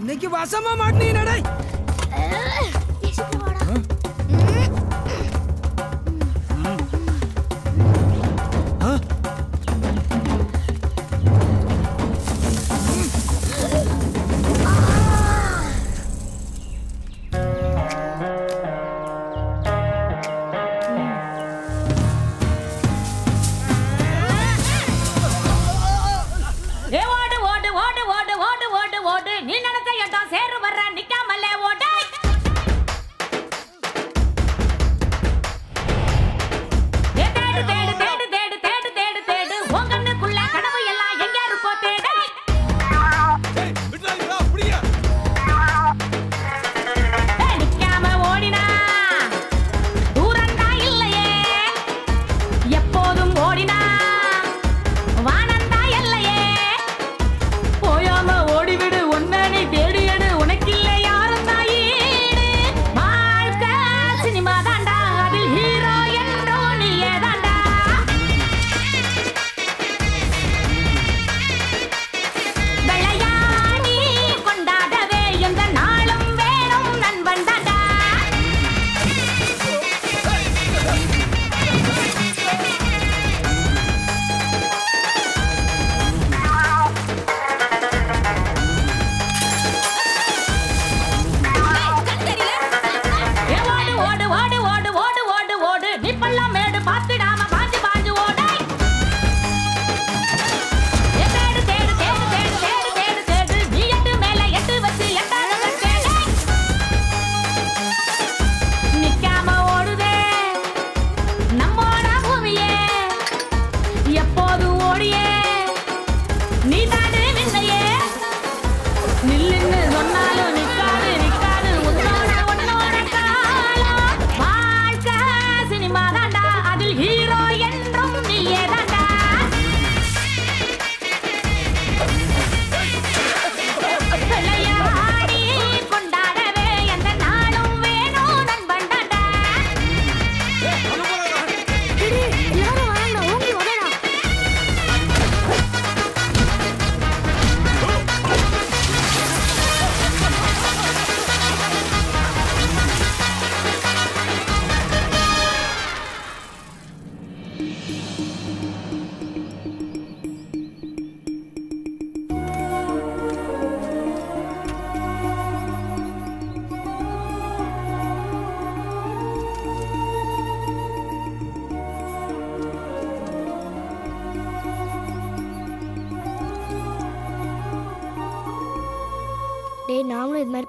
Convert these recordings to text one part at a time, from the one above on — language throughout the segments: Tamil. இன்னைக்கு வசமா மாட்டினீங்க டேய்.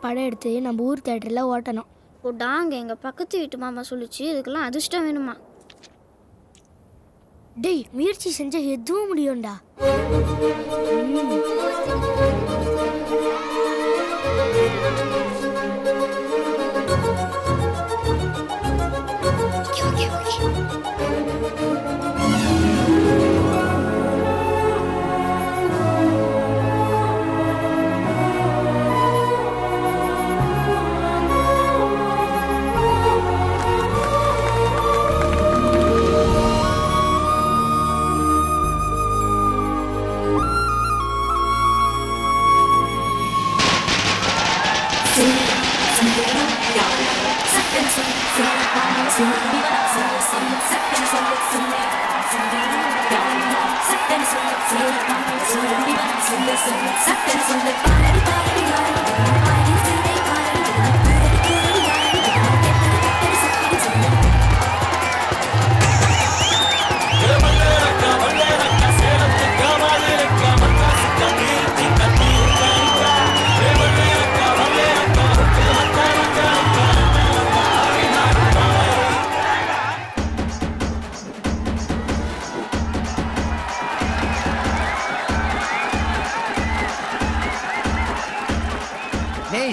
படம் எடுத்து நம்ம ஊர் தேட்டரில் ஓட்டணும். ஓ டாங்க, எங்கள் பக்கத்து வீட்டு மாமா சொல்லிச்சு இதுக்கெல்லாம் அதிர்ஷ்டம் வேணுமா? டேய், முயற்சி செஞ்சால் எதுவும் முடியும்டா.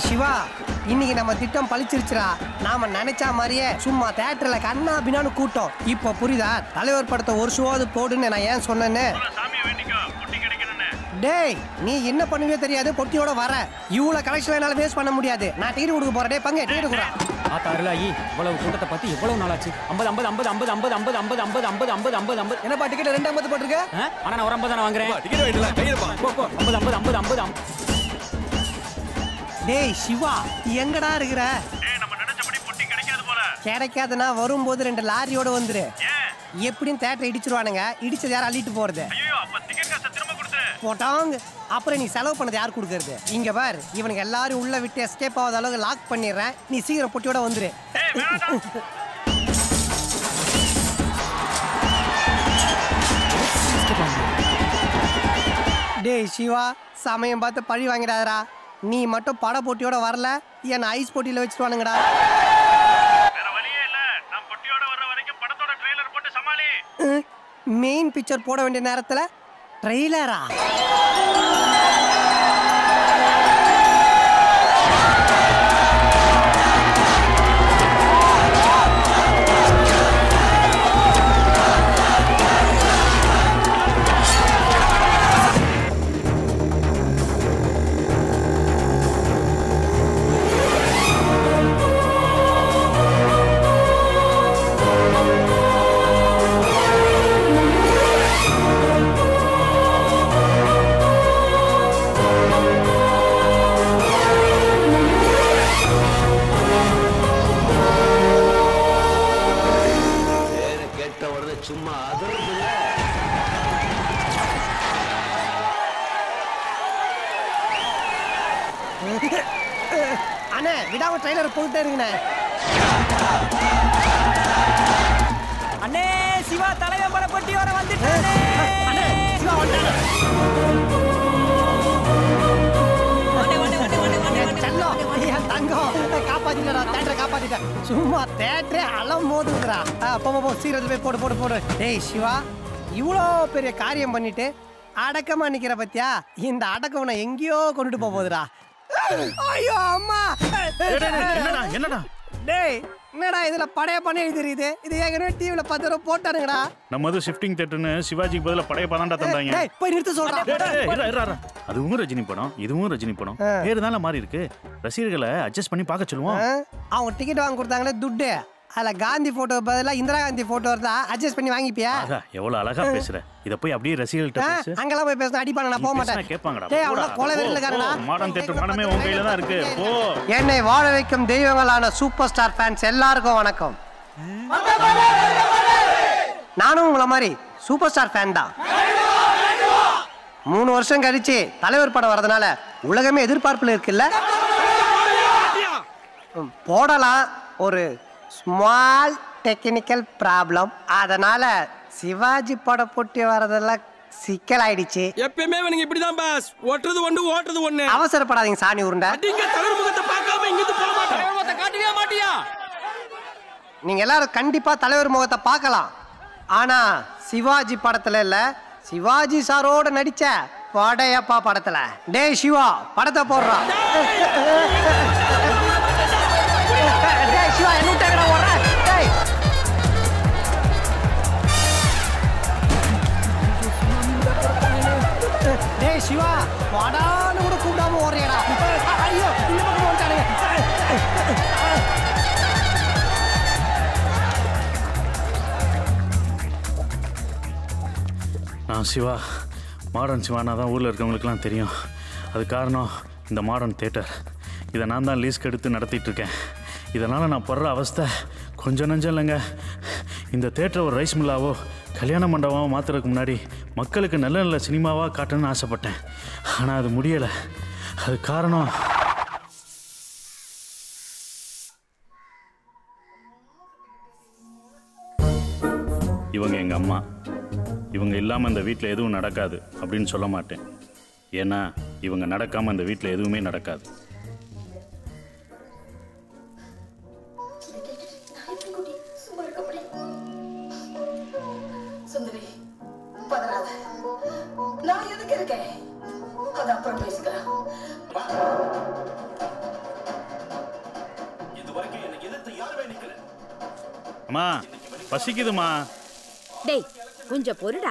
சிவா, இன்னைக்கு நம்ம திட்டம் பழிச்சிருச்சுடா. நாம நினைச்ச மாதிரியே சும்மா தியேட்டர்ல கண்ணா பின்னான்னு கூட்டம். இப்போ புரியுதா தலைவர் படத்தை ஒரு ஷோவாவது போடுன்னு நான் ஏன் சொன்னேன்னு? டேய், நீ என்ன பண்ணுவே தெரியாது, பொட்டியோட வர. இவ்வளவு கலெக்ஷன் என்னால வேஸ்ட் பண்ண முடியாது. நான் டிக்கெட் கொடுக்க போறேன். டேய் பங்க, டிக்கெட் குறா. ஆத்தா அருளாயி, இவ்வளவு கூட்டத்தை பத்தி எவ்வளவு நாளாச்சு? 50 என்னப்பா டிக்கெட் 250 போட்டுருக்க? ஆனா நான் ஒரு 50 தான வாங்குறேன். டிக்கெட் வெயிட்ல கையில பா. 50 டேய் சிவா, எங்கடா இருக்கிற? டேய், நம்ம நினைச்சபடி பொட்டி கிடைக்காது போல. கிடைக்காதனா வரும்போது ரெண்டு லாரியோட வந்துரு. எப்படியும் தியேட்டர் இடிச்சிருவானுங்க. இடிச்சது யார் அள்ளிட்டு போறது? ஐயோ, அப்ப டிக்கெட் காசை திரும்ப கொடுத்துரு. போட்டாங்க. அப்புறம் நீ செலவு பண்ணது யார் கொடுக்குறது? இங்க பார், இவனுக்கு எல்லாரும் உள்ள விட்டு எஸ்கேப் ஆகாத அளவுக்கு லாக் பண்ணிடுறேன். நீ சீக்கிரம் பொட்டியோட வந்துரு. டேய் வேணாம். டேய் சிவா, சமயம் பார்த்து பழி வாங்கிடாதடா. நீ மட்டும் பட போட்டியோட வரல, என்ன ஐஸ் போட்டியில வச்சிருவானுங்கடா. வேற வழியே இல்ல, நான் போட்டியோட வர்ற வரைக்கும் படத்தோட ட்ரைலர் போட்டு சமாளி. மெயின் பிக்சர் போட வேண்டிய நேரத்துல ட்ரைலரா? அண்ணே, விடாம ட்ரைலர் போட்டே இருங்க. அண்ணே, சிவா தலைவர் பட பொட்டியோட வந்துட்டானே. அண்ணே, சிவா வந்தானே. செல்லம், என் தங்கம், காப்பாத்திட்டா. தேட்டரை காப்பாத்திட்டா. சும்மா தேட்டரே அலம் மோதுக்குறா. போ, சீரத்து போய் போடு போடு போடு. டேய் சிவா, இவ்வளோ பெரிய காரியம் பண்ணிட்டு அடக்கமா நிக்கிற பத்தியா? இந்த அடக்கம் நான் எங்கேயோ கொண்டுட்டு போக போகுதுடா. ஐயோ அம்மா, என்னடா டேய், என்னடா இதுல படைய பண்ணி எழுதிருக்குது? இது ஏற்கனவே டிவில 10 ரூபா போட்டானுங்கடா. நம்ம அது ஷிஃப்டிங் தேட்டர்னு சிவாஜிக்கு பதிலா படைய பதாண்டா தந்தாங்க. டேய் போய் நிறுத்து சொல்றா. அதுவும் ரஜினி படம், இதுவும் ரஜினி படம். பேரு தான மாறி இருக்கு. ரசிகர்களை அட்ஜஸ்ட் பண்ணி பார்க்க சொல்லுவோம். அவங்க டிக்கெட் வாங்கி கொடுத்தாங்களே துட்டு, அதுல காந்தி போட்டோ பதிலா இந்திரா காந்தி போட்டோ இருந்தா அட்ஜஸ்ட் பண்ணி வாங்கிப்பியா? எவ்வளவு அழகா பேசுற. இத போய் அப்படியே ரசிகர்கள்ட்ட பேசு. அங்கலாம் போய் பேசினா அடிப்பானா? நான் போக மாட்டேன். கேட்பாங்கடா. டேய் அவள கோல வெறிலக்காரடா. மாடர்ன் தியேட்டர் மனமே உன் கையில தான் இருக்கு. போ. என்னை வாழ வைக்கும் தெய்வங்களான சூப்பர் ஸ்டார் ஃபேன்ஸ் எல்லாருக்கும் வணக்கம். நானும் உங்கள மாதிரி சூப்பர் ஸ்டார் ஃபேன் தான். 3 வருஷம் கழிச்சு தலைவர் படம் வரதுனால உலகமே எதிர்பார்ப்புல இருக்குல்ல. போடலாம், ஒரு small technical problem. அதனால சிவாஜி பட போட்டி வரதெல்லாம் சிக்கல் ஆயிடுச்சு. எப்பவுமே நீங்க இப்படி தான் பாஸ், ஓட்றது ஒண்ணு ஓட்றது ஒண்ணு. அவசரப்படாதீங்க சாணி உருண்டை. நீங்க தலைவர்முகத்தை பார்க்காம இங்க இருந்து போக மாட்டீங்க. தலைவர்முகத்தை காட்டவே மாட்டியா? நீங்க எல்லாரும் கண்டிப்பா தலைவர் முகத்தை பார்க்கலாம். ஆனா சிவாஜி படத்துல இல்ல, சிவாஜி சாரோட நடிச்ச படையப்பா படத்துல. டேய் சிவா, படத்தை போடுறான். சிவா என்ன வர? டேய் டேய் சிவா, வாடான்னு கூட கூப்பிடாம ஓடுறியடா. ஐயோ, இந்த பக்கம் வந்துட்டானே. நான் சிவா, மாடர்ன் சிவானா தான் ஊரில் இருக்கவங்களுக்குலாம் தெரியும். அது காரணம் இந்த மாடர்ன் தியேட்டர். இதை நான் தான் லீஸ்க்கு எடுத்து நடத்திட்டு இருக்கேன். இதனால் நான் படுற அவஸ்தை கொஞ்சம் நஞ்சம் இல்லைங்க. இந்த தேட்டரை ஒரு ரைஸ் மில்லாவோ கல்யாண மண்டபமாக மாற்றுறதுக்கு முன்னாடி மக்களுக்கு நல்ல நல்ல சினிமாவாக காட்டணும்னு ஆசைப்பட்டேன். ஆனால் அது முடியலை. அது காரணம் இவங்க எங்கள் அம்மா. இவங்க இல்லாமல் இந்த வீட்டில் எதுவும் நடக்காது அப்படின்னு சொல்ல மாட்டேன். ஏன்னா இவங்க நடக்காமல் இந்த வீட்டில் எதுவுமே நடக்காது. அம்மா பசிக்குதுமா? டேய் கொஞ்சம் பொறுடா.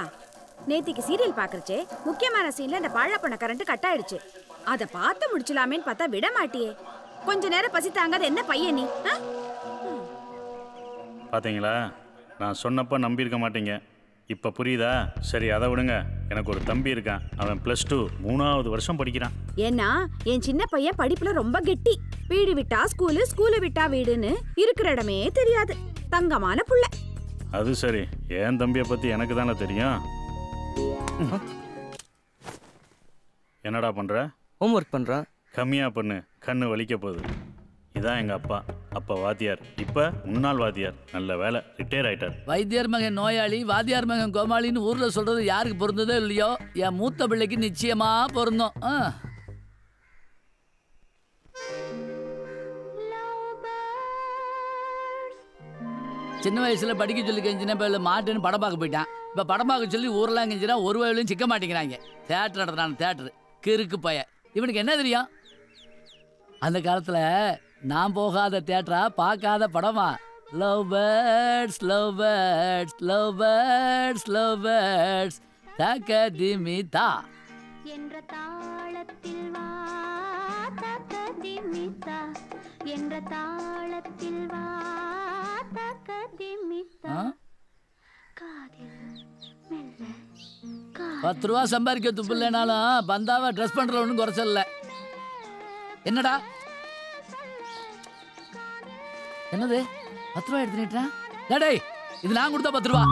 நேத்திக்கு சீரியல் பார்க்கறச்சே, முக்கியமான சீன்ல இந்த பாழாப்பண்ண கரண்ட் கட் ஆயிடுச்சு. அதை பார்த்து முடிச்சலாமேன்னு பார்த்தா விட மாட்டியே. கொஞ்ச நேரம் பசி தாங்காத என்ன பையன் நீ? பாத்தீங்களா, நான் சொன்னப்ப நம்பியிருக்க மாட்டீங்க. இப்போ புரியுதா? சரி அதை விடுங்க. எனக்கு ஒரு தம்பி இருக்கான். அவன் +2 3வது வருஷம் படிக்கிறான். ஏன்னா என் சின்ன பையன் படிப்புல ரொம்ப கெட்டி. வீடு விட்டா ஸ்கூலு, ஸ்கூலு விட்டா வீடுன்னு இருக்கிற இடமே தெரியாது. தங்கமான புள்ள. அது சரி, என் தம்பியை பத்தி எனக்கு தானே தெரியும். என்னடா பண்ற? ஹோம் ஒர்க் பண்றான். கம்மியா பண்ணு, கண்ணு வலிக்க போகுது. இதான் எங்க அப்பா. அப்பா வாத்தியார், இப்ப முன்னாள் வாத்தியார். நல்ல வேலை ரிட்டையர் ஆயிட்டார். வைத்தியர் மகன் நோயாளி, வாத்தியார் மகன் கோமாளின்னு ஊர்ல சொல்றது யாருக்கு பொருந்ததோ இல்லையோ, என் மூத்த பிள்ளைக்கு நிச்சயமா பொருந்தும். சின்ன வயசுல படிக்க சொல்லி கெஞ்சினா இப்ப மாட்டுன்னு படம் பார்க்க போயிட்டான். இப்ப படம் பார்க்க சொல்லி ஊரெல்லாம் கெஞ்சினா ஒரு வயலையும் சிக்க மாட்டேங்கிறாங்க. தேட்டர் நடத்துறான் தேட்டரு. கிறுக்கு பய இவனுக்கு என்ன தெரியும்? அந்த காலத்துல நான் போகாத தியேட்டரா, பார்க்காத படமா? Love birds, love birds, love birds, love birds தக்க திமி தா என்ற தாளத்தில் வா, தக்க திமி தா என்ற தாளத்தில் வா, தக்க திமி தா காதில் மெல்ல காதில். 10 ரூபா சம்பாதிக்க துப்பு இல்லைனாலும் பந்தாவை ட்ரெஸ் பண்றதுல ஒன்றும் குறைச்சல. என்னடா என்னது 10 ரூபா எடுத்துட்டேன்? டேய் இது நான் கொடுத்த 10 ரூபா.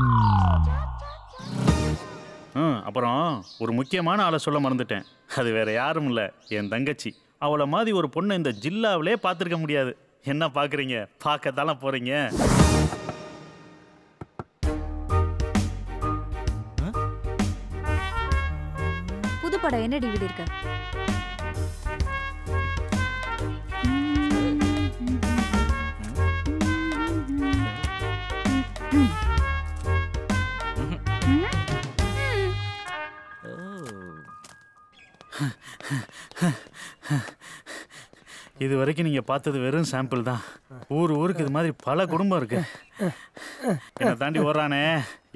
அப்புறம் ஒரு முக்கியமான ஆளை சொல்ல மறந்துட்டேன். அது வேற யாரும் இல்லை, என் தங்கச்சி. அவளை மாதிரி ஒரு பொண்ணை இந்த ஜில்லாவிலே பார்த்துருக்க முடியாது. என்ன பார்க்குறீங்க? பார்க்கத்தான போறீங்க. புதுப்படம் என்ன டிவிடி இருக்கு? இது வரைக்கும் நீங்கள் பார்த்தது வெறும் சாம்பிள் தான். ஊர் ஊருக்கு இது மாதிரி பல குடும்பம் இருக்கு. என்னை தாண்டி ஓடுறானே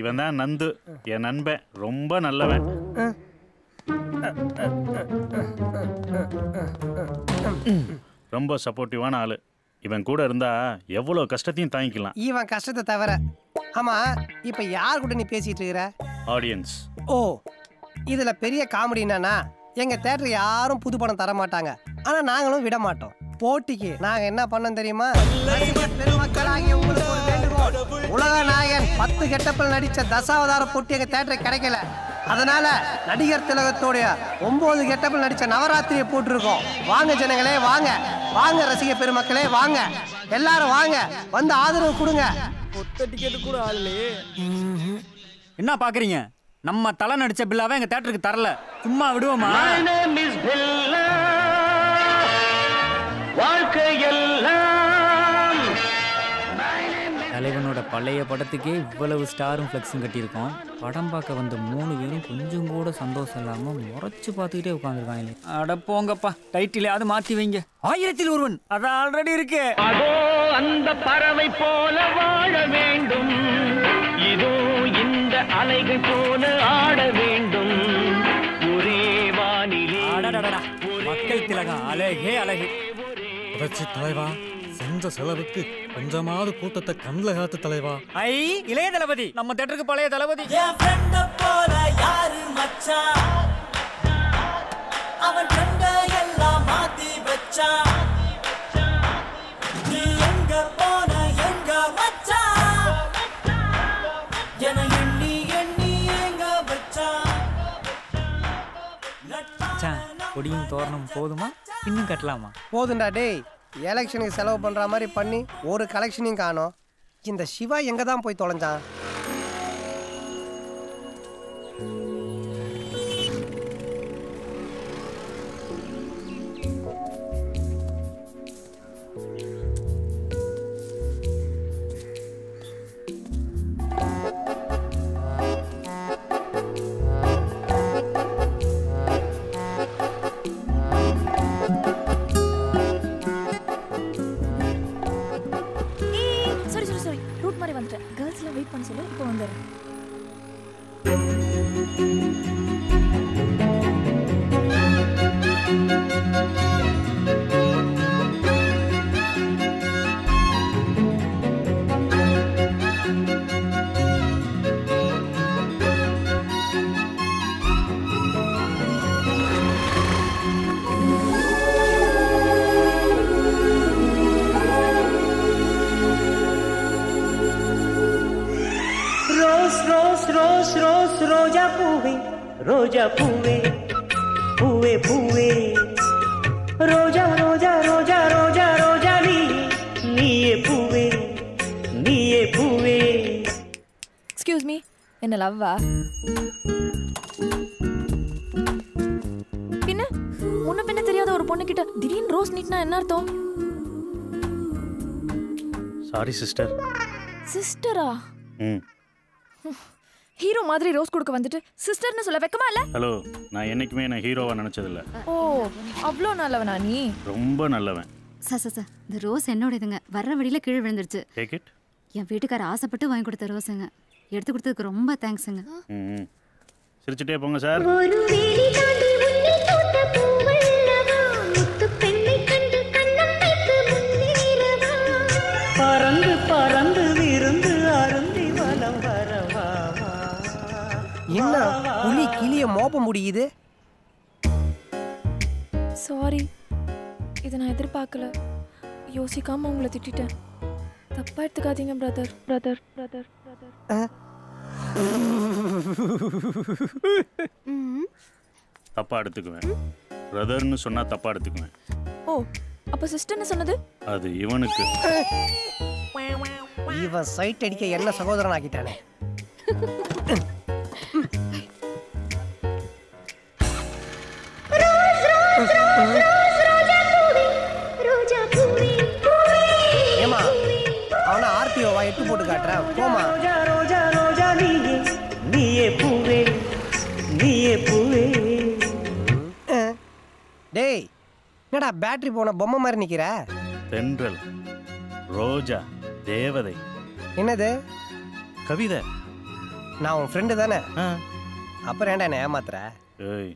இவன் தான் நந்து, என் நண்பன். ரொம்ப நல்லவன். ரொம்ப சப்போர்ட்டிவான ஆள். இவன் கூட இருந்தா எவ்வளோ கஷ்டத்தையும் தாங்கிக்கலாம். இவன் கஷ்டத்தை தவிர. ஆமா இப்போ யார் கூட நீ பேசிட்டு இருக்கிற? ஆடியன்ஸ். ஓ, இதுல பெரிய காமெடி என்னன்னா, எங்கள் தேட்டர் யாரும் புது படம் தர மாட்டாங்க, ஆனால் நாங்களும் விட மாட்டோம். போட்டிக்கு நாங்கள் என்ன பண்ணோம் தெரியுமா? உலக நாயகன் 10 கெட்டப்பில் நடித்த தசாவதார போட்டி எங்கள் தேட்டரை கிடைக்கல. அதனால நடிகர் திலகத்தோடைய 9 கெட்டப்பில் நடித்த நவராத்திரியை போட்டிருக்கோம். வாங்க ஜனங்களே, வாங்க வாங்க, ரசிக பெருமக்களே வாங்க, எல்லாரும் வாங்க, வந்து ஆதரவு கொடுங்க. என்ன பார்க்குறீங்க? நம்ம தலை நடிச்ச பில்லாவை எங்க தியேட்டருக்கு தரல. சும்மா விடுவோமா? தலைவனோட பழைய படத்துக்கே இவ்வளவு ஸ்டாரும் ஃபிளெக்ஸும் கட்டியிருக்கோம். படம் பார்க்க வந்த 3 பேரும் கொஞ்சம் கூட சந்தோஷம் இல்லாம முறைச்சு பார்த்துக்கிட்டே உட்காந்துருக்காங்க. அட போங்கப்பா, டைட்டில் அது மாத்தி வைங்க. 1000ல் 1 அது ஆல்ரெடி இருக்கு. அதோ அந்த பறவை போல வாழ வேண்டும், இதோ இந்த அலைகள் போல ஆட வேண்டும், ஒரே வானிலே. மக்கள் திலகம் அழகே அழகு. புரட்சி தலைவா செஞ்ச செலவுக்கு கொஞ்சமாவது கூட்டத்தை கண்ணில் காத்து தலைவா. ஐ இளைய தளபதி, நம்ம தேட்டருக்கு பழைய தளபதி. அவன் எல்லாம் மாத்தி வச்சா. கொடியும் தோரணம் போதுமா, இன்னும் கட்டலாமா? போதுண்டா டேய், எலெக்ஷனுக்கு செலவு பண்ணுற மாதிரி பண்ணி ஒரு கலெக்ஷனையும் காணும். இந்த சிவா எங்கே தான் போய் தொலைஞ்சான்? சிஸ்டர் சிஸ்டரா ஹீரோ மாதிரி ரோஸ் கொடுக்க வந்துட்டு சிஸ்டர்னு சொல்ல வெக்கமா இல்ல? ஹலோ, நான் என்னைக்குமே நான் ஹீரோவா நினைச்சது இல்ல. ஓ, அவ்ளோ நல்லவனா நீ? ரொம்ப நல்லவன். சார், இந்த ரோஸ் என்னோடதுங்க, வர்ற வழியில கீழ விழுந்துருச்சு. Take it. என் வீட்டுக்காரர் ஆசைப்பட்டு வாங்கி கொடுத்த ரோஸ்ங்க, எடுத்து கொடுத்ததுக்கு ரொம்ப தேங்க்ஸ்ங்க. ம், சிரிச்சிட்டே போங்க சார். ஒரு வேலி தாண்டி உன்னை தூட்ட பூவல்லவா, முத்து பெண்ணை கண்டு கண்ணம் வைத்து முன்னிரவா, பறந்து பறந்து விருந்து அருந்தி வலம் வரவா. என்ன புலி கிளிய மோப்ப முடியுது? சாரி, இதை நான் எதிர்பார்க்கல, யோசிக்காம உங்களை திட்டிட்டேன், தப்பா எடுத்துக்காதீங்க பிரதர். பிரதர் பிரதர் பிரதர் தப்பா எடுத்துக்குவேன், பிரதர்னு சொன்னா தப்பா எடுத்துக்குவேன். ஓ, அப்ப சிஸ்டர்னு சொன்னது அது இவனுக்கு. இவன் சைட் அடிக்க என்ன சகோதரன் ஆகிட்டானே. எட்டு போட்டு காட்டுறேன் போமா. ரோஜா ரோஜா நீயே நீயே பூவே நீயே பூவே. டேய், என்னடா பேட்டரி போன பொம்மை மாதிரி நிக்கிற? தென்றல், ரோஜா, தேவதை. என்னது கவிதை? நான் உன் ஃப்ரெண்டு தானே, அப்புறம் ஏன்டா என்ன ஏமாத்துற? ஏய்,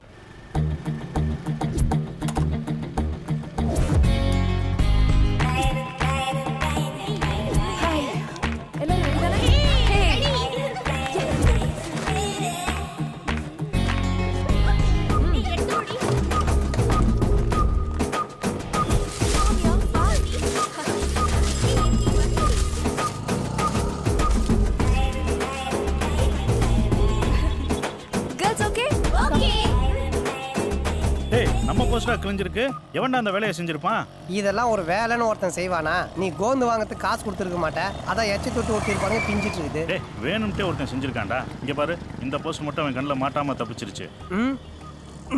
கிழிஞ்சிருக்கு. எவன்டா அந்த வேலையை செஞ்சிருப்பான்? இதெல்லாம் ஒரு வேலைன்னு ஒருத்தன் செய்வானா? நீ கோந்து வாங்கறதுக்கு காசு கொடுத்துருக்க மாட்டே, அதான் எச்சி தொட்டு ஒட்டிருப்பாங்க, பிஞ்சிட்டு இருக்குது. டேய், வேணும்ட்டே ஒருத்தன் செஞ்சிருக்கான்டா. இங்க பாரு, இந்த போஸ்ட் மட்டும் அவன் கண்ணில் மாட்டாம தப்பிச்சிருச்சு.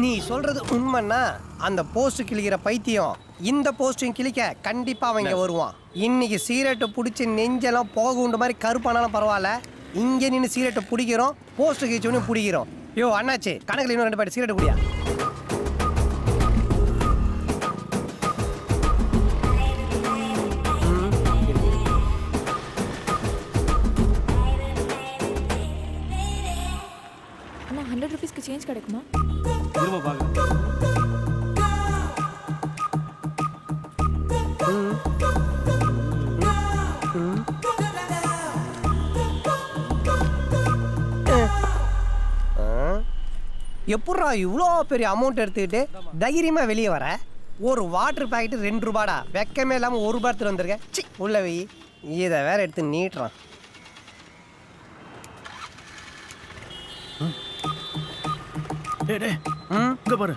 நீ சொல்றது உண்மைன்னா அந்த போஸ்ட் கிழிக்கிற பைத்தியம் இந்த போஸ்டையும் கிழிக்க கண்டிப்பா அவன் இங்க வருவான். இன்னைக்கு சீரட்டை பிடிச்சி நெஞ்செல்லாம் போகுண்டு மாதிரி கருப்பானாலும் பரவாயில்ல, இங்கே நின்று சீரட்டை பிடிக்கிறோம், போஸ்ட் கிழிச்சோன்னு பிடிக்கிறோம். யோ அண்ணாச்சி, கணக்கில் இன்னும் 2 பாட்டு சீரட்டை குடியா. சேஞ்ச் கிடைக்குமா? திரும்ப பாக்க. எப்படா இவ்வளோ பெரிய அமௌண்ட் எடுத்துக்கிட்டு தைரியமா வெளியே வர? ஒரு வாட்டர் பாக்கெட் 2 ரூபாடா, வெக்கமே இல்லாம 1 ரூபா எடுத்துட்டு வந்திருக்க. உள்ளவை இதை வேற எடுத்து நீட்டுறான். டேய், இங்க பாரு.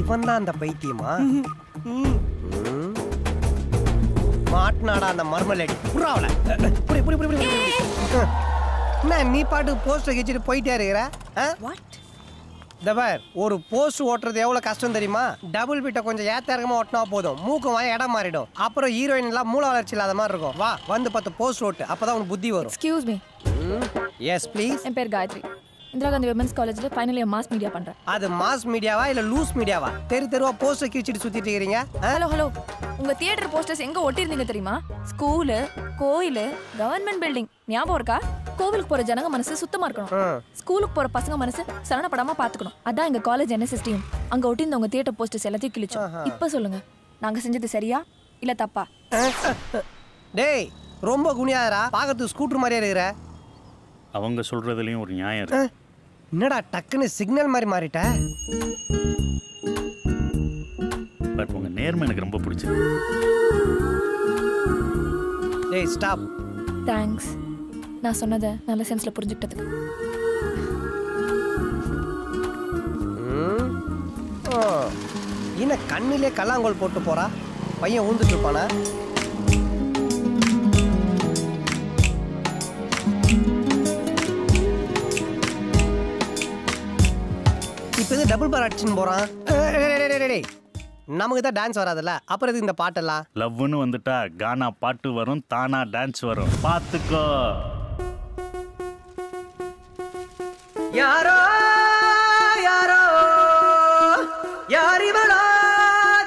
இவன் தான் அந்த பைத்தியமா? மாட்டினாடா அந்த மர்மலேடி புறாவல. நீ பாட்டு போஸ்டர் கழிச்சிட்டு போயிட்டே இருக்கிற. தபார் ஒரு போஸ்ட் ஓட்டுறது எவ்வளோ கஷ்டம் தெரியுமா? டபுள் பீட்டை கொஞ்சம் ஏத்தரகமாக ஓட்டினா போதும், மூக்கம் வாய் இடம் மாறிடும். அப்புறம் ஹீரோயின் எல்லாம் மூல வளர்ச்சி இல்லாத மாதிரி இருக்கும். வா வந்து 10 போஸ்ட் ஓட்டு, அப்போதான் உனக்கு புத்தி வரும். Excuse me. Yes please. என் பேர் காயத்ரி. இந்திரா காந்தி விமென்ஸ் காலேஜ்ல ஃபைனல் இயர் மாஸ் மீடியா பண்றேன். அது மாஸ் மீடியாவா இல்ல லூஸ் மீடியாவா? தெரு தெருவா போஸ்டர் கிழிச்சிட்டு சுத்திட்டு இருக்கீங்க. ஹலோ ஹலோ, உங்க தியேட்டர் போஸ்டர்ஸ் எங்க ஒட்டிருந்தீங்க தெரியுமா? ஸ்கூலு, கோயில், கவர்மெண்ட் பில்டிங். ஞாபகம் இருக்கா? கோவிலுக்கு போற ஜனங்க மனசு சுத்தமா இருக்கணும், ஸ்கூலுக்கு போற பசங்க மனசு சரணப்படாம பாத்துக்கணும். அதான் எங்க காலேஜ் என்எஸ்எஸ் டீம் அங்க ஒட்டிருந்த உங்க தியேட்டர் போஸ்டர்ஸ் எல்லாத்தையும் கிழிச்சோம். இப்ப சொல்லுங்க, நாங்க செஞ்சது சரியா இல்ல தப்பா? டேய் ரொம்ப குனியாதரா, பாக்கிறதுக்கு ஸ்கூட்டர் மாதிரியே இருக்கிற. அவங்க சொல்றதுலயும் ஒரு நியாயம் இருக்கு. என்னடா டக்குன்னு சிக்னல் மாதிரி மாறிட்ட? பட் உங்க நேர்மை எனக்கு ரொம்ப பிடிச்சிருக்கு. டேய் ஸ்டாப். தேங்க்ஸ், நான் சொன்னதை நல்ல சென்ஸ்ல புரிஞ்சுக்கிட்டதுக்கு. என்ன கண்ணிலே கல்லாங்கோல் போட்டு போறா? பையன் ஊந்துட்டு இருப்பானா? இப்போ இது டபுள் பார் அடிச்சுன்னு போறான். நமக்கு தான் டான்ஸ் வராதுல்ல, அப்புறம் எதுக்கு இந்த பாட்டெல்லாம்? லவ்னு வந்துட்டா கானா பாட்டு வரும், தானா டான்ஸ் வரும், பாத்துக்கோ. யாரோ யாரோ யாரிவளோ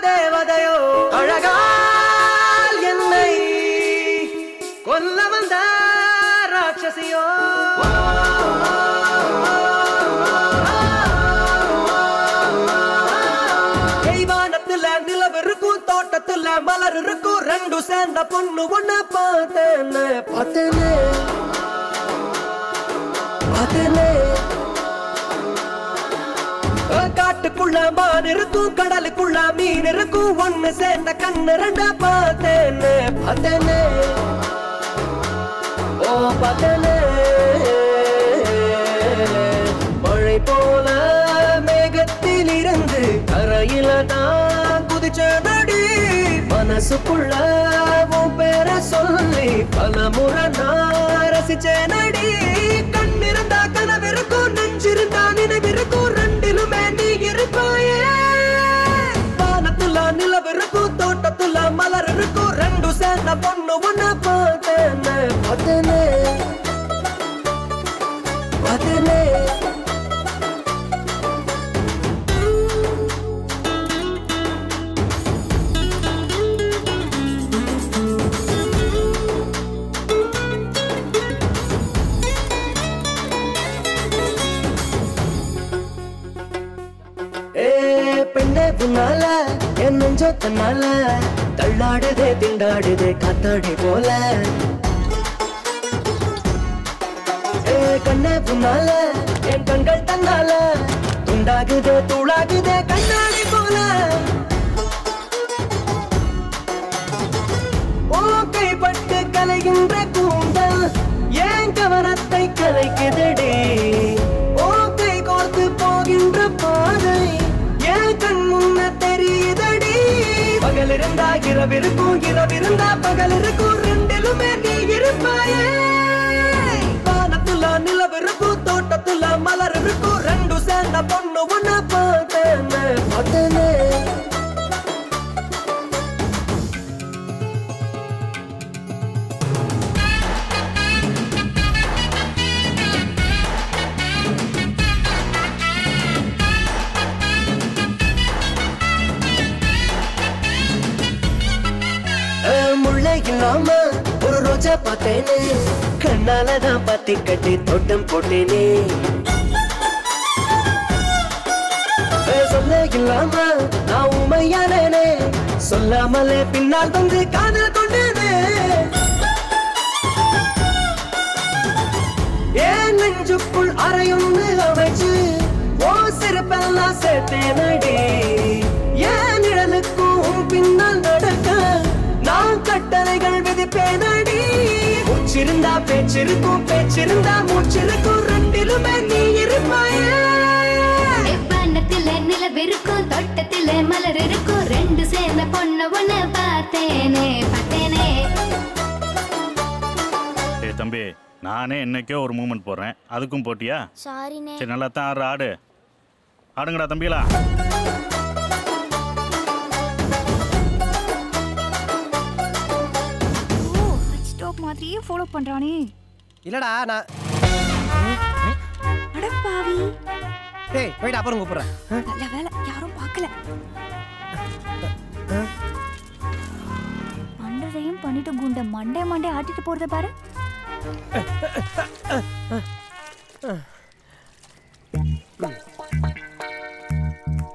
தேவதையோ அழகால் என்னை கொல்ல வந்த ராட்சசியோ. மலர் இருக்கும் ரெண்டு சேர்ந்த பொண்ணு ஒண்ணு பார்த்தேனே பார்த்தேனே பார்த்தேனே. காட்டுக்குள்ள மான் இருக்கும், கடலுக்குள்ள மீன் இருக்கும், ஒண்ணு சேர்ந்த கண்ணு ரெண்டா பார்த்தேனே பார்த்தேனே. ஓ பார்த்தேனே. மழை போல மேகத்தில் இருந்து கரையில நான் குதிச்சதடி, மனசுக்குள்ள பேர சொல்லி பல முறை நான் ரசிச்சேனடி. கண்ணிருந்தா கனவிருக்கும், நெஞ்சிருந்தா நினைவிருக்கும், ரெண்டிலுமே நீ இருப்பாயே. வானத்துல நிலவிருக்கும், தோட்டத்துல மலர் இருக்கும், ரெண்டு சேர்ந்த பொண்ணு ஒண்ணு பார்த்தேனே பார்த்தேனே பார்த்தேனே. உன்னால என் நெஞ்சத்தனால தள்ளாடுதே திண்டாடுதே காத்தாடி போல. ஏ கண்ணே உன்னால என் கண்கள் தன்னால துண்டாகுதே தூளாகுதே கண்ணாடி போல. ஓ கைப்பட்டு கலைகின்ற கூந்தல் ஏன் கவனத்தை கலைக்குதடி, ஓ கை கோர்த்து போகின்ற பாதை தெரியுதடி. பகல் இருந்தா இரவிருக்கும், இரவிருந்தா பகல் இருக்கும், ரெண்டிலுமே நீ இருப்பாயே. வானத்துல நிலவிருக்கும், தோட்டத்துல மலர் இருக்கும், ரெண்டு சேர்ந்த பொண்ணு ஒண்ணு பார்த்தேனே பார்த்தேனே. ஒரு ரோஜா பார்த்தேனே, கண்ணாலதான் பத்தி கட்டி தோட்டம் போட்டேனே. சொல்ல இல்லாம நான் உண்மையானேனே, சொல்லாமலே பின்னால் வந்து காதல் கொண்டேனே. ஏன் நெஞ்சுக்குள் அறையொன்று அமைச்சு ஓ சிறப்பெல்லாம் சேர்த்தேனடி. ஏன் நிழலுக்கும் பின்னால் நடக்க நான் கட்டளைகள் விதிப்பேனடி. உச்சி இருந்தா பேச்சிருக்கும், பேச்சிருந்தா மூச்சிருக்கும், ரெண்டிலுமே நீ இருப்பாயே. வானத்தில நிலவிருக்கும், தோட்டத்தில மலர் இருக்கும், ரெண்டு சேர்ந்த பொண்ண ஒண்ணு பார்த்தேனே பார்த்தேனே. ஏய் தம்பி, நானே என்னைக்கோ ஒரு மூமெண்ட் போறேன், அதுக்கும் போட்டியா? சாரிண்ணே. சரி நல்லா தான் ஆடுற, ஆடு ஆடுங்கடா தம்பிகளா. மாதிரியே ஃபாலோ பண்றானே. இல்லடா நான் அட பாவி. டேய் போய்டா, அப்புறம் கூப்பிடுறேன். நல்ல வேளை யாரும் பார்க்கல. மண்டதையும் பண்ணிட்டு குண்ட மண்டே ஆட்டிட்டு போறத பாரு.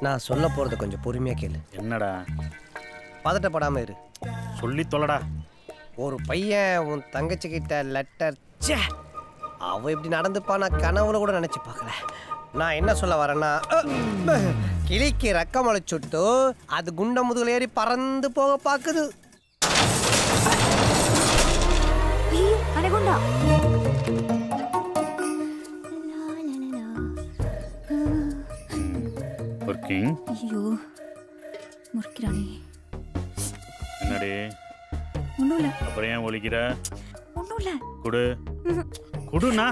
நான் சொல்ல போறது கொஞ்சம் பொறுமையா கேளு. என்னடா பதட்டப்படாம இரு, சொல்லி தொலைடா. ஒரு பையன் உன் தங்கச்சிக்கிட்ட லெட்டர், சே அவள் இப்படி நடந்துப்பா நான் கனவுல கூட நினச்சி பார்க்கல. நான் என்ன சொல்ல வரேன்னா, கிளிக்கு ரக்கம் அழைச்சுட்டு அது குண்ட முதுகில் ஏறி பறந்து போக பார்க்குது. என்னடே ஒண்ணுல அப்புறம் ஏன் ஒலிக்கிற? ஒண்ணுல குடு குடுனா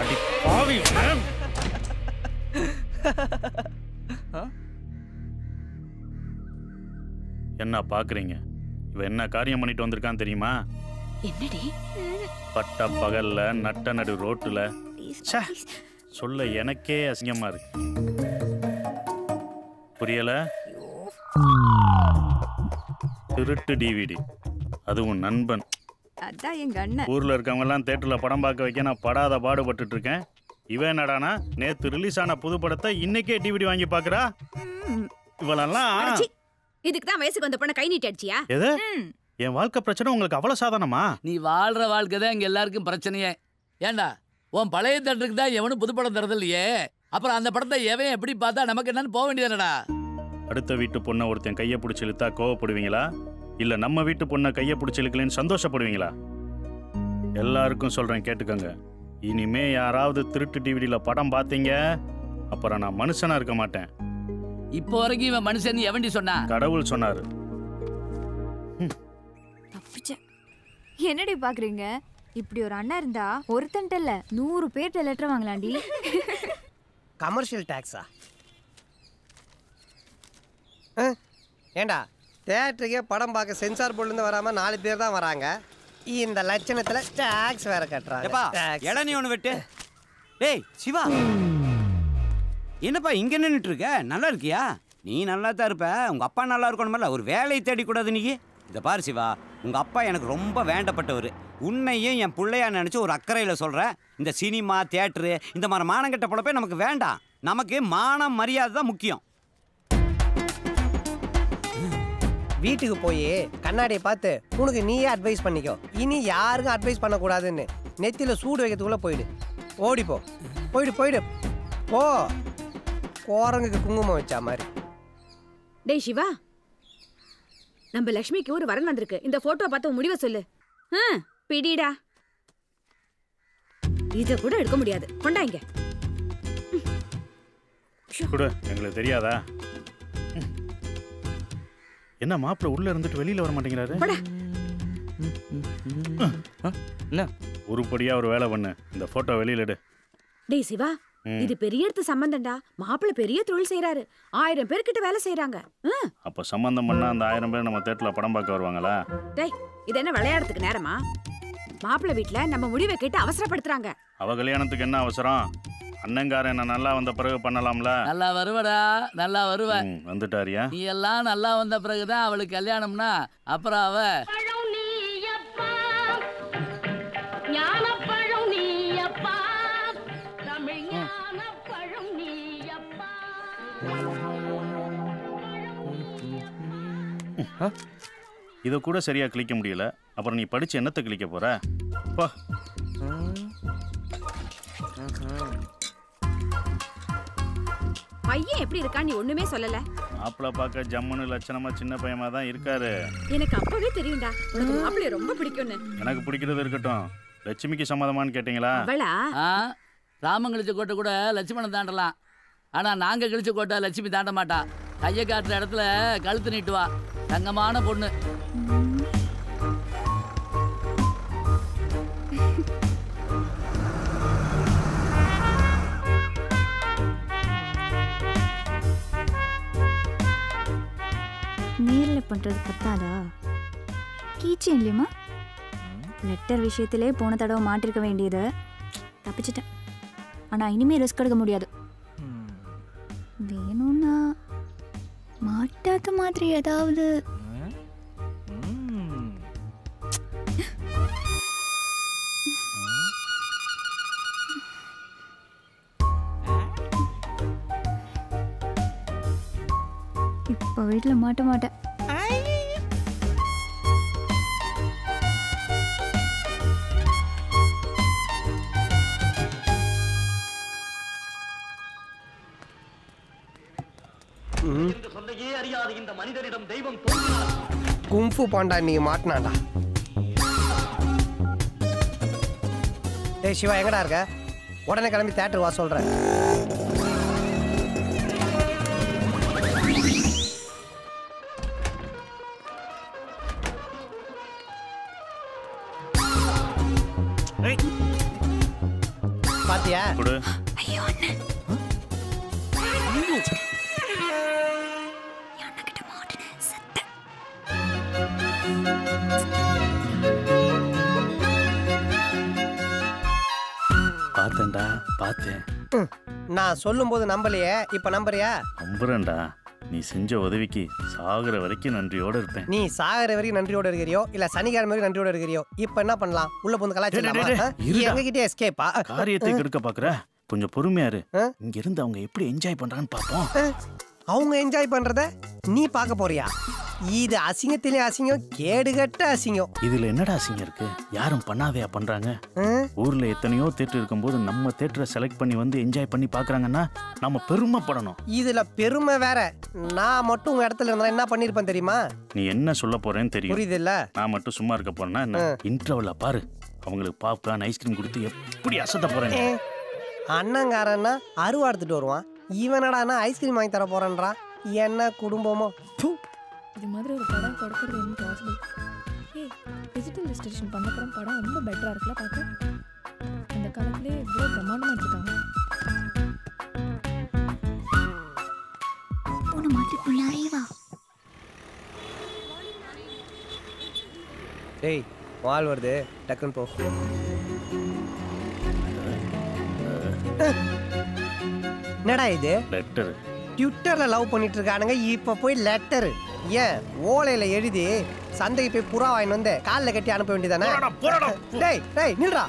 அடி பாவி. என்ன பாக்குறீங்க? இவ என்ன காரியம் பண்ணிட்டு வந்திருக்கான்னு தெரியுமா? என்னடி பட்ட பகல்ல நட்ட நடு ரோட்டுல சொல்ல எனக்கே அசிங்கமா இருக்கு. புரியல? திருட்டு டிவிடி, அது உன் நண்பன். ஊர்ல இருக்கவங்க எல்லாம் தியேட்டர்ல படம் பார்க்க வைக்க நான் படாத பாடுபட்டு இருக்கேன். இவன் என்னடானா நேத்து ரிலீஸ் ஆன புது படத்தை இன்னைக்கே டிவிடி வாங்கி பாக்குறா. இவளெல்லாம் இதுக்குதான் வயசுக்கு வந்த பொண்ண கை நீட்டி அடிச்சியா? எது என் வாழ்க்கை பிரச்சனை உங்களுக்கு அவ்வளவு சாதாரணமா? நீ வாழ்ற வாழ்க்கை தான் இங்க எல்லாருக்கும் பிரச்சனையே. ஏண்டா உன் பழைய தியேட்டருக்கு தான் எவனும் புது படம் தரது இல்லையே, அப்புறம் அந்த படத்தை எவன் எப்படி பார்த்தா நமக்கு என்னன்னு போக வேண்டியதுடா. அடுத்த வீட்டு பொண்ணை ஒருத்தன் கையை பிடிச்சி இழுத்தா கோவப்படுவீங்களா, இல்லை நம்ம வீட்டு பொண்ணை கையை பிடிச்சி இழுக்கலன்னு சந்தோஷப்படுவீங்களா? எல்லாருக்கும் சொல்கிறேன் கேட்டுக்கோங்க, இனிமே யாராவது திருட்டு டிவிடியில் படம் பார்த்தீங்க அப்புறம் நான் மனுஷனாக இருக்க மாட்டேன். இப்போ வரைக்கும் இவன் மனுஷன் எவண்டி சொன்னா? கடவுள் சொன்னார். என்னடி பார்க்குறீங்க? இப்படி ஒரு அண்ணா இருந்தா ஒருத்தன்ட்ட இல்லை 100 பேர்ட்ட லெட்டர் வாங்கலாண்டி. கமர்ஷியல் டாக்ஸா? ஏண்டா தியேட்டருக்கே படம் பார்க்க சென்சார் போர்டுலேருந்து வராமல் 4 பேர் தான் வராங்க. இந்த லட்சணத்தில் டாக்ஸ் வேற கட்டுறாங்க. டேய் சிவா, என்னப்பா இங்கே நின்றுட்டு இருக்க? நல்லா இருக்கியா? நீ நல்லா தான் இருப்ப, உங்கள் அப்பா நல்லா இருக்கணுமில்ல. ஒரு வேலையை தேடிக்கூடாது நீ? இதை பாரு சிவா, உங்கள் அப்பா எனக்கு ரொம்ப வேண்டப்பட்டவர். உன்னையும் என் பிள்ளையா நினச்சி ஒரு அக்கறையில் சொல்கிறேன். இந்த சினிமா தியேட்டரு இந்த மாதிரி மானங்கட்ட பொழப்பே நமக்கு வேண்டாம். நமக்கு மானம் மரியாதை தான் முக்கியம். வீட்டுக்கு போய் கண்ணாடியை பார்த்து உனக்கு நீயே அட்வைஸ் பண்ணிக்கோ, இனி யாருக்கும் அட்வைஸ் பண்ணக்கூடாதுன்னு. நெத்தியில் சூடு வைக்கிறதுக்குள்ளே போயிடு, ஓடிப்போ, போயிடு போயிடு போ, குரங்குக்கு குங்குமம் வச்சா மாதிரி. டேய் சிவா, நம்ம லட்சுமிக்கு ஒரு வரன் வந்திருக்கு. இந்த போட்டோ பார்த்து முடிவை சொல்லு. பிடிடா, இத கூட எடுக்க முடியாது, கொண்டாங்க. எங்களுக்கு தெரியாதா என்ன? மாப்பிள்ள உள்ள இருந்துட்டு வெளியில வர மாட்டேங்கிறாரு. ஒருபடியா ஒரு வேலை பண்ணு, இந்த போட்டோ வெளியில எடு. டேய் சிவா, இது பெரிய இடத்து சம்பந்தம்டா. மாப்பிள்ள பெரிய தொழில் செய்யறாரு, 1000 பேர்கிட்ட வேலை செய்யறாங்க. அப்ப சம்பந்தம் பண்ணா அந்த 1000 பேர் நம்ம தியேட்டர்ல படம் பார்க்க வருவாங்களா? டேய் இது என்ன விளையாடுறதுக்கு நேரமா? மாப்பிள்ள வீட்டுல நம்ம முடிவை கேட்டு அவசரப்படுத்துறாங்க. அவ கல்யாணத்துக்கு என்ன அவசரம்? அண்ணங்காரன் என்ன நல்லா வந்த பிறகு பண்ணலாம்ல. நல்லா வருவடா, நல்லா வருவேன். வந்துட்டாரியா? நீ எல்லாம் நல்லா வந்த பிறகுதான் அவளுக்கு கல்யாணம்னா அப்புறம் அவ இதை கூட சரியா கிளிக்க முடியல, அப்புறம் நீ படிச்சு என்னத்தை கிளிக்க போற? பையன் எப்படி இருக்கான்னு ஒண்ணுமே சொல்லல, மாப்பிள்ளை பார்க்க ஜம்முன்னு லட்சணமா சின்ன பையமா தான் இருக்காரு. எனக்கு அப்பவே தெரியும்டா உனக்கு மாப்பிள்ளை ரொம்ப பிடிக்கும்னு. எனக்கு பிடிக்கிறது இருக்கட்டும், லட்சுமிக்கு சம்மதமானு கேட்டீங்களா? ராமன் கழிச்ச கோட்டை கூட லட்சுமணன் தாண்டலாம், ஆனா நாங்க கழிச்ச கோட்டை லட்சுமி தாண்ட மாட்டா. கைய காட்டுற இடத்துல கழுத்து நீட்டுவா, தங்கமான பொண்ணு. நேரில் பண்றது பத்தாதா? கீச்சே இல்லையம்மா, லெட்டர் விஷயத்திலே போன தடவை மாட்டிருக்க வேண்டியது, தப்பிச்சிட்டேன். ஆனால் இனிமேல் ரிஸ்க் எடுக்க முடியாது. வேணும்னா மாட்டாத மாதிரி ஏதாவது இப்போ வீட்டில் மாட்ட மாட்டேன். மனிதனிடம் தெய்வம் கும்பு பாண்டா நீ மாட்டினாண்டா. ஏய் சிவா, எங்கடா இருக்க? உடனே கிளம்பி தியேட்டர் வா சொல்றேன். பாத்தியா? ஐயோ அண்ணா, பார்த்தேன்டா பார்த்தேன். நான் சொல்லும் போது நம்பலையே, இப்ப நம்புறியா? நம்புறேன்டா. நீ செஞ்ச உதவிக்கு சாகுற வரைக்கும் நன்றியோட இருப்பேன். நீ சாகுற வரைக்கும் நன்றியோட இருக்கிறியோ இல்ல சனிக்கிழமை வரைக்கும் நன்றியோட இருக்கிறியோ? இப்ப என்ன பண்ணலாம்? உள்ள போந்து கலாச்சாரங்கிட்டே எஸ்கேப்பா? காரியத்தை கெடுக்க பாக்குற, கொஞ்சம் பொறுமையாரு. இங்க இருந்து அவங்க எப்படி என்ஜாய் பண்றான்னு பாப்போம். அவங்க என்ஜாய் பண்றத நீ பாக்க போறியா? இது அசிங்கத்திலே அசிங்கம், கேடுகட்ட அசிங்கம். இதுல என்னடா அசிங்கம் இருக்கு? யாரும் பண்ணாதையா பண்றாங்க. ஊர்ல எத்தனையோ தியேட்டர் இருக்கும் போது நம்ம தியேட்டரை செலக்ட் பண்ணி வந்து என்ஜாய் பண்ணி பாக்குறாங்கன்னா நம்ம பெருமைப்படணும். இதுல பெருமை வேற. நான் மட்டும் உங்க இடத்துல இருந்தா என்ன பண்ணிருப்பேன் தெரியுமா? நீ என்ன சொல்ல போறேன்னு தெரியும், புரியுதுல்ல? நான் மட்டும் சும்மா இருக்க போறேன்னா இன்டர்வல்ல பாரு, அவங்களுக்கு பாப்கார்ன் ஐஸ்கிரீம் கொடுத்து எப்படி அசத்த போறேன். அண்ணங்காரன்னா அருவா எடுத்துட்டு வருவான், இவனடானா ஐஸ்கிரீம் வாங்கி தர போறேன்றா. என்ன குடும்பமோ! இது மாதிரி ஒரு படம் கொடுக்கறது என்ன பாசிபிள்? ஏய், டிஜிட்டல் டிஸ்ட்ரிபியூஷன் பண்ணப்புறம் படம் ரொம்ப பெட்டராக இருக்குல்ல பார்க்க? அந்த காலத்துலேயே இவ்வளோ பிரமாண்டமாக எடுத்துருக்காங்க. ஒன்று மாட்டிக்குள்ளாரேவா? டேய், வால் வருது, டக்குன்னு போ. என்னடா இது? லெட்டர். ட்விட்டரில் லவ் பண்ணிட்டு இருக்கானுங்க, இப்போ போய் லெட்டரு. ஏன் ஓலையில எழுதி சந்தைக்கு போய் புறா வாங்கி வந்து காலில் கட்டி அனுப்ப வேண்டியதானே? நில்றா,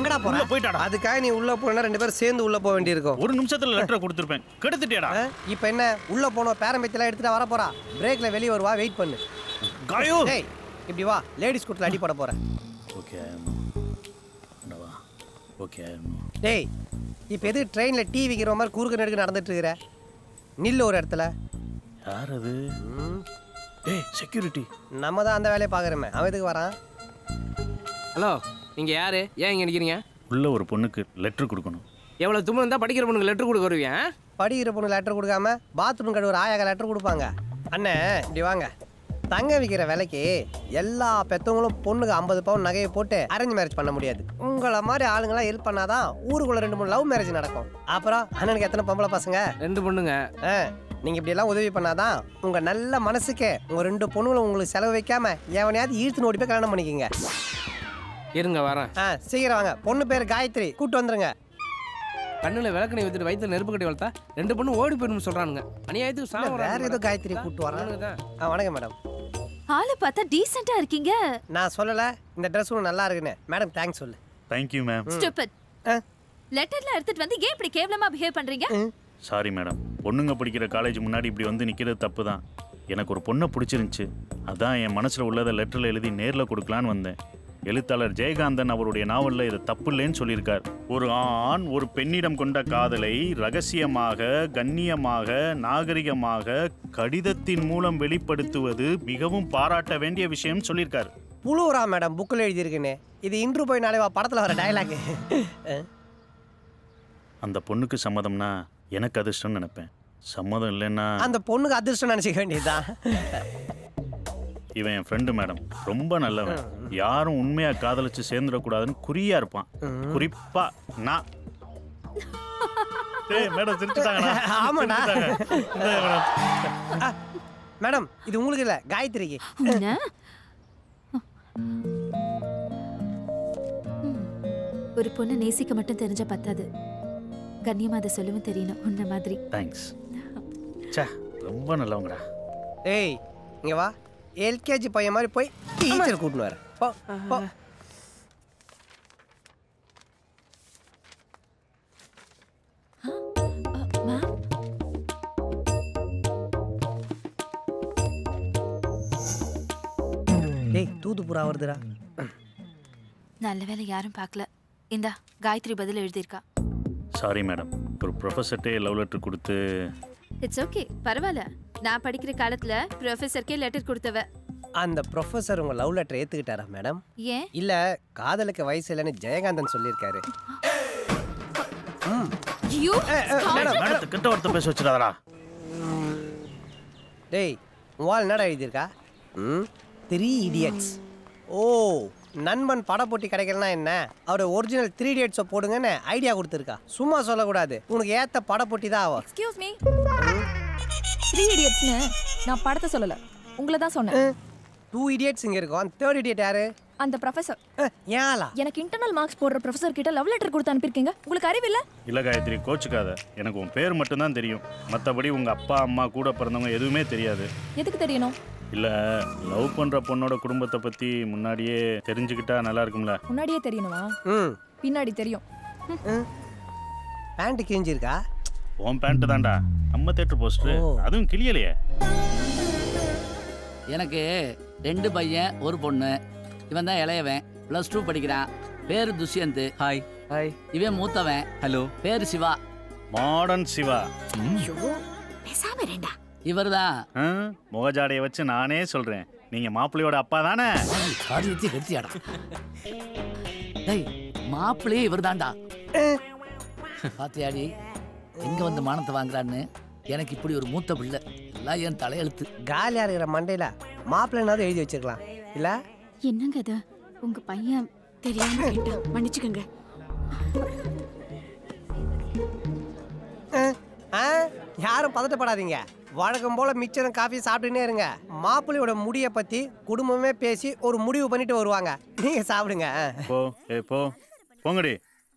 எங்கடா போற? போயிட்டாடா. அதுக்காக நீ உள்ள போனா ரெண்டு பேரும் சேர்ந்து உள்ள போக வேண்டியிருக்கும். ஒரு நிமிஷத்துல லெட்டர் கொடுத்துருப்பேன், கெடுத்துட்டேடா. இப்ப என்ன உள்ள போனோம், பேரம்பத்திலாம் எடுத்துட்டு வர போறா. பிரேக்ல வெளியே வருவா, வெயிட் பண்ணு. டேய் இப்படி வா, லேடிஸ் கூட்டில் அடி போட போறேன். Okay okay. டேய் இப்போ எது ட்ரெயினில் டீ விக்கிற மாதிரி குறுக்கு நெடுக்கு நடந்துட்டு இருக்கிற? நில்லு ஒரு இடத்துல. யார் அது? டேய் செக்யூரிட்டி. நம்ம தான் அந்த வேலையை பார்க்குறோமே, அவன் எதுக்கு வரான்? ஹலோ, நீங்கள் யார்? ஏன் இங்கே நிற்கிறீங்க? உள்ள ஒரு பொண்ணுக்கு லெட்டர் கொடுக்கணும். எவ்வளோ தும்மல் இருந்தால் படிக்கிற பொண்ணுக்கு லெட்டர் கொடுக்க வருவியா? படிக்கிற பொண்ணுக்கு லெட்டர் கொடுக்காம பாத்ரூம் கழுவுற ஆயாக லெட்டர் கொடுப்பாங்க. அண்ணே இப்படி வாங்க. தங்க விற்கிற விலைக்கு எல்லா பெற்றவங்களும் பொண்ணுக்கு 50 பவுன் நகையை போட்டு அரேஞ்ச் மேரேஜ் பண்ண முடியாது. உங்களை மாதிரி ஆளுங்களாம் ஹெல்ப் பண்ணாதான் ஊருக்குள்ள 2-3 லவ் மேரேஜ் நடக்கும். அப்புறம் அண்ணனுக்கு எத்தனை பொம்பளை பசங்க? 2 பொண்ணுங்க. நீங்க இப்படி எல்லாம் உதவி பண்ணாதான் உங்க நல்ல மனசுக்கு உங்க 2 பொண்ணுங்களும் உங்களுக்கு செலவு வைக்காம எவனையாவது ஈழ்த்து ஓடி போய் கல்யாணம் பண்ணிக்கோங்க. இருங்க வரேன். சீக்கிரம் வாங்க. பொண்ணு பேர் காயத்ரி, கூட்டு வந்துருங்க. கண்ணுல விளக்கணை வித்துட்டு வயிற்று நெருப்பு கட்டி வளர்த்தா 2 பொண்ணு ஓடி போயிடும் சொல்றானுங்க. அநியாயத்துக்கு ஏதோ காயத்ரி கூட்டு வரானுங்க. வணக்கம் மேடம். ஆளு பார்த்தா டீசென்ட்டா இருக்கீங்க. நான் சொல்லல இந்த Dress நல்லா இருக்குனே. மேடம் தேங்க்ஸ் சொல்லு. Thank you ma'am. Stupid. லெட்டர்ல எடுத்துட்டு வந்து ஏன் இப்படி கேவலமா பிஹேவ் பண்றீங்க? சாரி மேடம், பொண்ணுங்க படிக்கிற காலேஜ் முன்னாடி இப்படி வந்து நிக்கிறது தப்பு தான். எனக்கு ஒரு பொண்ணை பிடிச்சிருந்துச்சு, அதான் என் மனசுல உள்ளதை லெட்டர்ல எழுதி நேர்ல கொடுக்கலான்னு வந்தேன். எழுத்தாளர் ஜெயகாந்தன் அவருடைய நாவலில் இது தப்புல்லேன்னு சொல்லியிருக்கார். ஒரு ஆண் ஒரு பெண்ணிடம் கொண்ட காதலை ரகசியமாக, கண்ணியமாக, நாகரிகமாக கடிதத்தின் மூலம் வெளிப்படுத்துவது மிகவும் பாராட்ட வேண்டிய விஷயம் சொல்லியிருக்கார். புழுவரா மேடம் புக்கில் எழுதியிருக்குன்னு இது இன்று போய் நாளை படத்தில் வர டயலாக். அந்த பொண்ணுக்கு சம்மதம்னா எனக்கு அதிர்ஷ்டம்னு நினைப்பேன். சம்மதம் இல்லைன்னா அந்த பொண்ணுக்கு அதிர்ஷ்டம் நினச்சிக்க வேண்டியதுதான். இவன் என் ஃப்ரெண்டு மேடம், ரொம்ப நல்லவன். யாரும் உண்மையாக காதலிச்சு சேர்ந்துடக்கூடாதுன்னு குறியா இருப்பான். குறிப்பா நான். மேடம் சிரிச்சுட்டாங்க. ஆமாண்ணா மேடம், இது உங்களுக்கு இல்லை காயத்ரிக்கு. ஒரு பொண்ணு நேசிக்க மட்டும் தெரிஞ்ச பத்தாது, கண்ணியமா அதை சொல்லவும் தெரியணும். உன்ன மாதிரி தேங்க்ஸ். சே ரொம்ப நல்லவங்கடா. ஏய் இங்க வா, எல்கேஜி பையன் மாதிரி போய் டீச்சர் கூட்டினு வர போ போ. ஏய் தூது புறா வருதுடா. நல்ல வேளை யாரும் பார்க்கல. இந்தா காயத்ரி பதில் எழுதியிருக்கா. சாரி மேடம், ஒரு ப்ரொஃபஸர்ட்டே லவ் லெட்டர் கொடுத்து. இட்ஸ் ஓகே, பரவாயில்ல. நான் படிக்கிற காலத்துல ப்ரொஃபஸர்க்கே லெட்டர் கொடுத்தவ. அந்த ப்ரொஃபஸர் உங்க லவ் லெட்டர் ஏத்துக்கிட்டாரா மேடம்? ஏன் இல்ல, காதலுக்கு வயசு இல்லைன்னு ஜெயகாந்தன் சொல்லியிருக்காரு. யூ மேடம் கிட்ட ஒருத்த பேச வச்சிடாதடா. டேய் வால் என்னடா எழுதியிருக்கா? 3 இடியட்ஸ். ஓ நண்பன் பட போட்டி கிடைக்கலன்னா என்ன, அவரு ஒரிஜினல் 3 டேட்ஸை போடுங்கன்னு ஐடியா கொடுத்துருக்கா. சும்மா சொல்லக்கூடாது, உனக்கு ஏத்த பட போட்டி தான் ஆகும். எக்ஸ்கியூஸ் மீ, 3 இடியட்ஸ்னு நான் படத்தை சொல்லல, உங்களை தான் சொன்னேன். 2 இடியட்ஸ் இங்கே இருக்கும். அந்த 3rd இடியட் யாரு? அந்த ப்ரொஃபஸர். ஏன்லா எனக்கு இன்டர்னல் மார்க்ஸ் போடுற ப்ரொஃபஸர் கிட்ட லவ் லெட்டர் கொடுத்து அனுப்பியிருக்கீங்க, உங்களுக்கு அறிவு இல்லை? இல்லை காயத்ரி கோச்சுக்காத, எனக்கு உன் பேர் மட்டும்தான் தெரியும். மற்றபடி உங்கள் அப்பா அம்மா கூட பிறந்தவங்க எதுவுமே தெரியாது. எதுக்கு தெரியணும்? இல்ல லவ் பண்ற பொண்ணோட குடும்பத்தை பத்தி முன்னாடியே தெரிஞ்சுக்கிட்டா நல்லா இருக்கும்ல. முன்னாடியே தெரியணுமா? பின்னாடி தெரியும். பேண்ட் கிழிஞ்சிருக்கா? ஓம் பேண்ட் தான்டா, நம்ம தியேட்டர் போஸ்டர். அதுவும் கிளியலையே. எனக்கு 2 பையன் ஒரு பொண்ணு. இவன் தான் இளையவன், +2 படிக்கிறான். பேரு துஷ்யந்த். Hi hi. இவன் மூத்தவன். ஹலோ. பேரு சிவா, மாடர்ன் சிவா. பேசாம ரெண்டா இவர் தான். முகஜாடையை வச்சு நானே சொல்றேன், நீங்க மாப்பிள்ளையோட அப்பா தானே? மாப்பிள்ளையே இவர் தான்டா. பாத்தியாடி எங்க வந்து மானத்தை வாங்குறான்னு. எனக்கு இப்படி ஒரு மூத்த பிள்ளை எல்லாம் என் தலையெழுத்து. காலியா இருக்கிற மண்டையில மாப்பிள்ளைனாவது எழுதி வச்சிருக்கலாம் இல்ல? என்னங்க அது உங்க பையன் தெரியாம மன்னிச்சுக்கங்க. யாரும் பதட்டப்படாதீங்க, வழக்கம் போல மிச்சரும் காஃபி சாப்பிட்டுனே இருங்க. மாப்பிள்ளையோட முடிய பத்தி குடும்பமே பேசி ஒரு முடிவு பண்ணிட்டு வருவாங்க, நீங்க சாப்பிடுங்க. போ ஏ போ போங்கடி.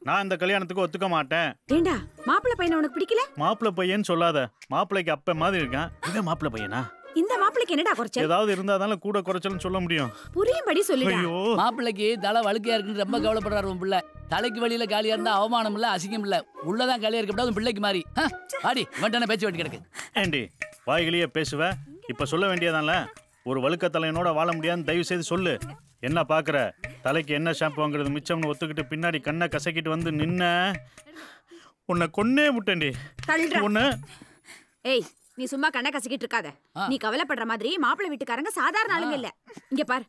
நான் இந்த கல்யாணத்துக்கு ஒத்துக்க மாட்டேன். ஏண்டா மாப்பிள்ளை பையனை உனக்கு பிடிக்கல? மாப்பிள்ளை பையன் சொல்லாத, மாப்பிள்ளைக்கு அப்ப மாதிரி இருக்கான். இவன் மாப்பிள்ளை பையனா? இந்த மாப்பிள்ளைக்கு என்னடா குறைச்சல்? ஏதாவது இருந்தாதால கூட குறைச்சல்னு சொல்ல முடியும். புரியும்படி சொல்லுடா. மாப்பிள்ளைக்கு தலை வழுக்கையா இருக்குன்னு ரொம்ப கவலைப்படுறாரு உன் பிள்ளை. தலைக்கு வழியில காலியா இருந்தா அவமானம் இல்ல, அசிங்கம் இல்ல. உள்ளதான் காலியா இருக்கப்படாது பிள்ளைக்கு மாதிரி. ஆடி வண்டான பேச்சு வேண்டி கிடக்கு. ஆண்டி வாய்களையே பேசுவேன். இப்ப சொல்ல வேண்டியதான்ல, ஒரு வழுக்க தலையனோட வாழ முடியாதுன்னு தயவு செய்து சொல்லு. என்ன பாக்குற? தலைக்கு என்ன ஷாம்பு வாங்குறது மிச்சம்னு ஒத்துக்கிட்டு பின்னாடி கண்ணை கசக்கிட்டு வந்து நின்ன உன்னை கொன்னே விட்டேன்டி. உன்ன ஏய் நீ சும்மா கண்ணை கசக்கிட்டு இருக்காத. நீ கவலைப்படுற மாதிரி மாப்பிள்ளை வீட்டுக்காரங்க சாதாரண ஆளுங்க இல்ல. இங்க பாரு,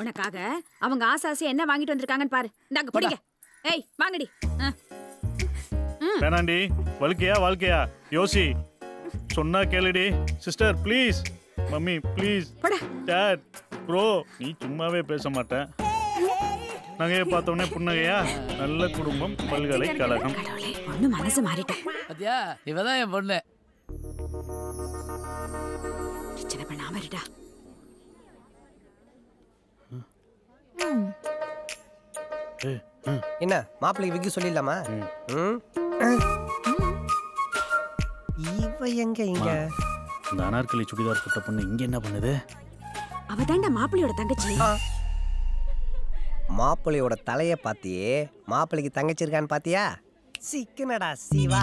உனக்காக அவங்க ஆசாசியா என்ன வாங்கிட்டு வந்திருக்காங்கன்னு பாரு. இந்தாங்க பிடிங்க. ஏய் வாங்கடி. வேணாண்டி, வழுக்கையா வாழ்க்கையா யோசி. சொன்னா கேளுடி. Sister please, mummy please, dad bro. நீ சும்மாவே பேச மாட்டேன். நகையை பார்த்தோன்னே புன்னகையா? நல்ல குடும்பம், பல்கலைக்கழகம். ஒண்ணு மனசு மாறிட்டேன். அத்தியா இவதான் என் பொண்ணு. பிரச்சனை பண்ணாம இருடா. என்ன மாப்பிள்ளைக்கு விக்கி சொல்லிடலாமா? இவ எங்க இங்க? இந்த அனார்கலி சுடிதார் போட்ட பொண்ணு இங்க என்ன பண்ணுது? அவ தான்டா மாப்பிள்ளையோட தங்கச்சி. மாப்பிள்ளையோட தலைய பாத்தியே, மாப்பிள்ளைக்கு தங்கச்சி இருக்கான்னு பாத்தியா? சிக்கனடா சிவா.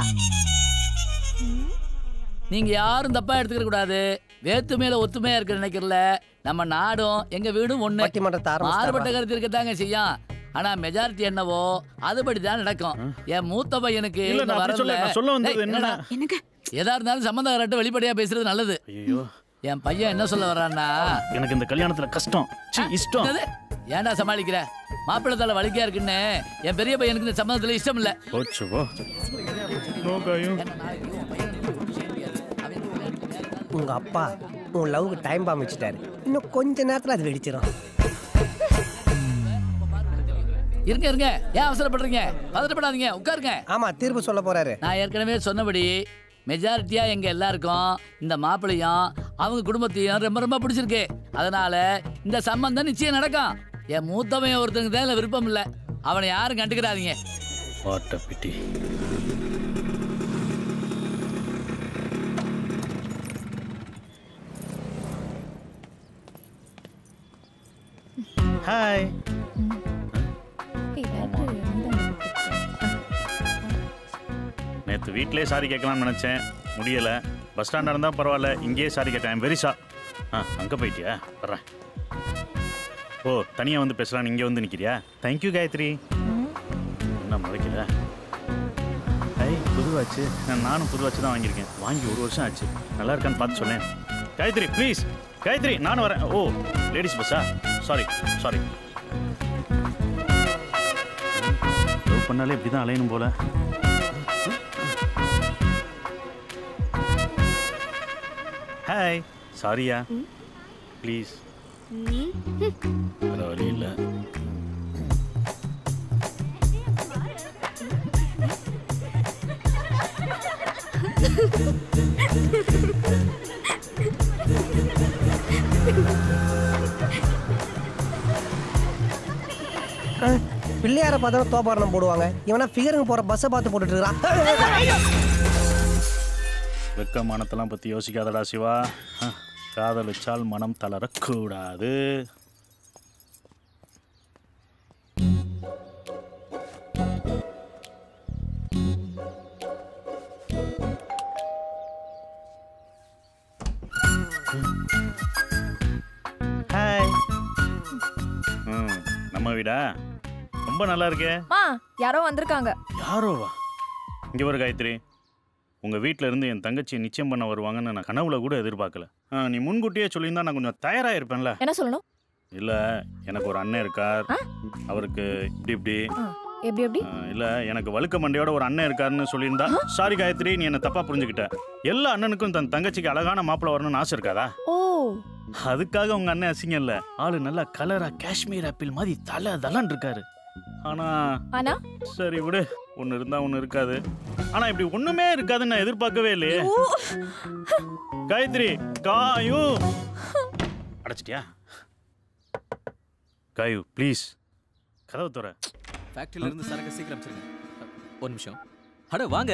நீங்க யாரும் தப்பா எடுத்துக்க கூடாது. வேத்து மேல ஒத்துமையா இருக்க நினைக்கிறல, நம்ம நாடும் எங்க வீடும் ஒண்ணு, மாறுபட்ட கருத்து இருக்கதாங்க செய்யும். ஆனா மெஜாரிட்டி என்னவோ அதுபடி தான் நடக்கும். என் மூத்த பையனுக்கு எதா இருந்தாலும் சம்பந்தக்காரட்ட வெளிப்படையா பேசுறது நல்லது. என் பையன் என்ன சொல்ல வர்றான்னா, எனக்கு இந்த கல்யாணத்துல கஷ்டம் இஷ்டம் ஏன்டா சமாளிக்கிற, மாப்பிள்ளை தலை வலிக்கையா இருக்குன்னு என் பெரிய பையனுக்கு இந்த சம்பந்தத்துல இஷ்டம் இல்ல. உங்க அப்பா உன் லவ்க்கு டைம் பாம் வச்சுட்டாரு, இன்னும் கொஞ்ச நேரத்துல அது வெடிச்சிடும். இருங்க இருங்க, ஏன் அவசரப்படுறீங்க, பதட்டப்படாதீங்க, உட்காருங்க. ஆமா தீர்ப்பு சொல்ல போறாரு. நான் ஏற்கனவே சொன்னபடி மெஜாரிட்டியா எங்க எல்லாருக்கும் இந்த மாப்பிள்ளையும் அவங்க குடும்பத்தையும் ரொம்ப ரொம்ப பிடிச்சிருக்கு. அதனால இந்த சம்பந்தம் நிச்சயம் நடக்கும். என் மூத்தமைய ஒருத்தனுக்கு தான் இல்ல விருப்பம் இல்லை, அவனை யாரும் கண்டுக்கிறாதீங்க. ஹாய் நேற்று வீட்டிலே சாரி கேட்கலாம்னு நினச்சேன், முடியலை. பஸ் ஸ்டாண்டாக இருந்தால் பரவாயில்ல, இங்கேயே சாரி கேட்டேன். வெரிசா ஆ அங்கே போயிட்டியா? வர்றேன். ஓ தனியாக வந்து பேசலான்னு இங்கே வந்து நிற்கிறியா? தேங்க்யூ காயத்ரி. என்ன முறைக்கிற ஐ புதுவாச்சு, நானும் புதுவாச்சு தான் வாங்கியிருக்கேன், வாங்கி ஒரு வருஷம் ஆச்சு. நல்லா இருக்கான்னு பார்த்து சொன்னேன். காயத்ரி ப்ளீஸ், காயத்ரி நானும் வரேன். ஓ லேடிஸ் பஸ்ஸா? Sorry sorry. லவ் பண்ணாலே இப்படி தான் அலையணும் போல. Hi Saria please. வேற வழி இல்லை. பிள்ளையார பார்த்தா தோபாரணம் போடுவாங்க, இவனா ஃபிகருங்க போற பஸ்ஸை பார்த்து போட்டுட்டு இருக்கிறான். வெக்கமானத்தெல்லாம் பற்றி யோசிக்காதடா சிவா, காதலிச்சால் மனம் தளரக்கூடாது. ஹாய் நம்ம வீடா ரொம்ப நல்லா இருக்கே. யாரோ வந்திருக்காங்க. யாரோவா? இங்கே ஒரு காயத்ரி, உங்கள் வீட்டில் இருந்து என் தங்கச்சியை நிச்சயம் பண்ண வருவாங்கன்னு நான் கனவுல கூட எதிர்பார்க்கல. நீ முன்கூட்டியே சொல்லியிருந்தா நான் கொஞ்சம் தயாராக இருப்பேன்ல. என்ன சொல்லணும்? இல்லை எனக்கு ஒரு அண்ணன் இருக்கார், அவருக்கு இப்படி இப்படி எப்படி எப்படி இல்லை எனக்கு வழுக்க மண்டையோட ஒரு அண்ணன் இருக்காருன்னு சொல்லியிருந்தா. சாரி காயத்ரி, நீ என்னை தப்பாக புரிஞ்சுக்கிட்ட. எல்லா அண்ணனுக்கும் தன் தங்கச்சிக்கு அழகான மாப்பிள்ளை வரணும்னு ஆசை இருக்காதா? ஓ அதுக்காக உங்கள் அண்ணன் அசிங்கம் இல்லை, ஆளு நல்லா கலராக காஷ்மீர் ஆப்பிள் மாதிரி தலை தலன் இருக்காரு. ஆனா சரி விடு, ஒன்னு இருந்தா ஒன்னு இருக்காது. ஆனா இப்படி ஒண்ணுமே இருக்காதுன்னு நான் எதிர்பார்க்கவே இல்லையே. காயத்ரி காயு அடைச்சிட்டியா? காயு ப்ளீஸ் கதவை தோற. ஃபேக்டரியில இருந்து சரக்கு சீக்கிரம் அனுப்பிச்சிருங்க. ஒரு நிமிஷம். அட வாங்க,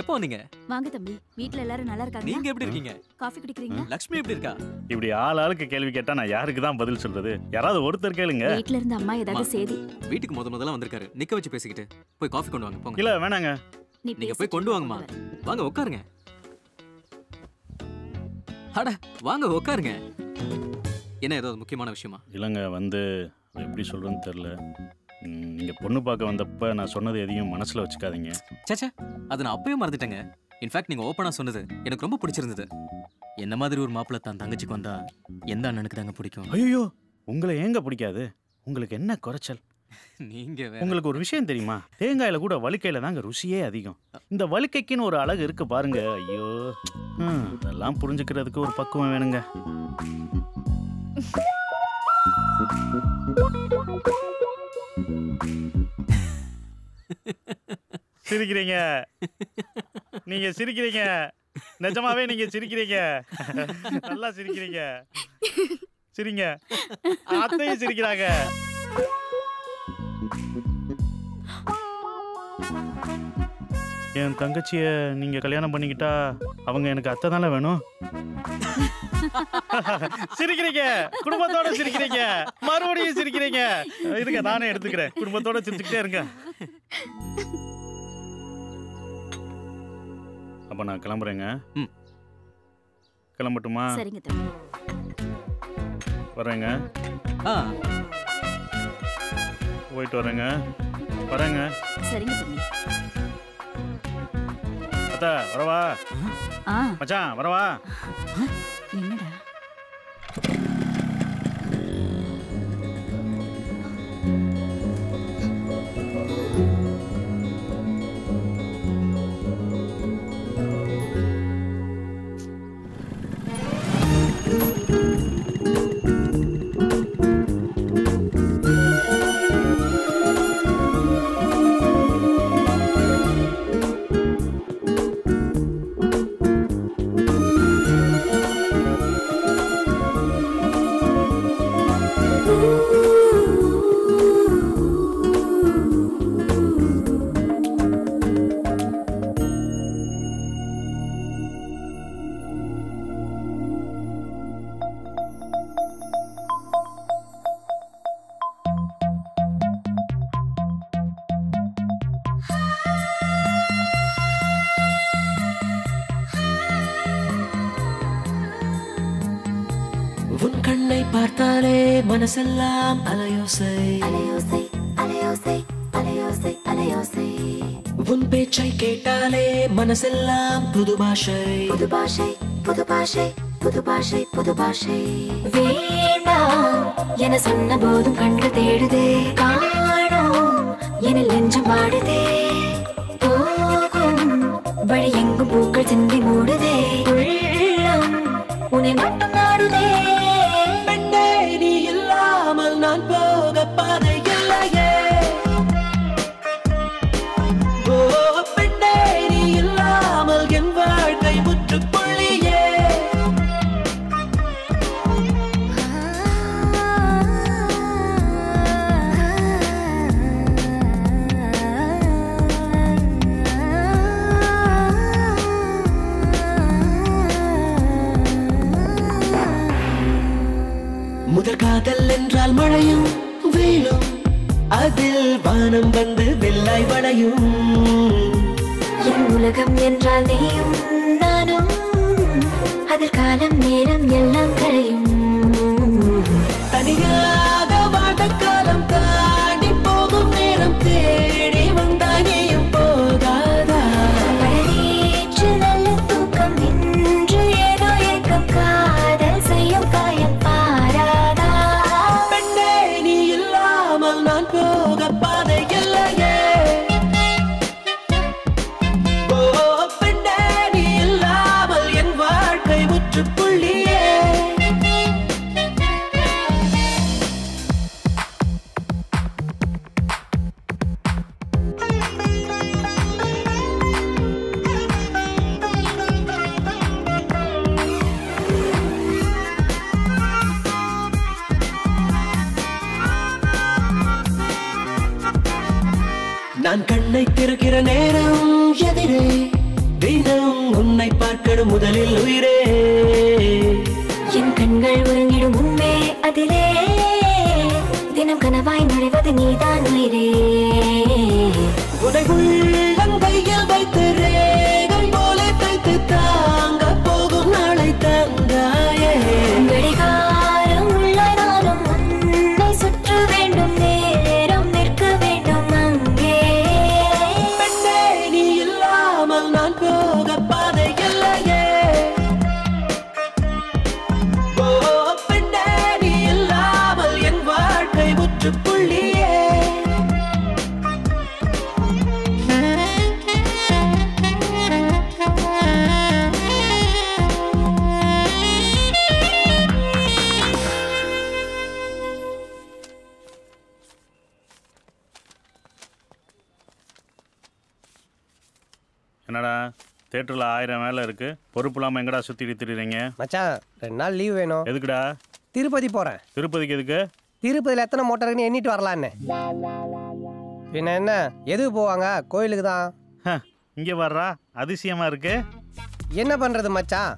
எப்போ வந்தீங்க? வாங்க தம்பி, வீட்ல எல்லாரும் நல்லா இருக்காங்க. நீங்க எப்படி இருக்கீங்க? காபி குடிக்கிறீங்களா? லட்சுமி எப்படி இருக்கா? இப்படி ஆளாளுக்கு கேள்வி கேட்டா நான் யாருக்கு தான் பதில் சொல்றது? யாராவது ஒருத்தர் கேளுங்க. வீட்ல இருந்து அம்மா ஏதாவது சேதி. வீட்டுக்கு முதல்ல வந்திருக்காரு, நிக்க வச்சு பேசிக்கிட்டு. போய் காபி கொண்டு வாங்க போங்க. இல்ல வேணாங்க, நீங்க போய் கொண்டு வாங்கம்மா. வாங்க உட்காருங்க. அட வாங்க உட்காருங்க. என்ன ஏதாவது முக்கியமான விஷயமா? இல்லங்க, வந்து எப்படி சொல்றேன்னு தெரியல. நீங்கள் பொண்ணு பார்க்க வந்தப்போ நான் சொன்னது எதையும் மனசில் வச்சுக்காதீங்க. சேச்சே, அது நான் அப்பயும் மறந்துட்டேங்க. இன்ஃபேக்ட் நீங்கள் ஓப்பனாக சொன்னது எனக்கு ரொம்ப பிடிச்சிருந்தது. என்ன மாதிரி ஒரு மாப்பிள்ளை தான் தங்கச்சிக்கு வந்தா எந்த அண்ணனுக்கு தாங்க பிடிக்கும்? ஐயோ உங்களை ஏங்க பிடிக்காது? உங்களுக்கு என்ன குறைச்சல்? நீங்கள் உங்களுக்கு ஒரு விஷயம் தெரியுமா, தேங்காயில் கூட வலிக்கையில் தாங்க ருசியே அதிகம். இந்த வலிக்கைக்குன்னு ஒரு அழகு இருக்கு பாருங்க. ஐயோ இதெல்லாம் புரிஞ்சுக்கிறதுக்கு ஒரு பக்குவம் வேணுங்க. சிரிக்கிறீங்க, நீங்க சிரிக்கிறீங்க, நிஜமாவே நீங்க சிரிக்கிறீங்க, நல்லா சிரிக்கிறீங்க. சிரிங்க, அத்தையும் சிரிக்கிறாங்க. என் தங்கச்சிய நீங்க கல்யாணம் பண்ணிக்கிட்டா அவங்க எனக்கு அத்தை தானே வேணும். சிரிக்கிறீங்க, குடும்பத்தோட சிரிக்கிறீங்க, மறுபடியும் சிரிக்கிறீங்க. இருங்க நானே எடுத்துக்கிறேன். குடும்பத்தோட சிரிச்சுக்கிட்டே இருங்க. அப்ப நான் கிளம்புறேங்க. கிளம்பட்டுமா? சரிங்க தம்பி. வரேங்க. ஆ போயிட்டு வரேங்க. வரேங்க. சரிங்க தம்பி. அத்தா வரவா? ஆ மச்சான் வரவா? என்னடா? மனசெல்லாம் அலையோசை அலையோசை அலையோசை அலையோசை அலையோசை. உன் பேச்சை கேட்டாலே மனசெல்லாம் புது பாஷை புது பாஷை புது பாஷை புது பாஷை புது பாஷை. வேண்டாம் என சொன்ன போதும் கண்டு தேடுதே, காணோம் என லெஞ்சம் பாடுதே, போகும் வழி எங்கும் பூக்கள் சிந்தி மூடுதே, உள்ளம் உன்னை மட்டும் நாடுதே. நான் போக பாதை இல்லையே, ஓ பெண்ணே நீ இல்லாமல் என் வாழ்க்கை முற்றுப்புள்ளியே. முதல் காதல் என்றால் மழையும் வெயிலும், அதில் வானம் வந்து வெள்ளாய் வளையும். என் உலகம் என்றால் நீயும் நானும், அதில் காலம் நேரம் எல்லாம் கரையும். தனியாக வாட காலம் தாண்டி போகும் நேரம் தேடி வந்தாயும் போகாதா. பழநீற்று நல்ல தூக்கம் இன்று ஏனோ ஏக்கம், காதல் செய்யும் காயம் திறக்கிற நேரம் எதிரே, தினம் உன்னை பார்க்கணும் முதலில் உயிரே. என் கண்கள் உறங்கிடும் உண்மை அதிலே, தினம் கனவாய் நுழைவது நீதான் உயிரே. உலகம் கையில் வைத்து ரேகை போல தைத்து தாங்க போகும் நாளை தந்தாயே. என்னடா தியேட்டர்ல 1000 வேலை இருக்கு, பொறுப்பு இல்லாம எங்கடா சுத்தி திரிறீங்க? மச்சான் 2 நாள் லீவ் வேணும். எதுக்குடா? திருப்பதி போறேன். திருப்பதிக்கு எதுக்கு? திருப்பதியில எத்தனை மோட்டர் இருக்குன்னு எண்ணிட்டு வரலான்னு. பின்ன என்ன, எதுக்கு போவாங்க? கோயிலுக்கு தான். இங்க வர்றா அதிசயமா இருக்கு. என்ன பண்றது மச்சான்,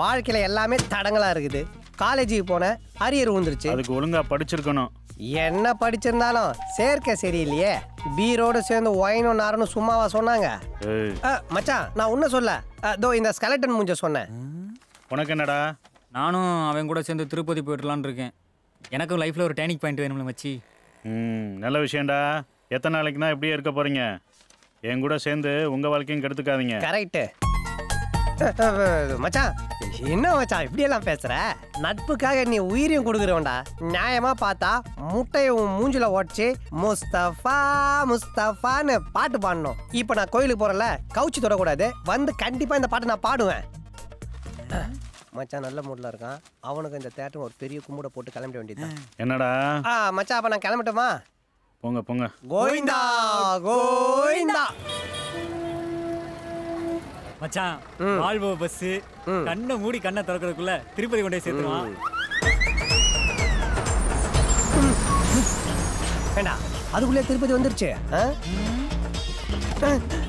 வாழ்க்கையில எல்லாமே தடங்களா இருக்குது. காலேஜுக்கு போனேன், அரியர் விழுந்துருச்சு. அதுக்கு ஒழுங்கா படிச்சிருக்கணும். என்ன படிச்சிருந்தாலும் சேர்க்க சரியில்லையே. பீரோட சேர்ந்து ஒயினும் நாரனும் சும்மாவா சொன்னாங்க? மச்சான் நான் ஒன்னும் சொல்ல, அதோ இந்த ஸ்கெலட்டன் மூஞ்ச சொன்னேன். உனக்கு என்னடா? நானும் அவன் கூட சேர்ந்து திருப்பதி போயிடலான்னு இருக்கேன். எனக்கும் லைஃப்பில் ஒரு டேர்னிங் பாயிண்ட் வேணும்ல மச்சி. நல்ல விஷயம்டா. எத்தனை நாளைக்கு தான் இப்படியே இருக்க போகிறீங்க? என் கூட சேர்ந்து உங்கள் வாழ்க்கையும் கெடுத்துக்காதீங்க. கரெக்டு மச்சான். என்ன மச்சான் இப்படியெல்லாம் பேசுகிற? நட்புக்காக நீ உயிரையும் கொடுக்குறவன்டா. நியாயமாக பார்த்தா முட்டையும் மூஞ்சில் ஓடிச்சு முஸ்தபா முஸ்தபான்னு பாட்டு பாடணும். இப்போ நான் கோயிலுக்கு போகிறேன்ல, கவுச்சி தொடக்கூடாது. வந்து கண்டிப்பாக இந்த பாட்டை நான் பாடுவேன். மச்சான் நல்ல மூடில் இருக்கான். அவனுக்கு இந்த தேட்டரும் ஒரு பெரிய கும்பிட போட்டு கிளம்பிட வேண்டியது. என்னடா மச்சான் அப்போ நான் கிளம்பட்டுமா? போங்க போங்க. கோவிந்தா கோவிந்தா. மச்சான் வால்வோ பஸ் கண்ணை மூடி கண்ணை திறக்கிறதுக்குள்ள திருப்பதி கொண்டே சேர்த்துருவான். ஏண்டா அதுக்குள்ளே திருப்பதி வந்துருச்சு?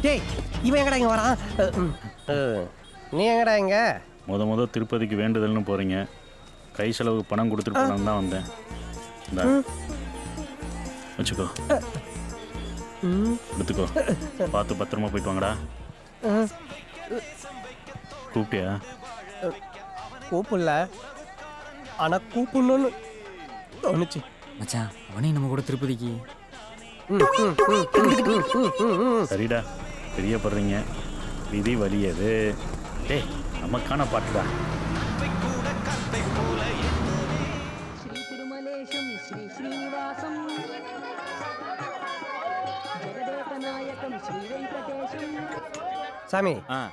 டேய் இவன் எங்கடா இங்கே வரான்? நீ எங்கடா இங்கே? முத திருப்பதிக்கு வேண்டுதல்னு போகிறீங்க. கை செலவுக்கு பணம் கொடுத்துட்டு போனான்னு தான் வந்தேன். வச்சுக்கோ எடுத்துக்கோ. பார்த்து பத்திரமா போயிட்டு வாங்கடா. கூப்பிட்டியா? கூப்பிடல, ஆனா கூப்பிடணும்னு தோணுச்சு மச்சான். அவனே நம்ம கூட திருப்பதிக்கு. சரிடா தெரியப்படுறீங்க, விதி வலியது. டேய் நமக்கான பாட்டுடா. சாமி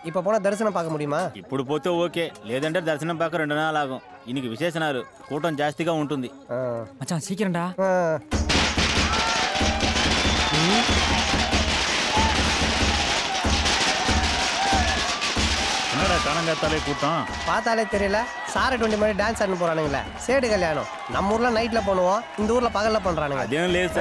இப்ப போனா தரிசனம் பார்க்க முடியுமா? ఇప్పుడు పోతే ఓకే, లేదంటే దర్శనం పాక 2 నాలు ఆగం. ఇనికి విశేషనారు కూటం జాస్తిగా ఉంటుంది. మచ్చా సీకిరండా. என்னடா கணங்கத்தாலே கூட்டம்? பார்த்தாலே தெரியல. சார 20 மணி டான்ஸ் ஆடணும் போறானுங்களே, சேடு கல்யாணம். நம்ம ஊர்ல நைட்ல பண்ணுவோம், இந்த ஊர்ல பகல்ல பண்றானுங்க. அதையும் லேஸ்.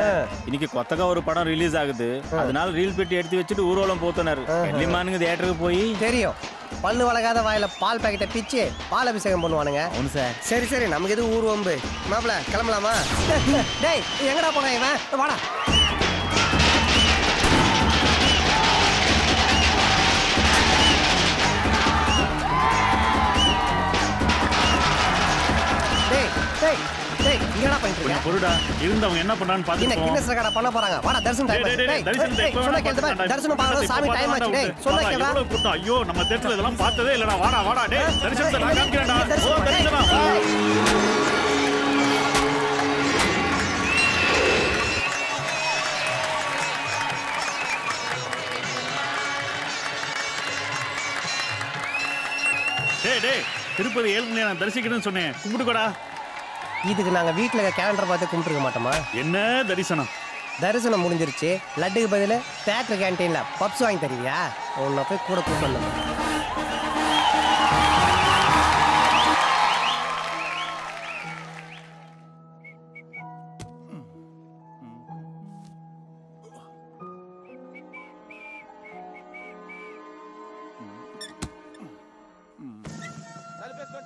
இன்னைக்கு கொத்தகா ஒரு படம் ரிலீஸ் ஆகுது, அதனால ரீல் பெட்டி எடுத்து வச்சுட்டு ஊர்வலம் போத்துனாரு. எல்லிமானுங்க தியேட்டருக்கு போய் தெரியும் பல்லு வளகாத வாயில பால் பாக்கெட்டை பிச்சு பால் அபிஷேகம் பண்ணுவானுங்க. ஒன்று சார். சரி சரி நமக்கு எது ஊர்வம்பு மாப்பிள, கிளம்பலாமா? டேய் எங்கடா போன இவன்? வாடா. என்ன பண்றான்னு பண்ண போறாங்க. வாடா தரிசனம் தரிசனம். திருப்பதி 7 மணி நான் தரிசிக்கணும்னு சொன்னேன், கும்பிட்டுக்கோடா. இதுக்கு நாங்கள் வீட்டில் கேலண்டர் பார்த்து கும்பிட்டுருக்க மாட்டோமா? என்ன தரிசனம்? தரிசனம் முடிஞ்சிருச்சு, லட்டுக்கு பதில் தேட்டர் கேன்டீனில் பப்ஸ் வாங்கி தருவியா? உன்னை போய் கூட கூப்பிடணும்.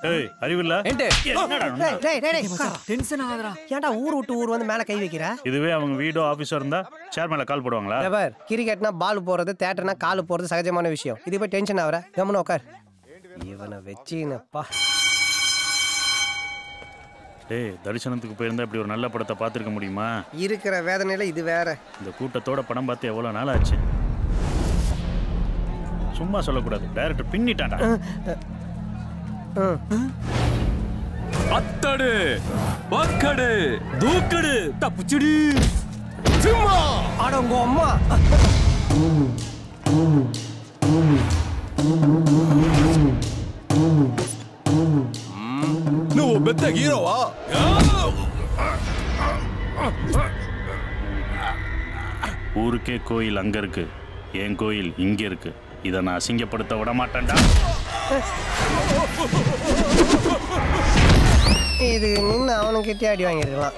ஏய் அறிவில்ல ஏண்டே என்னடா? டேய் டேய் டென்ஷன் ஆகுறா. ஏன்டா ஊர் விட்டு ஊர் வந்து மேல கை வைக்கிற? இதுவே அவங்க வீடோ ஆபீஸோ இருந்தா சேர்மேல கால் போடுவாங்களா? டேய் கிரிக்கெட்னா பால் போறது, தியேட்டர்னா கால் போறது சகஜமான விஷயம். இது போய் டென்ஷன் ஆகுற? கம்முன்னு உட்கார். இவனை வெச்சினப்பா. டேய் தரிசனத்துக்கு போயிருந்தா இப்படி ஒரு நல்ல படத்தை பார்த்திருக்க முடியுமா? இருக்கிற வேதனையில இது வேற. இந்த கூட்டத்தோட படம் பார்த்து எவ்வளவு நாள் ஆச்சு? சும்மா சொல்லக்கூடாது, டைரக்டர் பின்னிட்டான்டா. அத்தடு பக்கடு தூக்கடு தப்புச்சுடி சும்மா அடங்க அம்மா. నువ్వు పెద్ద హీరోవా? ஊருக்கே கோயில் அங்க இருக்கு, என் கோயில் இங்க இருக்கு. இதை நான் அசிங்கப்படுத்த விட மாட்டேன்டா. இது நின்று அவனுக்கிட்டே அடி வாங்கிருக்கலாம்.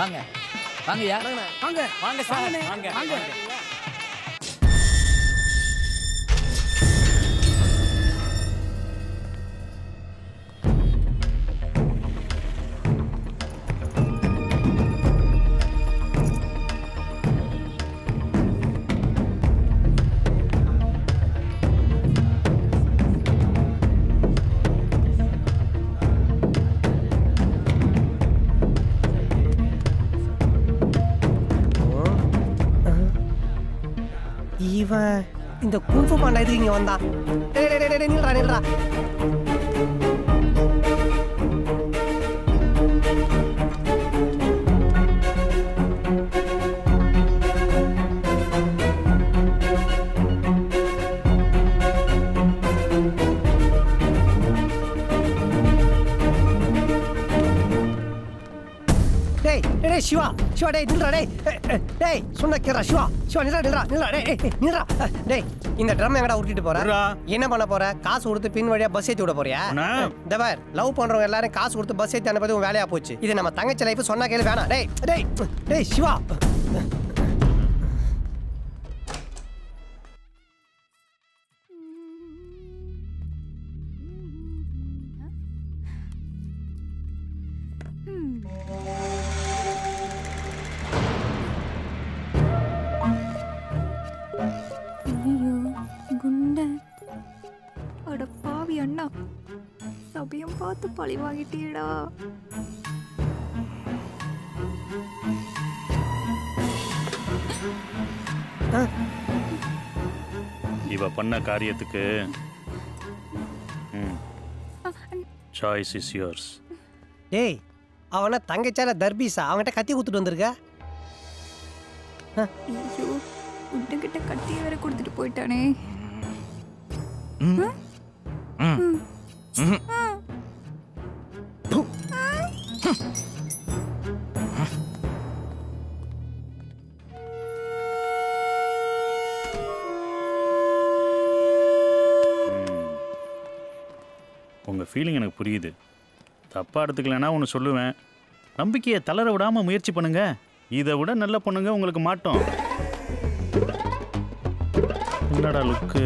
வாங்க வாங்கய்யா, வாங்க வாங்க சார், வாங்க வாங்க. இந்த கும்பு பண்ணது இங்க வந்தா நில்றா நில்றா. சிவா சிவா டேய் நில்றா டேய் டேய் சொன்ன கேட்றா சிவா சிவா நில்றா நில்றா நில்றா டேய் நில்றா டேய். இந்த ட்ரம் எங்கடா உருட்டிட்டு போற? என்ன பண்ண போற? காசு கொடுத்து பின் வழியா பஸ் ஏத்தி விட போறியா? டேய் லவ் பண்றவங்க எல்லாரும் காசு கொடுத்து பஸ் ஏத்தி அனுப்பது உன் வேலையா போச்சு. இது நம்ம தங்கச்சி லைஃப் சொன்னா கேளு வேணா. டேய் டேய் டேய் சிவா பார்த்து பழி வாங்கிட்டீடா. இவ பண்ண காரியத்துக்கு சாய்ஸ் இஸ் யுவர்ஸ். டேய் அவன தங்கச்சால தர்பீசா அவங்கிட்ட கத்தி குடுத்துட்டு வந்திருக்க. ஐயோ உன்கிட்ட கத்தி வேற கொடுத்துட்டு போயிட்டானே. உங்கள் ஃபீலிங் எனக்கு புரியுது. தப்பாக எடுத்துக்கலன்னா ஒன்று சொல்லுவேன், நம்பிக்கையை தளர விடாமல் முயற்சி பண்ணுங்க. இதை விட நல்ல பொண்ணுங்க உங்களுக்கு மாட்டோம். என்னடா லுக்கு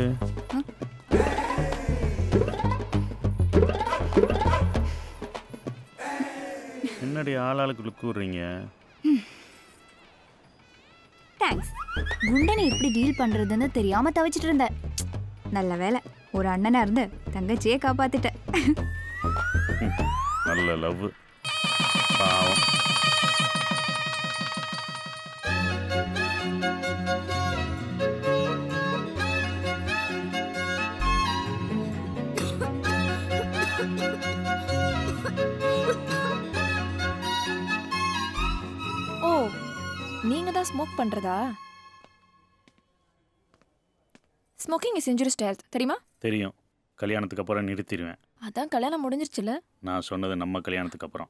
என்னடி ஆளாளுக்கு லுக்கு விடுறீங்க? தேங்க்ஸ். குண்டனை எப்படி டீல் பண்ணுறதுன்னு தெரியாமல் தவிச்சிட்டு இருந்தேன். நல்ல வேலை ஒரு அண்ணனா இருந்து தங்கச்சியை காப்பாத்திட்ட. நல்ல லவ். பாவம் ஓ நீங்க தான் ஸ்மோக் பண்றதா? Smoking is injurious to health தெரியுமா? தெரியும். கல்யாணத்துக்கு அப்புறம் நிறுத்திடுவேன். அதான் கல்யாணம் முடிஞ்சிருச்சுல. நான் சொன்னது நம்ம கல்யாணத்துக்கு அப்புறம்.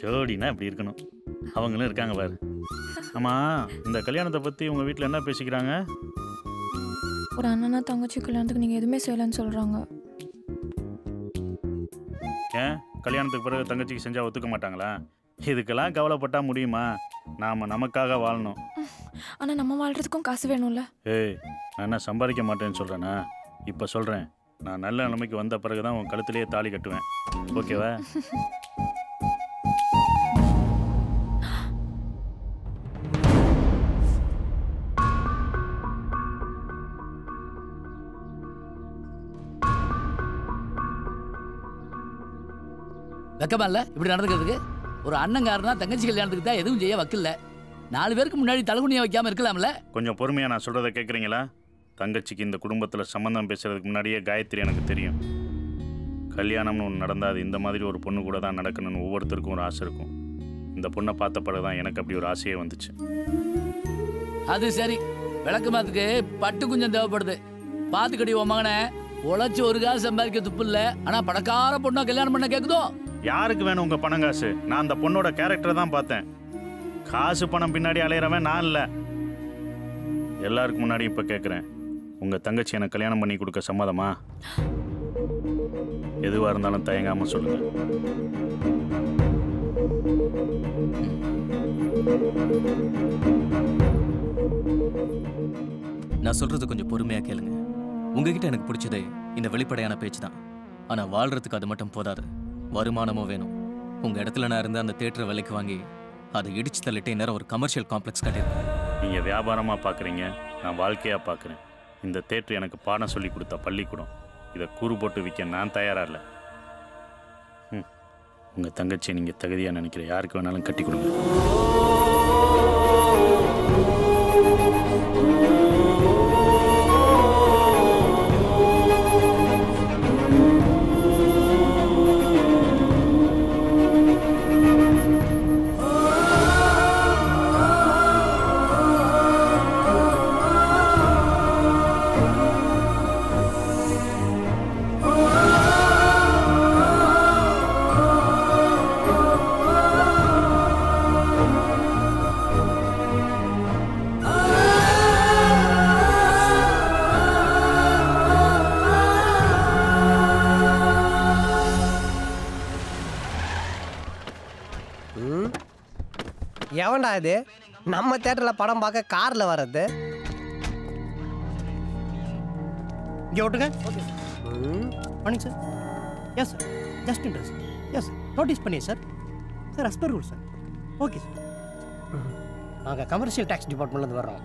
ஜோடினா இப்படி இருக்கணும். அவங்களும் இருக்காங்க பாரு. ஆமா இந்த கல்யாணத்தை பத்தி உங்க வீட்டில் என்ன பேசிக்கிறாங்க? ஒரு அண்ணனா தங்கச்சி கல்யாணத்துக்கு நீங்க எதுவுமே செய்யலன்னு சொல்றாங்க. ஏன் கல்யாணத்துக்கு பிறகு தங்கச்சிக்கு செஞ்சா ஒத்துக்க மாட்டாங்களா? இதுக்கெல்லாம் கவலைப்பட்டா முடியுமா? நாம நமக்காக வாழணும். ஆனா நம்ம வாழ்றதுக்கும் காசு வேணும்ல. ஏய் நான் என்ன சம்பாதிக்க மாட்டேன்னு சொல்றேனா? இப்ப சொல்றேன், நான் நல்ல நிலைமைக்கு வந்த பிறகுதான் உன் கழுத்திலேயே தாலி கட்டுவேன். ஓகேவா? வெக்கமா இல்லை இப்படி நடந்துக்கிறதுக்கு? ஒரு அண்ணங்காரனா தங்கச்சி கல்யாணத்துக்கு தான் எதுவும் செய்ய வக்கில்ல. 4 பேருக்கு முன்னாடி தலைகுனியை வைக்காம இருக்கலாம்ல. கொஞ்சம் பொறுமையாக நான் சொல்கிறத கேட்குறீங்களா? தங்கச்சிக்கு இந்த குடும்பத்தில் சம்மந்தம் பேசுறதுக்கு முன்னாடியே காயத்ரி எனக்கு தெரியும். கல்யாணம்னு ஒன்று நடந்தால் அது இந்த மாதிரி ஒரு பொண்ணு கூட தான் நடக்கணும்னு ஒவ்வொருத்தருக்கும் ஒரு ஆசை இருக்கும். இந்த பொண்ணை பார்த்த பிறகு தான் எனக்கு அப்படி ஒரு ஆசையே வந்துச்சு. அது சரி, விளக்கமாத்துக்கு பட்டு குஞ்சம் தேவைப்படுது. பார்த்துக்கடி உன் மகனை, உழைச்சி ஒரு காசு சம்பாதிக்க துப்பு இல்லை. ஆனால் பணக்கார பொண்ணா கல்யாணம் பண்ண கேட்குதோ? யாருக்கு வேணும் உங்க பணம் காசு? நான் அந்த பொண்ணோட கேரக்டர் தான் பார்த்தேன். காசு பணம் பின்னாடி அலையிறவன் நான் இல்லை. எல்லாருக்கும் முன்னாடி இப்போ கேட்குறேன், உங்கள் தங்கச்சி எனக்கு கல்யாணம் பண்ணி கொடுக்க சம்மதமா? எதுவாக இருந்தாலும் தயங்காமல் சொல்லுங்கள். நான் சொல்கிறது கொஞ்சம் பொறுமையாக கேளுங்க. உங்ககிட்ட எனக்கு பிடிச்சதே இந்த வெளிப்படையான பேச்சு தான். ஆனால் வாழ்கிறதுக்கு அது மட்டும் போதாது, வருமானமும் வேணும். உங்கள் இடத்துல நான் இருந்த அந்த தியேட்டர் விலைக்கு வாங்கி அதை இடிச்சு தள்ளிட்டு நேரம் ஒரு கமர்ஷியல் காம்ப்ளெக்ஸ் கட்டியிருக்கேன். நீங்கள் வியாபாரமாக பார்க்குறீங்க, நான் வாழ்க்கையாக பார்க்குறேன். இந்த தேட்டர் எனக்கு பாடம் சொல்லி கொடுத்த பள்ளிக்கூடம். இதை கூறு போட்டு விற்க நான் தயாராக இல்லை. உங்கள் தங்கச்சியை நீங்கள் தகுதியாக நினைக்கிற யாருக்கு வேணாலும் கட்டி கொடுங்க. எவன்டா இது நம்ம தியேட்டரில் படம் பார்க்க காரில் வர்றது? இங்கே விட்டுங்க. பண்ணிங்க sir. Yes sir, just interest. Yes sir, notice பண்ணியே sir. Sir as per rule sir. Okay sir, நாங்கள் கமர்ஷியல் டேக்ஸ் டிபார்ட்மெண்ட்லேருந்து வர்றோம்.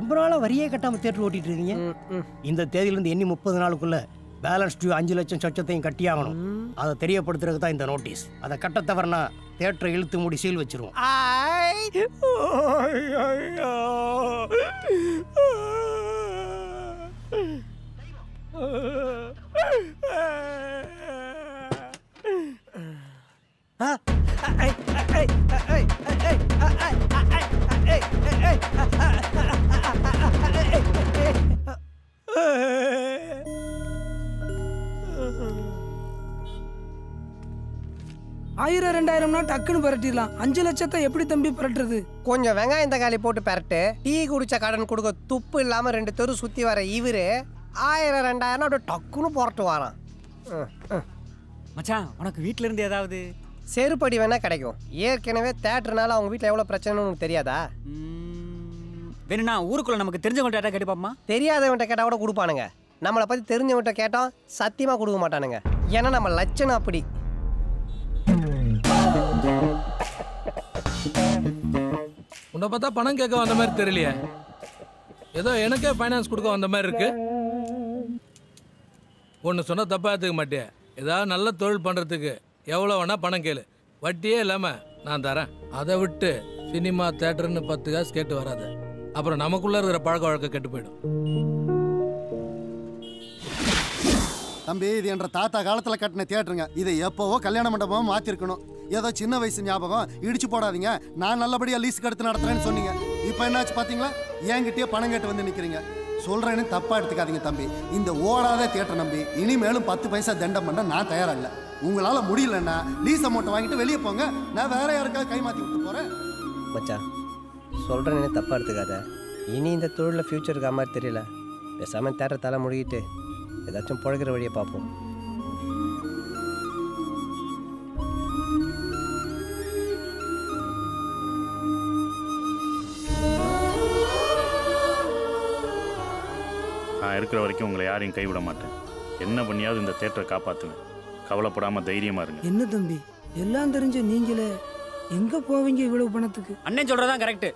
ரொம்ப நாளாக வரியே கட்டாமல் தியேட்டர் ஓட்டிகிட்டு இருக்கீங்க. இந்த தேதியிலேருந்து எண்ணி 30 நாளுக்குள்ளே பேலன்ஸ் டியூ 5 லட்சம் சொச்சத்தையும் கட்டியாகணும். அதை தெரியப்படுத்துறதுக்கு தான் இந்த நோட்டீஸ். அதை கட்ட தவறுனா தியேட்டரை இழுத்து மூடி சீல் வச்சிருவோம். $1000-2000னா டக்குன்னு பரட்டிடலாம். 5 லட்சத்தை எப்படி தம்பி பரட்டுறது? கொஞ்சம் வெங்காயம் தக்காளி போட்டு பரட்டு. டீ குடிச்ச கடன் கொடுக்க துப்பு இல்லாம 2 தெரு சுத்தி வர இவரு 1000-2000 டக்குன்னு புரட்டு வாரான். மச்சான், உனக்கு வீட்டுல இருந்து ஏதாவது செருப்படி வேணா கிடைக்கும். ஏற்கனவே தேட்டர்னால அவங்க வீட்டுல எவ்வளவு பிரச்சனைன்னு உனக்கு தெரியாதா? வேணும்னா ஊருக்குள்ள நமக்கு தெரிஞ்சவங்கள்ட்ட கேட்டுப்பாமா. தெரியாதவன்ட்ட கேட்டா கூட கொடுப்பானுங்க. நம்மளை பத்தி தெரிஞ்சவன்ட்ட கேட்டோம் சத்தியமா கொடுக்க மாட்டானுங்க. ஏன்னா நம்ம லட்சணம் அப்படி. உன்னை பார்த்தா பணம் கேட்க வந்த மாதிரி தெரியலையே, ஏதோ எனக்கே ஃபைனான்ஸ் கொடுக்க வந்த மாதிரி இருக்கு. ஒன்று சொன்னால் தப்பாக எடுத்துக்க மாட்டேன். ஏதாவது நல்ல தொழில் பண்ணுறதுக்கு எவ்வளோ வேணால் பணம் கேளு, வட்டியே இல்லாமல் நான் தரேன். அதை விட்டு சினிமா தேட்டர்னு 10 காசு கேட்டு வராத, அப்புறம் நமக்குள்ளே இருக்கிற பழக்க வழக்கம் கெட்டு போயிடும். தம்பி, இது என்ற தாத்தா காலத்தில் கட்டின தியேட்டருங்க. இதை எப்போவோ கல்யாண மண்டபமாக மாற்றிருக்கணும். ஏதோ சின்ன வயசு ஞாபகம் இடிச்சு போடாதீங்க. நான் நல்லபடியாக லீஸுக்கு எடுத்து நடத்துறேன்னு சொன்னீங்க. இப்போ என்னாச்சு பார்த்தீங்களா? என்கிட்டயே பணம் கேட்டு வந்து நிற்கிறீங்க. சொல்கிறேன்னு தப்பாக எடுத்துக்காதீங்க தம்பி. இந்த ஓடாத தியேட்டர் நம்பி இனிமேலும் 10 பைசா தண்டம் பண்ண நான் தயாராக இல்லை. உங்களால் முடியலன்னா லீஸ் அமௌண்ட் வாங்கிட்டு வெளியே போங்க. நான் வேற யாருக்காவது கை மாற்றி விட்டு போகிறேன். மச்சா, சொல்கிறேன்னு தப்பாக எடுத்துக்காத. இனி இந்த தொழிலில் ஃப்யூச்சர் இருக்க மாதிரி தெரியல. பேசாமல் தேட்டர் தலை முடிக்கிட்டு ஏதாச்சும் பழகிற வழியை பார்ப்போம். நான் இருக்கிற வரைக்கும் உங்களை யாரையும் கைவிட மாட்டேன். என்ன பண்ணியாவது இந்த தியேட்டரை காப்பாற்றுவேன். கவலைப்படாம தைரியமா இருங்க. என்ன தம்பி, எல்லாம் தெரிஞ்ச நீங்களே எங்க போவீங்க இவ்வளவு பணத்துக்கு? அண்ணன் சொல்றதான் கரெக்ட்.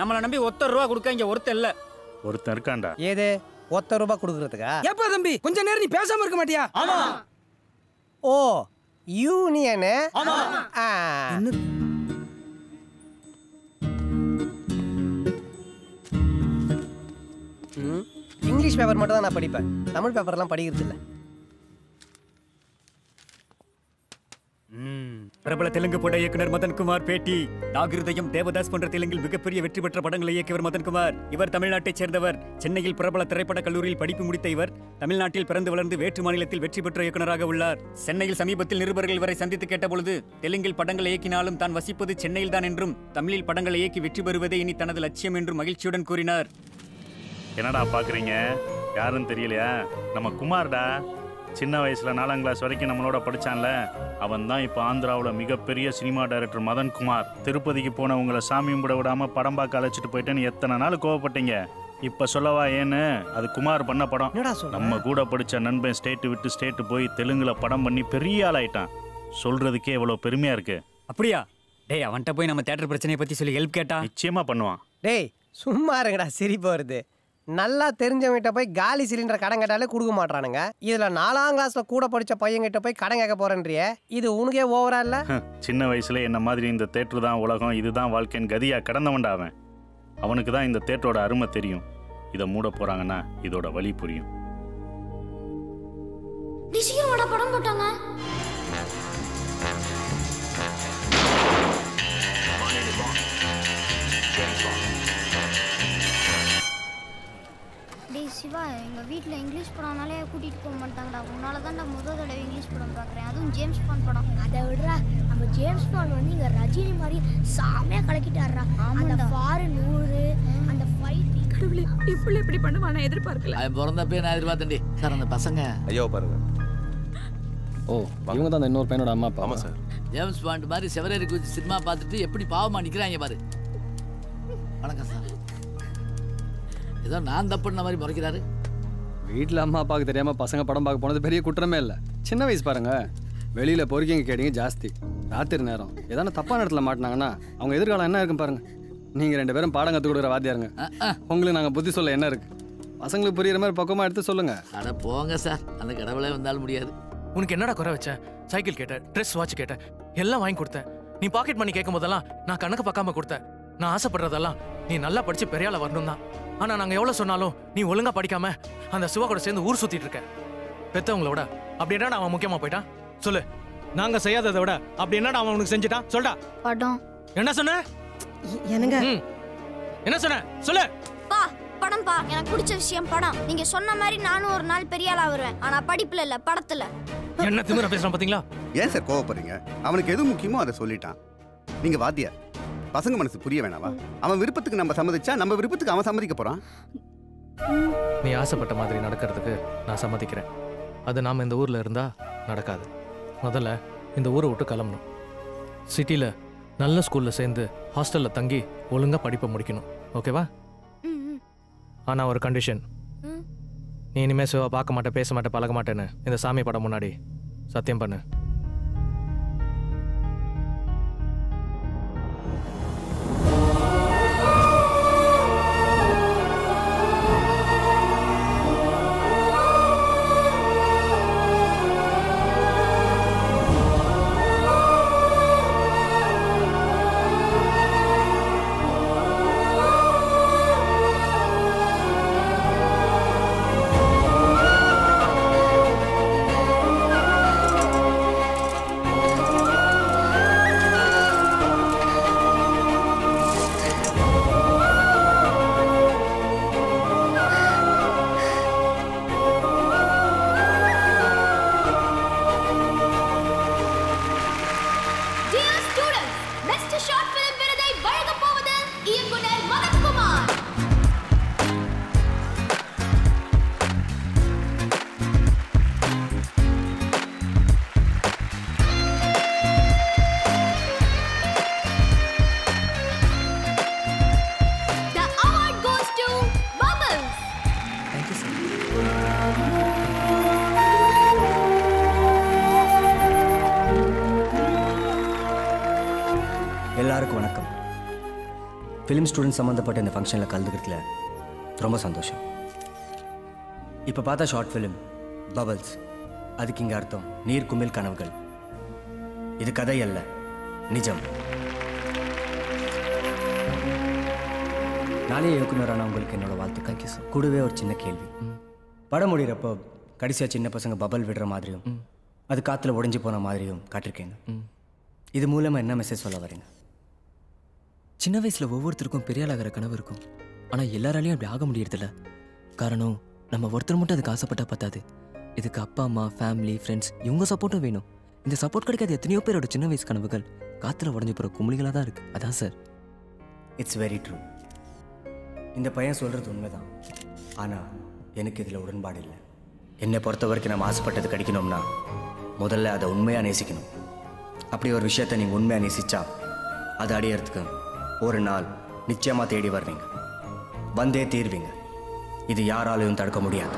நம்மளை நம்பி 1 ரூபா கொடுக்க இங்க ஒருத்தர் இல்ல. ஒருத்தன் இருக்காண்டா. ஏதே 1 ரூபா கொடுக்கறதுக்கா? எப்பா தம்பி, கொஞ்ச நேரம் நீ பேசாம இருக்க மாட்டியா? ஆமா. Oh, union. ஆமா. இங்கிலீஷ் பேப்பர் மட்டும் தான் நான் படிப்பேன். தமிழ் பேப்பர்லாம் படிக்கிறது இல்லை. பிரபல தெலுங்கு பட இயக்குனர் மதன்குமார் பேட்டி. நாகிருதயம், தேவதாஸ் போன்ற தெலுங்கில் மிகப்பெரிய வெற்றி பெற்ற படங்களை இயக்கியவர் மதன்குமார். இவர் தமிழ்நாட்டைச் சேர்ந்தவர். சென்னையில் பிரபல திரைப்படக் கல்லூரியில் படிப்பு முடித்த இவர் தமிழ்நாட்டில் பிறந்து வளர்ந்து வேற்று மாநிலத்தில் வெற்றி பெற்ற இயக்குநராக உள்ளார். சென்னையில் சமீபத்தில் நிருபர்கள் இவரை சந்தித்து கேட்டபொழுது, தெலுங்கில் படங்களை இயக்கினாலும் தான் வசிப்பது சென்னையில் தான் என்றும், தமிழில் படங்களை இயக்கி வெற்றி பெறுவதே இனி தனது லட்சியம் என்றும் மகிழ்ச்சியுடன் கூறினார். என்னடா பார்க்குறீங்க? யாருன்னு தெரியலையா? நம்ம குமார்டா. சின்ன வயசில் 4ஆம் கிளாஸ் வரைக்கும் நம்மளோட படித்தான்ல, அவன் தான் இப்போ ஆந்திராவில் மிகப்பெரிய சினிமா டைரக்டர் மதன் குமார். திருப்பதிக்கு போன உங்களை சாமியும் விட விடாமல் படம் பார்க்க அழைச்சிட்டு போயிட்டேன்னு எத்தனை நாள் கோவப்பட்டீங்க. இப்போ சொல்லவா ஏன்னு? அது குமார் பண்ண படம். நம்ம கூட படித்த நண்பன் ஸ்டேட்டு விட்டு ஸ்டேட்டு போய் தெலுங்கில் படம் பண்ணி பெரிய ஆளாயிட்டான். சொல்கிறதுக்கே எவ்வளோ பெருமையாக இருக்குது. அப்படியா? டேய், அவன்கிட்ட போய் நம்ம தேட்டர் பிரச்சனையை பற்றி சொல்லி ஹெல்ப் கேட்டா நிச்சயமாக பண்ணுவான். டேய் சும்மா இருங்கடா, சிரிப்பு வருது. நல்லா தெரிஞ்சவங்கிட்ட போய் காலி சிலிண்டர் கடன் கேட்டாலே கொடுக்க மாட்டானுங்க. இதுல 4ஆம் கிளாஸில் கூட படித்த பையன்கிட்ட போய் கடன் கேட்க போறேன்றிய, இது உனக்கே ஓவரா இல்லை? சின்ன வயசுல என்ன மாதிரி இந்த தேட்டர் தான் உலகம், இதுதான் வாழ்க்கைன்னு கதியா கடந்தவன்டாவன். அவனுக்கு தான் இந்த தேட்டரோட அருமை தெரியும். இதை மூட போறாங்கன்னா இதோட வழி புரியும். சிவா, எங்கள் வீட்டில் இங்கிலீஷ் படம்னாலே கூட்டிகிட்டு போக மாட்டாங்கடா. உன்னால தான் நான் முதல் தடவை இங்கிலீஷ் படம் பார்க்குறேன், அதுவும் ஜேம்ஸ் பாண்ட் படம். அதை விடுறா, நம்ம ஜேம்ஸ் பாண்ட் வந்து இங்கே ரஜினி மாதிரி சாமியாக கலக்கிட்டாடுறா. அந்த பாரு 100 அந்த ஃபைட் கடவுளே இப்படி இப்படி பண்ணுவான் நான் எதிர்பார்க்கல. அது பிறந்தப்பே நான் எதிர்பார்த்தேன்டி சார். அந்த பசங்க ஐயோ பாருங்க. ஓ, இவங்க தான் இன்னொரு பையனோட அம்மா அப்பா. ஆமாம் சார், ஜேம்ஸ் பாண்ட் மாதிரி செவரேரி குச்சி சினிமா பார்த்துட்டு எப்படி பாவமாக நிற்கிறாங்க பாரு. வணக்கம் சார். ஏதோ நான் தப்புன்ன மாதிரி முறைக்கிறாரு. வீட்டில் அம்மா அப்பாவுக்கு தெரியாமல் பசங்க படம் பார்க்க போனது பெரிய குற்றமே இல்லை. சின்ன வயசு பாருங்க. வெளியில் பொறுக்கிங்க கேட்டீங்க ஜாஸ்தி. ராத்திரி நேரம் ஏதான தப்பான இடத்துல மாட்டினாங்கன்னா அவங்க எதிர்காலம் என்ன இருக்கும் பாருங்க. நீங்கள் 2 பேரும் பாடம் கற்றுக் கொடுக்குற வாத்தியாருங்க. உங்களுக்கு நாங்கள் புத்தி சொல்ல என்ன இருக்கு? பசங்களுக்கு புரியுற மாதிரி பக்கமாக எடுத்து சொல்லுங்க. அட போங்க சார், அந்த கடவுளே வந்தாலும் முடியாது. உனக்கு என்னடா குறை வச்சேன்? சைக்கிள் கேட்டேன், ட்ரெஸ் வாட்ச் கேட்டேன், எல்லாம் வாங்கி கொடுத்தேன். நீ பாக்கெட் பண்ணி கேட்கும் போதெல்லாம் நான் கணக்கு பார்க்காம கொடுத்தேன். நான் ஆசைப்படுறதெல்லாம் நீ நல்லா படிச்சு பெரியால வரணும் தான். ஆனா நாங்க எவ்வளவு சொன்னாலும் நீ ஒழுங்கா படிக்காம அந்த சிவா கூட சேர்ந்து ஊர் சுத்திட்டு இருக்க. பெத்தவங்கள விட அப்படி என்னடா அவன் முக்கியமா போயிட்டான் சொல்லு? நாங்க செய்யாததை விட அப்படி என்னடா அவன் உனக்கு செஞ்சுட்டான் சொல்டா. படம் என்ன சொன்ன? என்னங்க என்ன சொன்ன சொல்லு? பா படம் பா, எனக்கு பிடிச்ச விஷயம் படம். நீங்க சொன்ன மாதிரி நானும் ஒரு நாள் பெரியாளா வருவேன், ஆனா படிப்புல இல்ல படத்துல. என்ன திமிரா பேசுறான் பாத்தீங்களா? ஏன் சார் கோவப்படுறீங்க? அவனுக்கு எது முக்கியமோ அதை சொல்லிட்டான். நீங்க வாத்தியார், பசங்க மனசு புரிய வேணாவா? அவன் விருப்பத்துக்கு நம்ம சம்மதிச்சா நம்ம விருப்பத்துக்கு அவன் சம்மதிக்க போறான். நீ ஆசைப்பட்ட மாதிரி நடக்கிறதுக்கு நான் சம்மதிக்கிறேன். அது நாம இந்த ஊர்ல இருந்தா நடக்காது. முதல்ல இந்த ஊரை விட்டு கிளம்பணும். சிட்டியில நல்ல ஸ்கூல்ல சேர்ந்து ஹாஸ்டல்ல தங்கி ஒழுங்கா படிப்பை முடிக்கணும், ஓகேவா? ஆனா ஒரு கண்டிஷன், நீ இனிமே சிவா பார்க்க மாட்டேன், பேச மாட்டேன், பழக மாட்டேன்னு இந்த சாமி படம் முன்னாடி சத்தியம் பண்ணு. ஃபிலிம் ஸ்டூடெண்ட் சம்மந்தப்பட்ட இந்த ஃபங்க்ஷனில் கலந்துக்கிறதுல ரொம்ப சந்தோஷம். இப்போ பார்த்தா ஷார்ட் ஃபிலிம் பபல்ஸ், அதுக்கு இங்கே அர்த்தம் நீர் குமிழ் கனவுகள். இது கதை அல்ல, நிஜம். நானே இயக்குனரான உங்களுக்கு என்னோட வாழ்த்துக்கள். கூடவே ஒரு சின்ன கேள்வி. படம் முடிகிறப்போ கடைசியாக சின்ன பசங்க பபல் விடுற மாதிரியும் அது காற்றுல உடைஞ்சி போன மாதிரியும் காட்டிருக்கேங்க. இது மூலமாக என்ன மெசேஜ் சொல்ல வரீங்க? சின்ன வயசில் ஒவ்வொருத்தருக்கும் பெரிய ஆளாகிற கனவு இருக்கும். ஆனால் எல்லாராலையும் அப்படி ஆக முடியறதில்ல. காரணம், நம்ம ஒருத்தர் மட்டும் அதுக்கு ஆசைப்பட்டால் பத்தாது. இதுக்கு அப்பா அம்மா, ஃபேமிலி, ஃப்ரெண்ட்ஸ் இவங்க சப்போர்ட்டும் வேணும். இந்த சப்போர்ட் கிடைக்காது. எத்தனையோ பேரோட சின்ன வயசு கனவுகள் காற்றுல உடஞ்சி போகிற குமிழிகளாக தான் இருக்குது. அதான் சார், இட்ஸ் வெரி ட்ரூ. இந்த பையன் சொல்கிறது உண்மைதான். ஆனால் எனக்கு இதில் உடன்பாடு இல்லை. என்னை பொறுத்த வரைக்கும் நம்ம ஆசைப்பட்டது கிடைக்கணும்னா முதல்ல அதை உண்மையாக நேசிக்கணும். அப்படி ஒரு விஷயத்தை நீங்கள் உண்மையாக நேசித்தா அதை அடையிறதுக்கு ஒரு நாள் நிச்சயமாக தேடி வருவீங்க, வந்தே தீர்வீங்க. இது யாராலையும் தடுக்க முடியாது.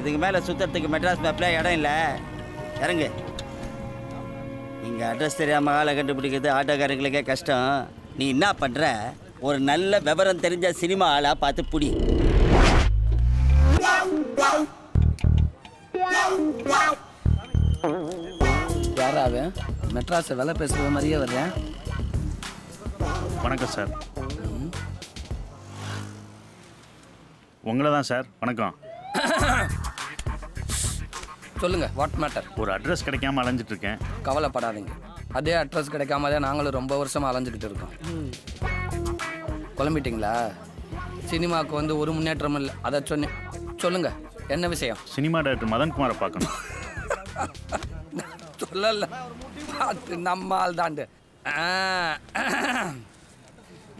இதுக்கு மேலே சுத்தத்துக்கு மெட்ராஸ் மேப்பில் இடம் இல்லை, இறங்கு. இங்கே அட்ரஸ் தெரியாமல் ஆளை கண்டுபிடிக்கிறது ஆட்டோக்காரங்களுக்கே கஷ்டம். நீ என்ன பண்ணுற, ஒரு நல்ல விவரம் தெரிஞ்ச சினிமா ஆளாக பார்த்து பிடி. யாராவது மெட்ராஸை வேலை பேசுகிற மாதிரியே வர்றேன். வணக்கம் சார். உங்களை தான் சார். வணக்கம். சொல்லுங்க, வாட் மேட்டர்? ஒரு அட்ரஸ் கிடைக்காம அலைஞ்சிட்டு இருக்கேன். கவலைப்படாதீங்க, அதே அட்ரஸ் கிடைக்காம தான் நாங்களும் ரொம்ப வருஷமா அலைஞ்சிக்கிட்டு இருக்கோம். குழம்பிட்டீங்களா? சினிமாவுக்கு வந்து ஒரு முன்னேற்றம் இல்லை, அதை சொன்னேன். சொல்லுங்க, என்ன விஷயம்? சினிமா டைரக்டர் மதன்குமாரை பார்க்கணும். சொல்லல, பார்த்து நம்மால் தாண்டு.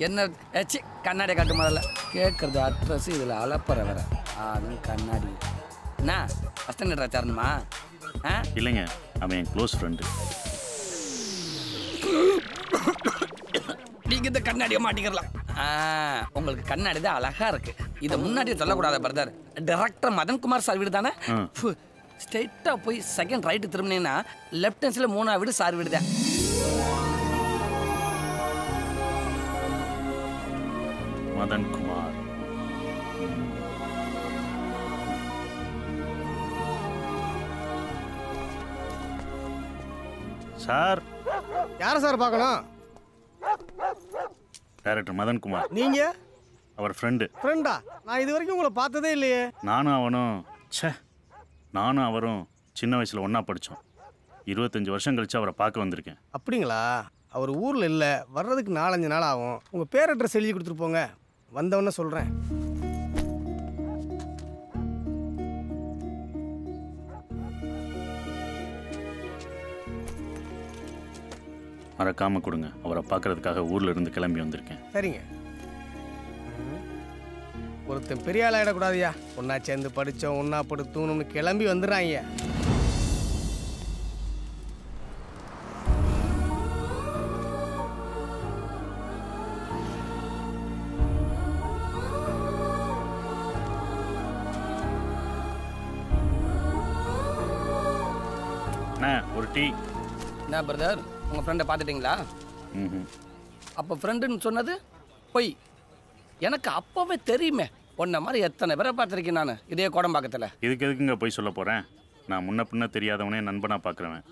என்ன ஏச்சு கண்ணாடி காட்டு முதல்ல. கேட்குறது அட்ரஸ், இதில் அலப்பற வர அதுவும் கண்ணாடி. அண்ணா அஸ்டன் நடராஜாரணுமா? ஆ இல்லைங்க, அவன் என் க்ளோஸ் ஃப்ரெண்டு. நீங்கள் இந்த கண்ணாடியை மாட்டிக்கிறலாம். உங்களுக்கு கண்ணாடி தான் அழகாக இருக்குது. இதை முன்னாடியே சொல்லக்கூடாத பிரதர். டேரக்டர் மதன்குமார் சார் வீடு தானே? ஸ்ட்ரெயிட்டாக போய் செகண்ட் ரைட்டு திரும்பினீங்கன்னா லெஃப்ட் ஹேண்ட்ஸில் 3ஆவது வீடு சார் வீடு தான். மதன்குமார் சார். யார சார் பார்க்கணும்? டைரக்டர் மதன்குமார். நீங்க அவர் ஃப்ரெண்டு? ஃப்ரெண்டா? நான் இது வரைக்கும் உங்களை பார்த்ததே இல்லையே. நானும் அவரும் சின்ன வயசுல ஒன்னா படிச்சோம். 25 வருஷம் கழிச்சு அவரை பார்க்க வந்திருக்கேன். அப்படிங்களா? அவர் ஊர்ல இல்ல, வர்றதுக்கு 4-5 நாள் ஆகும். உங்க பேர் அட்ரஸ் எழுதி கொடுத்துட்டு போங்க, வந்தவன சொல்றேன். மறக்காம கொடுங்க, அவரை பார்க்கறதுக்காக ஊர்ல இருந்து கிளம்பி வந்திருக்கேன். சரிங்க. ஒருத்தன் பெரிய ஆள் ஆயிடக்கூடாதுயா. ஒன்னா சேர்ந்து படிச்சோம், ஒன்னா படுத்தோம்னு கிளம்பி வந்துடுறாங்க. ஒரு டீ. என்ன பிரதர், உங்கள் ஃப்ரெண்டை பார்த்துட்டிங்களா? அப்போ ஃப்ரெண்டுன்னு சொன்னது பொய். எனக்கு அப்போவே தெரியுமே, ஒன்றை மாதிரி எத்தனை பேரை பார்த்துருக்கேன் நான் இதே கோடம்பாக்கத்தில். இதுக்கு எதுக்குங்க போய் சொல்ல போகிறேன்? நான் முன்ன பின்ன தெரியாதவனே நண்பனாக பார்க்குறவன்.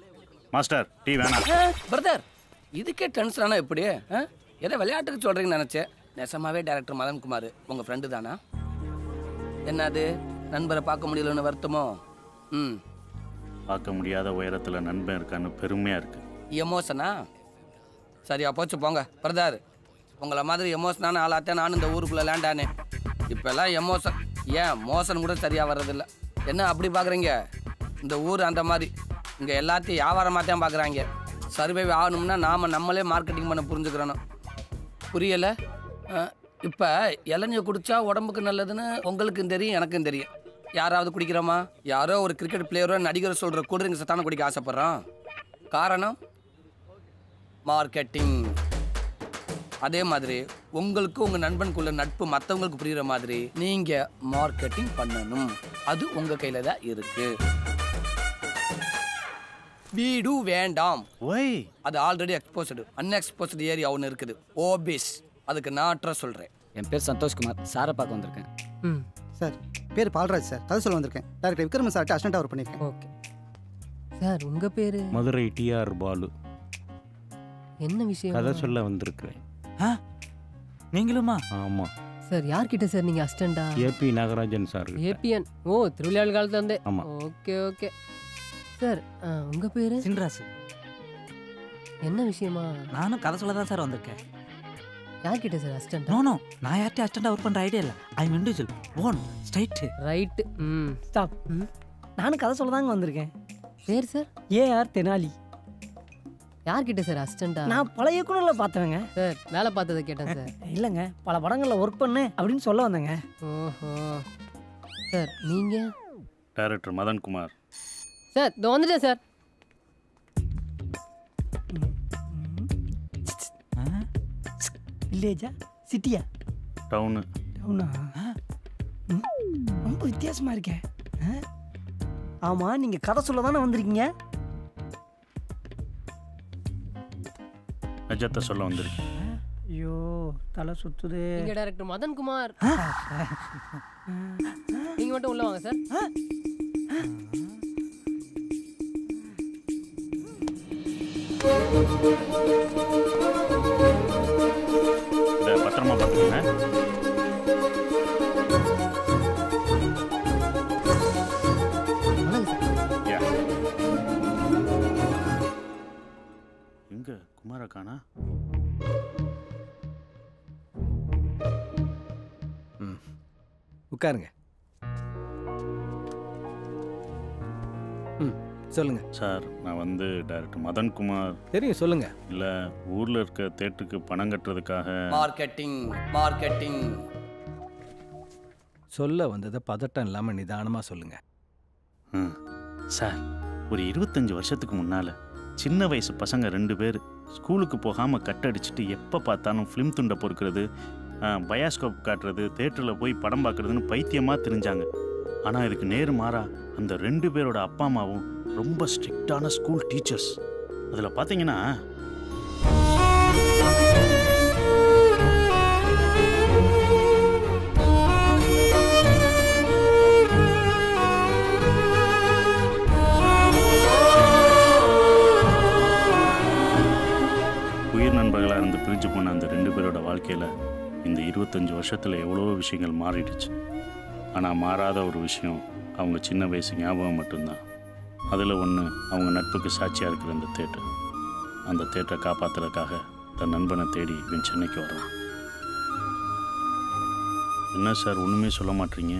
மாஸ்டர் டீ வேணாம். பிரதர், இதுக்கே டென்ஷன் ஆனால் எப்படி? ஏதோ விளையாட்டுக்கு சொல்கிறீங்கன்னு நினச்சேன். நெசமாகவே டைரக்டர் மதன்குமார் உங்கள் ஃப்ரெண்டு தானா? என்னது, நண்பரை பார்க்க முடியலன்னு வருத்தமோ? ம், பார்க்க முடியாத உயரத்தில் நண்பன் இருக்கான்னு பெருமையாக இருக்குது. எமோஷனா? சரியா போச்சு போங்க பிரதர். உங்களை மாதிரி எமோஷனான ஆளாத்தான் நானும் இந்த ஊருக்குள்ளே லேண்டானே. இப்போல்லாம் எமோஷன் ஏன் மோஷன் கூட சரியாக வர்றதில்ல. என்ன அப்படி பார்க்குறீங்க? இந்த ஊர் அந்த மாதிரி, இங்கே எல்லாத்தையும் வியாபாரமாக தான் பார்க்குறாங்க. சர்வைவ் ஆகணும்னா நாம் நம்மளே மார்க்கெட்டிங் பண்ண புரிஞ்சுக்கிறணும். புரியலை? இப்போ இளநீர் குடித்தா உடம்புக்கு நல்லதுன்னு உங்களுக்கும் தெரியும், எனக்கும் தெரியும். யாராவது குடிக்கிறோமா? யாரோ ஒரு கிரிக்கெட் பிளேயரோ நடிகர் சொல்கிற கூல்ட்ரிங்க்ஸை தானே குடிக்க ஆசைப்பட்றோம். காரணம் மார்க்கெட்டிங். அதே மாதிரி உங்களுக்கு உங்கள் நண்பனுக்குள்ள நட்பு மற்றவங்களுக்கு புரிகிற மாதிரி நீங்கள் மார்க்கெட்டிங் பண்ணணும். அது உங்கள் கையில் தான் இருக்குது. வீடு வேண்டாம், அது ஆல்ரெடி எக்ஸ்போஸ்டு அன்எக்ஸ்போஸ்டு ஏரியா ஒன்று இருக்குது ஓபிஸ். அதுக்கு நான் அட்ரஸ் சொல்கிறேன். என் பேர் சந்தோஷ்குமார், சாரை பார்க்க வந்திருக்கேன். ம் சார் பேர் பால்ராஜ் சார், கதை சொல்ல வந்திருக்கேன். டேரக்டர் விக்ரமன் சார்கிட்ட அசிஸ்டன்ட் அவர் பண்ணியிருக்கேன். ஓகே சார், உங்கள் பேர்? மதுரை டிஆர் பாலு. என்ன விஷயம்? கதை சொல்ல வந்திருக்கிறேன். ஆ நீங்களுமா? ஆமாம் சார். யார்கிட்ட சார் நீங்கள் அசிஸ்டண்டா? AB Nagarajan sir. ஏபிஎன்? ஓ, திருவிழாவில் காலத்தில் இருந்தே. ஆமாம். ஓகே ஓகே சார், உங்கள் பேர்? சின்ராசு. என்ன விஷயமா? நானும் கதை சொல்ல தான் சார் வந்திருக்கேன். யார்கிட்ட சார் அசிஸ்டண்ட்? நோ நோ, நான் யார்கிட்ட அசிஸ்டண்ட் அவர் பண்ணுற ஐடியா இல்லை. I am individual own straight right. ம் ஸ்டாப். ம் நானும் கதை சொல்ல தாங்க வந்திருக்கேன். பேர் சார்? ஏஆர் தெனாலி. யார்கிட்ட சார் அசிஸ்டண்டா? நான் பல இயக்குனர்ல பார்த்தவங்க சார், வேலை பார்த்ததை கேட்டேன் சார். இல்லைங்க, பல படங்களில் ஒர்க் பண்ணேன் அப்படின்னு சொல்ல வந்தேங்க. ஓஹோ சார், நீங்கள்? Director Madankumar sir. இதோ வந்துட்டேன் சார். வில்லேஜா சிட்டியா? டவுனு. டவுனா? ரொம்ப வித்தியாசமாக இருக்கேன். ஆமாம், நீங்கள் கதை சொல்ல தானே வந்திருக்கீங்க. அஜத்தை சொல்ல வந்திருக்கேன். ஐயோ தலை சுத்துது. இங்கே டைரக்டர் மதன்குமார். நீங்கள் மட்டும் உள்ள வாங்க சார். இதை பத்திரமா பார்த்துக்கோங்க. குமாரக்கானா? ம், உட்காருங்க. ம், சொல்லுங்க சார். நான் வந்து டைரக்டர் மதன்குமார். தெரியும், சொல்லுங்க. இல்ல ஊர்ல இருக்க தேட்டருக்கு பணம் கட்டுறதுக்காக மார்க்கெட்டிங் மார்க்கெட்டிங் சொல்ல வந்ததை பதட்டம் இல்லாம நிதானமா சொல்லுங்க. ம் சார், ஒரு 25 வருஷத்துக்கு முன்னால சின்ன வயசு பசங்க 2 பேர் ஸ்கூலுக்கு போகாமல் கட்டடிச்சுட்டு எப்போ பார்த்தாலும் ஃபிலிம் துண்டை பொறுக்கிறது, பயாஸ்கோப் காட்டுறது, தேட்டரில் போய் படம் பார்க்குறதுன்னு பைத்தியமாக தெரிஞ்சாங்க. ஆனால் இதுக்கு நேர் மாறா அந்த 2 பேரோட அப்பா அம்மாவும் ரொம்ப ஸ்ட்ரிக்டான ஸ்கூல் டீச்சர்ஸ். அதில் பார்த்தீங்கன்னா நண்பர்களாக இருந்து பிரிஞ்சு போன அந்த 2 பேரோட வாழ்க்கையில் இந்த 25 வருஷத்தில் எவ்வளோ விஷயங்கள் மாறிடுச்சு. ஆனால் மாறாத ஒரு விஷயம் அவங்க சின்ன வயசு ஞாபகம் மட்டும்தான். அதில் ஒன்று, அவங்க நட்புக்கு சாட்சியாக இருக்கிற இந்த தேட்டர். அந்த தேட்டரை காப்பாற்றுறதுக்காக தன் நண்பனை தேடி இவன் சென்னைக்கு வர்றான். என்ன சார் ஒன்றுமே சொல்ல மாட்டீங்க?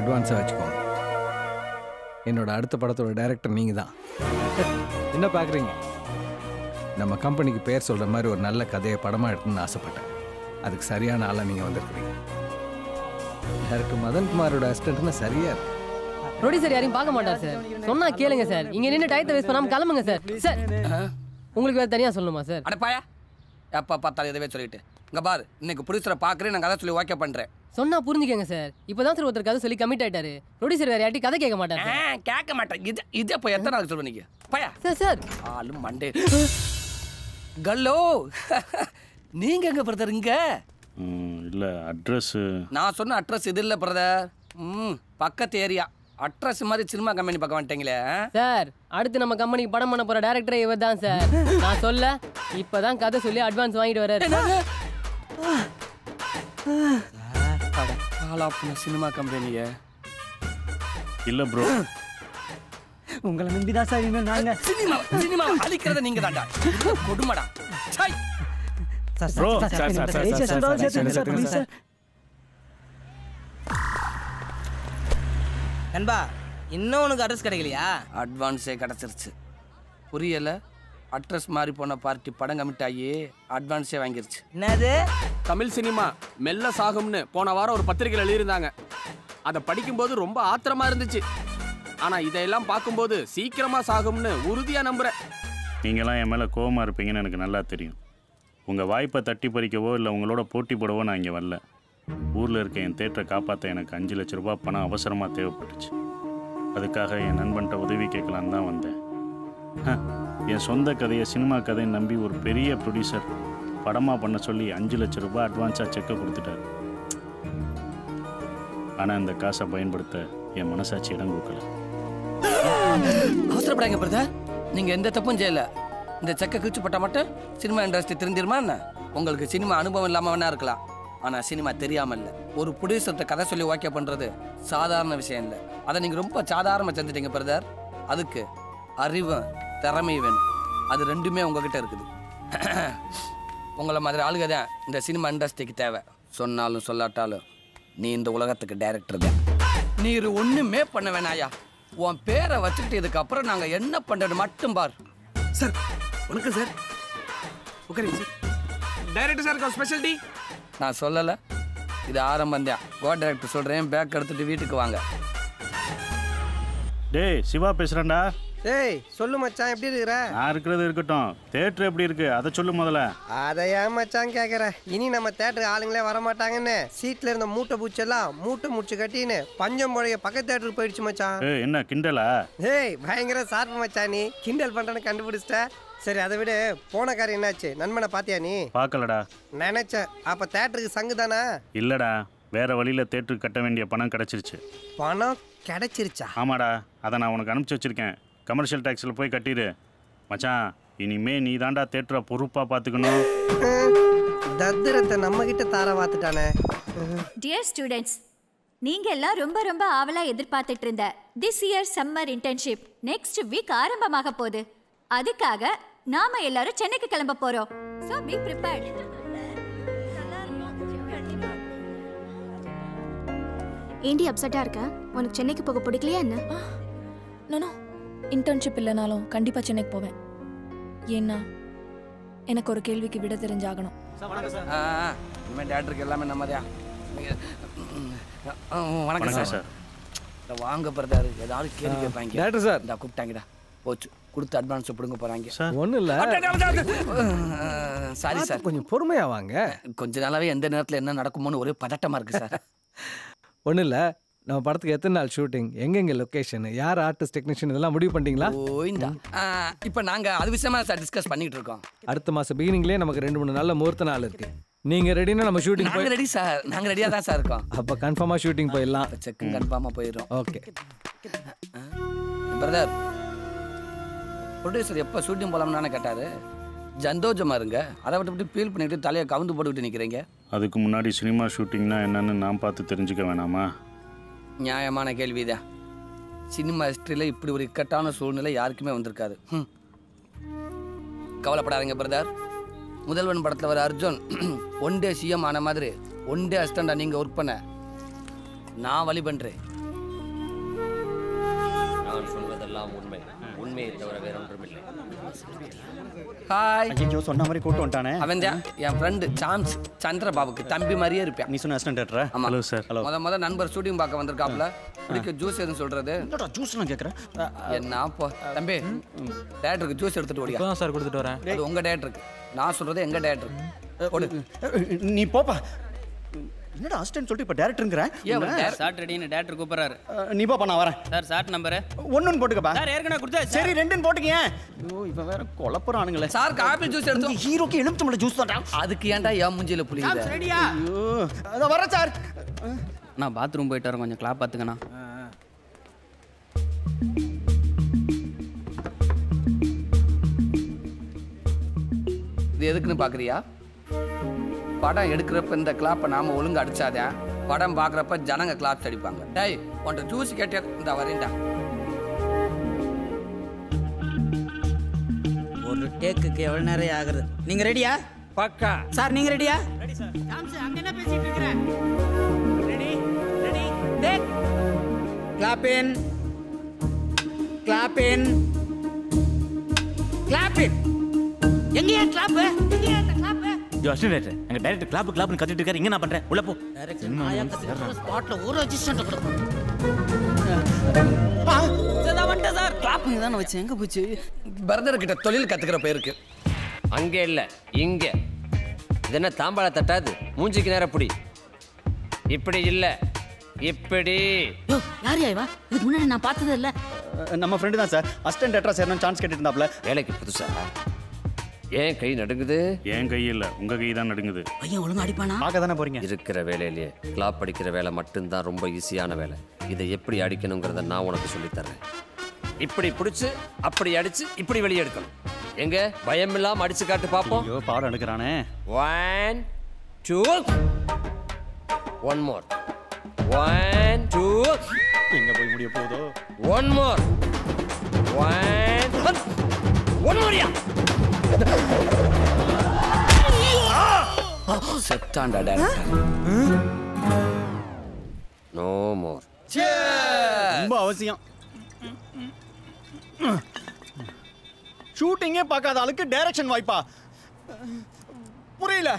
அட்வான்ஸாக வச்சுக்கோங்க. என்னோட அடுத்த படத்தோட டைரக்டர் நீங்கள் தான். என்ன பார்க்குறீங்க? நம்ம கம்பெனிக்கு பேர் சொல்கிற மாதிரி ஒரு நல்ல கதையை படமாக எடுக்கணும்னு ஆசைப்பட்டேன். அதுக்கு சரியான ஆளாக நீங்கள் வந்திருக்கிறீங்க. டைரக்டர் மதன்குமாரோட அசிஸ்டன்ட்னா சரியாக இருக்கு. ப்ரொடியூசர் யாரையும் பார்க்க மாட்டார் சார். சொன்னால் கேளுங்க சார். இங்கே நின்று டயத்தை வேஸ்ட் பண்ணாமல் கிளம்புங்க சார். சார் உங்களுக்கு வேறு தனியாக சொல்லணுமா சார்? அடப்பாயா, அப்பா பார்த்தாலும் எதவே சொல்லிட்டு இங்கே பாரு, இன்னைக்கு ப்ரொடியூசரை பார்க்குறேன், நான் கதை சொல்லி ஓகே பண்ணுறேன் சொன்னா புரிஞ்சுக்கங்க சார். இப்போதான் சார் ஒருத்தர் கதை சொல்லி கமிட் ஆயிட்டாரு. ப்ரொடியூசர் வேற யார்ட்டி கதை கேட்க மாட்டாரு. கேட்க மாட்டேன். இது இது இப்போ எத்தனை நாள் சொல்லுவேன் நீங்க? பையா சார் சார் ஆளும் மண்டே கல்லோ. நீங்க எங்க பிரதர்? இங்க இல்ல அட்ரஸ் நான் சொன்ன அட்ரஸ் இது இல்ல பிரதர். பக்கத்து ஏரியா அட்ரஸ் மாதிரி சினிமா கம்பெனி பக்கம் வந்துட்டீங்களே சார். அடுத்து நம்ம கம்பெனிக்கு படம் பண்ண போற டைரக்டரே இவர் தான் சார். நான் சொல்ல இப்பதான் கதை சொல்லி அட்வான்ஸ் வாங்கிட்டு வர்றாரு. சினிமா கம்பெனிய இல்ல ப்ரோ, உங்களை நம்பிதான் சார். நாங்க சினிமா சினிமா அழிக்கிறத நீங்க தாண்டா கொடுமாடா. நண்பா, இன்னும் உனக்கு அட்ரஸ் கிடைக்கலையா? அட்வான்ஸே கிடைச்சிருச்சு. புரியலை. அட்ரஸ் மாறி போன பார்ட்டி படம் கமிட்டாகி அட்வான்ஸே வாங்கிருச்சு. என்னது தமிழ் சினிமா மெல்ல சாகும்னு போன வாரம் ஒரு பத்திரிகையில் எழுதியிருந்தாங்க. அதை படிக்கும்போது ரொம்ப ஆத்திரமாக இருந்துச்சு. ஆனால் இதையெல்லாம் பார்க்கும்போது சீக்கிரமாக சாகும்னு உறுதியாக நம்புகிறேன். நீங்களாம் என் மேலே கோபமாக இருப்பீங்கன்னு எனக்கு நல்லா தெரியும். உங்கள் வாய்ப்பை தட்டி பறிக்கவோ இல்லை உங்களோட போட்டி போடவோ நான் இங்கே வரல. ஊரில் இருக்க என் தேட்டரை காப்பாற்ற எனக்கு 5 லட்ச ரூபா பணம் அவசரமாக தேவைப்பட்டுச்சு. அதுக்காக என் நண்பன்கிட்ட உதவி கேட்கலான்னு தான் வந்தேன். என் சொந்த கதையை சினிமா கதையை நம்பி ஒரு பெரிய ப்ரொடியூசர் படமாக பண்ண சொல்லி 5 லட்ச ரூபா அட்வான்ஸாக செக்கை கொடுத்துட்டார். ஆனால் இந்த காசை பயன்படுத்த என் மனசாட்சி இடம் கொடுக்கல. அவசரப்படாங்க பிரதர், நீங்கள் எந்த தப்பும் செய்யலை. இந்த செக்கை கிழிச்சு பட்டால் மட்டும் சினிமா இண்டஸ்ட்ரி திருந்திருமா என்ன? உங்களுக்கு சினிமா அனுபவம் இல்லாமல் வேணா இருக்கலாம், ஆனால் சினிமா தெரியாமல் இல்லை. ஒரு ப்ரொடியூசர்கிட்ட கதை சொல்லி ஓகே பண்ணுறது சாதாரண விஷயம் இல்லை. அதை நீங்கள் ரொம்ப சாதாரணமாக செஞ்சுட்டீங்க பிரதர். அதுக்கு அறிவும் திறமையும் வேணும். அது ரெண்டுமே உங்ககிட்ட இருக்குது. உங்களை மாதிரி ஆளுக தான் இந்த சினிமா இண்டஸ்ட்ரிக்கு தேவை. சொன்னாலும் சொல்லாட்டாலும் நீ இந்த உலகத்துக்கு டைரக்டர் தான். நீர் ஒன்றுமே பண்ண வேணாயா. உன் பேரை வச்சுக்கிட்டு இதுக்கப்புறம் நாங்கள் என்ன பண்ணுறது மட்டும் பார். சார் வணக்கம் சார். உட்காருங்க சார். டைரக்டர் சார் ஸ்பெஷாலிட்டி நான் சொல்லலை, இது ஆரம்பம் தான். கோ டைரக்டர் சொல்கிறேன், பேக் எடுத்துகிட்டு வீட்டுக்கு வாங்க. டேய் சிவா பேசுகிறேன்டா. டேய் சொல்லு மச்சான், எப்படி இருக்கிற? நான் இருக்கிறது இருக்கட்டும், தேட்டர் எப்படி இருக்கு அதை சொல்லு முதல்ல. அதை ஏன் மச்சான் கேட்குற? இனி நம்ம தேட்டருக்கு ஆளுங்களே வரமாட்டாங்கன்னு சீட்டில் இருந்த மூட்டை பூச்செல்லாம் மூட்டை முடிச்சு கட்டின்னு பஞ்சம் போடைய பக்க தேட்டருக்கு போயிடுச்சு மச்சான். என்ன கிண்டலா? டேய் பயங்கர சார்பு மச்சான், நீ கிண்டல் பண்ணுறேன்னு கண்டுபிடிச்சிட்ட. சரி அதை விட, போன காரியம் என்னாச்சு? நண்பனை பார்த்தியா நீ? பார்க்கலடா. நினைச்சேன். அப்போ தேட்டருக்கு சங்கு தானா? இல்லடா, வேற வழியில தேட்டருக்கு கட்ட வேண்டிய பணம் கிடைச்சிருச்சு. பணம் கிடைச்சிருச்சா? ஆமாடா, அதை நான் உனக்கு அனுப்பிச்சி வச்சிருக்கேன். கமர்ஷியல் டாக்ஸில் போய் கட்டிடு. மச்சான் இனிமே நீ தாண்டா தேட்டரை பொறுப்பாக பார்த்துக்கணும். தத்திரத்தை நம்ம கிட்ட தார பார்த்துட்டானே. டியர் ஸ்டூடெண்ட்ஸ், நீங்க எல்லாம் ரொம்ப ரொம்ப ஆவலா எதிர்பார்த்துட்டு இருந்த this year summer internship next week ஆரம்பமாக போகுது. அதுக்காக நாம எல்லாரும் சென்னைக்கு கிளம்ப போறோம். So be prepared. ஏண்டி அப்செட்டா இருக்க? உனக்கு சென்னைக்கு போக பிடிக்கலையா என்ன? நானும் இன்டர்ன்ஷிப் இல்லைனாலும் கண்டிப்பாக சென்னைக்கு போவேன். ஏன்னா எனக்கு ஒரு கேள்விக்கு விட தெரிஞ்சாகணும். வணக்கம் சார். வாங்க பிரதர், ஏதாவது கேள்வி கேட்பாங்க. டேரக்டர் சார் இந்த கூப்பிட்டாங்கடா, போச்சு கொடுத்து அட்வான்ஸ் கொடுங்க போகிறாங்க. ஒன்றும் இல்லை. சாரி சார், கொஞ்சம் பொறுமையாக வாங்க. கொஞ்ச நாளாகவே எந்த நேரத்தில் என்ன நடக்குமோன்னு ஒரே பதட்டமாக இருக்குது சார். ஒன்றும் இல்லை, நம்ம படத்துக்கு எத்தனை நாள் ஷூட்டிங், எங்கெங்கே லொக்கேஷன், யார் ஆர்டிஸ்ட் டெக்னீஷியன் இதெல்லாம் முடிவு பண்ணிட்டீங்களா? இப்போ நாங்கள் அது விஷயமா சார் டிஸ்கஸ் பண்ணிட்டு இருக்கோம். அடுத்த மாதம் பிகினிங்லேயே நமக்கு 2-3 நாளில் முகூர்த்த நாள் இருக்கு. நீங்கள் ரெடினா நம்ம ஷூட்டிங் போய் ரெடி சார். நாங்கள் ரெடியாக தான் சார் இருக்கோம். அப்போ கன்ஃபார்மாக ஷூட்டிங் போயிடலாம். செக் கன்ஃபார்மாக போயிடும். ஓகே பிரதர், ப்ரொடியூசர் எப்போ ஷூட்டிங் போகலாம்னு கேட்டாரு. சந்தோஷமா இருங்க, அதை விட்டு ஃபீல் பண்ணிட்டு தலையை கவுந்து போட்டுக்கிட்டு நிற்கிறீங்க. அதுக்கு முன்னாடி சினிமா ஷூட்டிங்னா என்னன்னு நான் பார்த்து தெரிஞ்சுக்க வேணாமா? நியாயமான கேள்விதான். சினிமா ஹிஸ்டரியில் இப்படி ஒரு இக்கட்டான சூழ்நிலை யாருக்குமே வந்திருக்காது. கவலைப்படாதீங்க பிரதர். முதல்வன் படத்தில் வர அர்ஜுன் 1 டே CM ஆன மாதிரி 1 டே அசிஸ்டண்டாக நீங்கள் ஒர்க் பண்ண நான் வழி பண்ணுறேன். நான் சொல்வதெல்லாம் உண்மை, உண்மையை தவிர வேற ஒன்றும் இல்லை. ஹாய். ஐயோ சொன்ன மாதிரி கூட்டு வந்துட்டானே. அவன் தான் என் ஃப்ரெண்டு சாம்ஸ், சந்திரபாபுக்கு தம்பி மாதிரியே இருப்பேன். நீ சொன்ன அசிஸ்டன்ட் டேரக்டரா? Hello sir. ஹலோ. முத நண்பர் ஷூட்டிங் பார்க்க வந்திருக்காப்ல. இதுக்கு ஜூஸ் எதுன்னு சொல்றது? என்னடா ஜூஸ் நான் கேக்குறேன். என்ன போ தம்பி, டேரக்டருக்கு ஜூஸ் எடுத்துட்டு ஓடியா? நான் சார் கொடுத்துட்டு வரேன். அது உங்க டேரக்டருக்கு, நான் சொல்றது எங்க டேரக்டருக்கு. ஓடு நீ போப்பா. என்னடா அசிஸ்டன்ட் சொல்லிட்டு இப்ப டைரக்டர்ங்கற? ஏய் சார் ரெடின டைரக்டர் கூப்பிறாரு. நீ போ பண்ண வரேன். சார் சார் நம்பர் 1 ன்னு போட்டுக்க பா. சார் ஏர்க்கனா கொடுத்து. சரி 2 ன்னு போட்டுக்கங்க. ஐயோ இவன் வேற கொலப்புறானுங்களே. சார் ஆப்பிள் ஜூஸ் எடுத்து. இந்த ஹீரோக்கு எலுமிச்சம்பழ ஜூஸ் தான்டா. அதுக்கு ஏன்டா ஏ மூஞ்சில புளியுது? சார் ரெடியா? ஐயோ அத வர சார். நான் பாத்ரூம் போயிட்டு வரேன், கொஞ்சம் கிளாப் பாத்துக்கனா. இது எதுக்குன்னு பாக்குறியா? படம் எடுக்கிறப்ப இந்த கிளாப்பை நாம ஒழுங்கு அடிச்சாதான் படம் பார்க்குறப்ப ஜனங்க கிளாப்ஸ் அடிப்பாங்க. டேய் உன்ட்ட ஜூஸ் கேட்டே இந்த வரேன்டா. ஒரு டேக்குக்கு எவ்வளோ நேரம் ஆகுறது? நீங்கள் ரெடியா? பக்கா சார். நீங்கள் ரெடியா? Ready sir. சாம்ஸ் அங்கே என்ன பேசிட்டு இருக்கற? Ready ready take. Clap in, clap in. Clap it. எங்கயா clap? எங்கயா அந்த clap? ஜோஸ்டின் ரேட். அங்க டைரக்டர் clap clap னு கத்திட்டு இருக்காரு. இங்க நான் பண்றேன். உள்ள போ. டைரக்டர் ஆயா கத்திட்டு ஸ்பாட்ல ஒரு ரெஜிஸ்டன்ட் கொடுப்பான். பா, சதா வண்ட சார் clap னு தான வச்சேன். எங்க போச்சு? பிரதர் கிட்ட தொழில் கத்துக்கிற பேருக்கு. அங்க இல்ல, இங்க. இதென்ன தாம்பாள தட்டாது. மூஞ்சிக்கு நேரா புடி. இப்படி இல்ல. இப்படி. யார் ஐயா? இதுக்கு முன்னாடி நான் பார்த்ததே இல்ல. நம்ம ஃப்ரெண்ட் தான் சார். அசிஸ்டன்ட் டைரக்டரா சேரணும் சான்ஸ் கேட்டிருந்தாப்ல. வேலைக்கு புதுசா. ஏன் கை நடுங்குது? ஏன் கை இல்ல, உங்க கை தான் நடுங்குது. பையன் ஒழுங்கா அடிப்பானா? பாக்க தான போறீங்க. இருக்கிற வேலையிலே கிளாப் அடிக்கிற வேலை மட்டும் தான் ரொம்ப ஈஸியான வேலை. இதை எப்படி அடிக்கணும்ங்கறத நான் உனக்கு சொல்லி தரேன். இப்படி பிடிச்சு அப்படி அடிச்சு இப்படி வெளிய எடுக்கணும். எங்க பயம் இல்லாம அடிச்சு காட்டு பாப்போம். ஐயோ பார் அடிக்குறானே. 1 2 ஒன் மோர். 1 2 எங்க போய் முடிய போதோ. One more. ஒன் மோரியா செட்டாண்டா டைரக்டர். No more. ரொம்ப அவசியம். ஷூட்டிங்கே பார்க்காத ஆளுக்கு டைரக்ஷன் வாய்ப்பா? புரியல.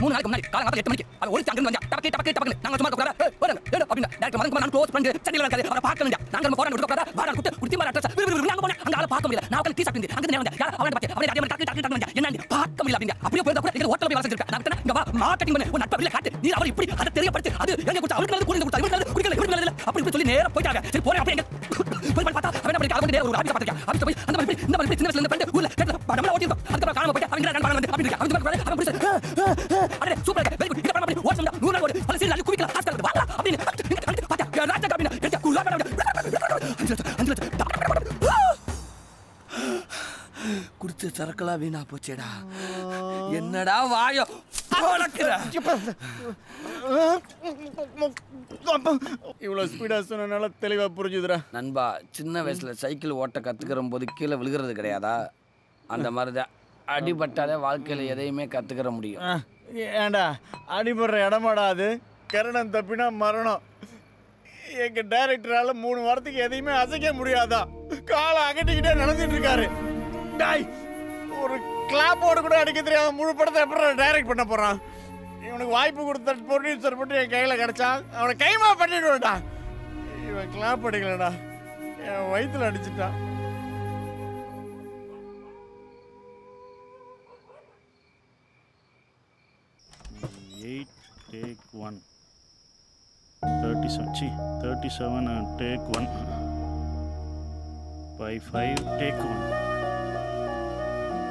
மூணு நாளைக்கு முன்னாடி காலை 8 மணிக்கு அவன் ஒளிச்சு அங்கிருந்து வந்தான். டபக்கு டபக்கு டபக்குன்னு நாங்கள் சும்மா உட்கார போறாங்க அப்படின்னா டேரக்டர் மதன்குமார் நான் க்ளோஸ் ஃப்ரெண்டு சென்னையில் இருக்காது. அவரை பார்க்க முடியாது. நாங்கள் போராட்டம் விட்டுக்கூடாது. பாடம் விட்டு குத்தி மாதிரி அட்ரஸ் நாங்கள் போனேன். அங்கே ஆளை பார்க்க முடியல. நான் உட்காந்து டீ சாப்பிட்டு அங்கே நேரம் வந்தேன். அவனை பார்த்து அவனை டக்கு டக்கு டக்கு வந்தேன். என்ன பார்க்க முடியல அப்படிங்க. அப்படியே போயிருந்தா கூட ஹோட்டல் போய் வளர்ச்சிருக்கா. நான் தானே இங்கே வா மார்க்கெட்டிங் பண்ண ஒரு நட்பு காட்டு. நீ அவர் இப்படி அதை தெரியப்படுத்து. அது எங்கே கொடுத்து அவருக்கு கூட்டி கொடுத்தா இவருக்கு குடிக்கல இவருக்கு இல்லை அப்படி இப்படி சொல்லி நேரம் போயிட்டாங்க. சரி போறேன் அப்படி எங்க போய் பார்த்தா அவன் அப்படி கால் பண்ணி ஒரு ஆபீஸ் பார்த்துருக்கேன். ஆபீஸ் போய் அந்த மாதிரி இந்த மாதிரி சின்ன வயசுல இருந்து பண்ணி ஊர்ல படம்லாம் ஓட்டி இருந்தோம். அதுக்கப்புறம் காணாம போயிட்டு அவங்க நான் வந்து அப்படி இருக்கேன். அவன் அவன் அரே சூப்பர் கே வெரி குட். இத பண்ண பண்ணி வாட்ஸ் பண்ண நூறு கோடி பல சீரியல் குவிக்கல காசு கட்ட வாடா அப்படி கரெக்ட் பாத்தா ராஜா காபினா எட்ட குலா பண்ண அந்த குடுத்து சரக்கலா வீணா போச்சேடா. என்னடா வாயோ போலக்குற. இவ்வளவு ஸ்பீடா சொன்னனால தெளிவா புரிஞ்சுதுடா நண்பா. சின்ன வயசுல சைக்கிள் ஓட்ட கத்துக்கிறம்போது கீழே விழுகிறது கிடையாதா? அந்த மாதிரி அடிபட்டாலே வாழ்க்கையில் எதையுமே கற்றுக்கிற முடியும். ஏண்டா அடிபடுற இடமாடா அது? கரணம் தப்பினா மரணம். எங்கள் டைரக்டரால் 3 வாரத்துக்கு எதையுமே அசைக்க முடியாதான். காலை அகட்டிக்கிட்டே நடந்துட்டு இருக்காரு. டாய் ஒரு கிளாப்போடு கூட அடிக்க தெரியாத முழு படத்தை எப்படி டைரக்ட் பண்ண போகிறான்? இவனுக்கு வாய்ப்பு கொடுத்த ப்ரொடியூசர் மட்டும் என் கையில் கிடச்சான். அவனை கைமா பண்ணிடுவேன்டா. இவன் கிளாப் அடிக்கலடா, என் வயிற்றுல அடிச்சுட்டான். Take 1. 37. 37 and take 1. By 5 take 1.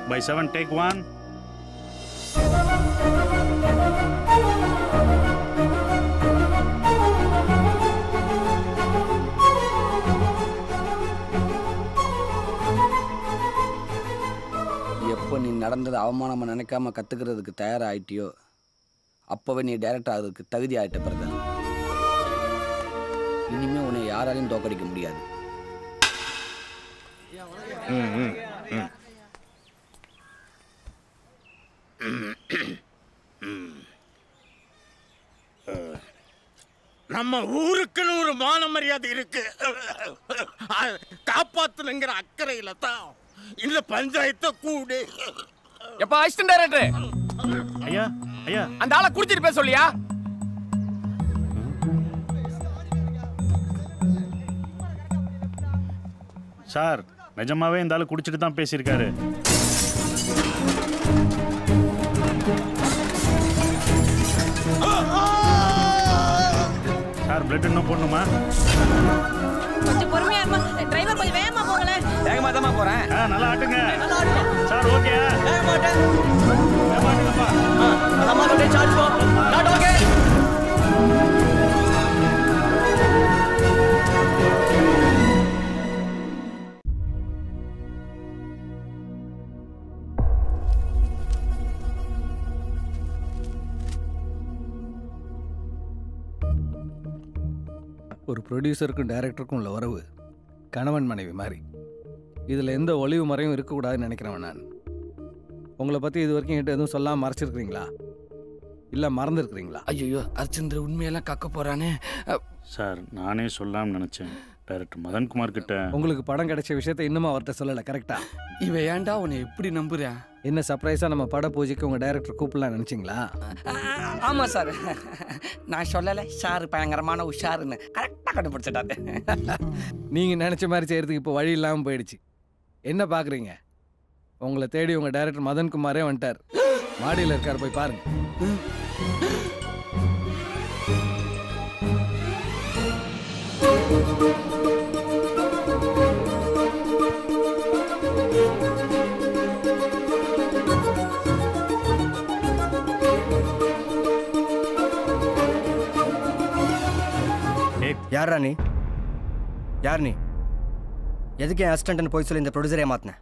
By 7 take 1. எப்போ நீ நடந்தது அவமானமா நினைக்காம கத்துக்கிறதுக்கு தயாராயிட்டியோ அப்போவே நீ டைரக்டர் ஆகிறதுக்கு தகுதி ஆகிட்ட பிரதர். இனிமேல் உன்னை யாராலையும் தோக்கடிக்க முடியாது. நம்ம ஊருக்குன்னு ஒரு மான மரியாதை இருக்கு. காப்பாத்தணுங்கிற அக்கறையில தான் இந்த பஞ்சாயத்தை கூடு. எப்ப அசிஸ்டன்ட் டைரக்டர் ஐயா ஐயா அந்த ஆளை குடிச்சிட்டு பேச சொல்லியா? சார் நிஜமாவே இந்த ஆளு குடிச்சிட்டு தான் பேசியிருக்காரு. சார் பிளட் இன்னும் போடணுமா? கொஞ்சம் பொறுமையா இருமா. டிரைவர் கொஞ்சம் வேகமா போகல. வேகமா தான் போறேன். நல்லா ஆட்டுங்க. Sir okay. வேகமா ஆட்டுங்கப்பா. நம்ம டே சார்ஜ் போ. Not okay. ஒரு ப்ரொடியூசருக்கும் டைரக்டருக்கும் உள்ள உறவு கணவன் மனைவி மாதிரி. இதில் எந்த ஒளிவு மறையும் இருக்கக்கூடாதுன்னு நினைக்கிறவன் நான். உங்களை பற்றி இது வரைக்கும் என்கிட்ட எதுவும் சொல்லாமல் மறைச்சிருக்கிறீங்களா? இல்லை மறந்துருக்கிறீங்களா? ஐயோ அர்ச்சந்திர உண்மையெல்லாம் கக்க போகிறானே சார். நானே சொல்லாமல் நினச்சேன். டைரக்டர் மதன்குமார் கிட்ட உங்களுக்கு படம் கிடைச்ச விஷயத்த இன்னும் அவர்கிட்ட சொல்லலை. கரெக்டா? இவன் ஏன்டா உன்னை எப்படி நம்புறேன்? என்ன சர்ப்ரைஸாக நம்ம பட பூஜைக்கு உங்கள் டைரக்டர் கூப்பிடலாம் நினச்சிங்களா? ஆமாம் சார், நான் சொல்லலை சார் பயங்கரமான உஷாருன்னு. கரெக்டாக கண்டுபிடிச்சிட்டாரு. நீங்கள் நினச்ச மாதிரி செய்கிறதுக்கு இப்போ வழி இல்லாமல் போயிடுச்சு. என்ன பார்க்குறீங்க? உங்களை தேடி உங்கள் டைரக்டர் மதன்குமாரே வந்துட்டார். மாடியில் இருக்கார், போய் பாருங்கள். யாரா நீ? யார் நீ? எதுக்கு என் அசிஸ்டன்ட்னு போய் சொல்லி இந்த ப்ரொடியூசரே மாத்தின?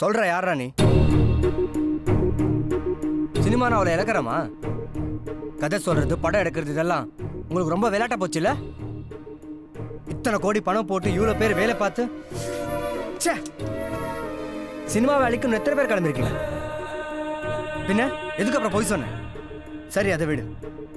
சொல்ற யாரா நீ? சினிமானா அவளை இழக்கிறமா? கதை சொல்றது, படம் எடுக்கிறது, இதெல்லாம் உங்களுக்கு ரொம்ப விளையாட்டா போச்சு இல்ல? இத்தனை கோடி பணம் போட்டு இவ்வளவு பேர் வேலை பார்த்து சினிமா வேலைக்கு எத்தனை பேர் கிளம்பிருக்கீங்க? பின்ன எதுக்கு அப்புறம் போய் சொன்னேன்? சரி அதை விடு.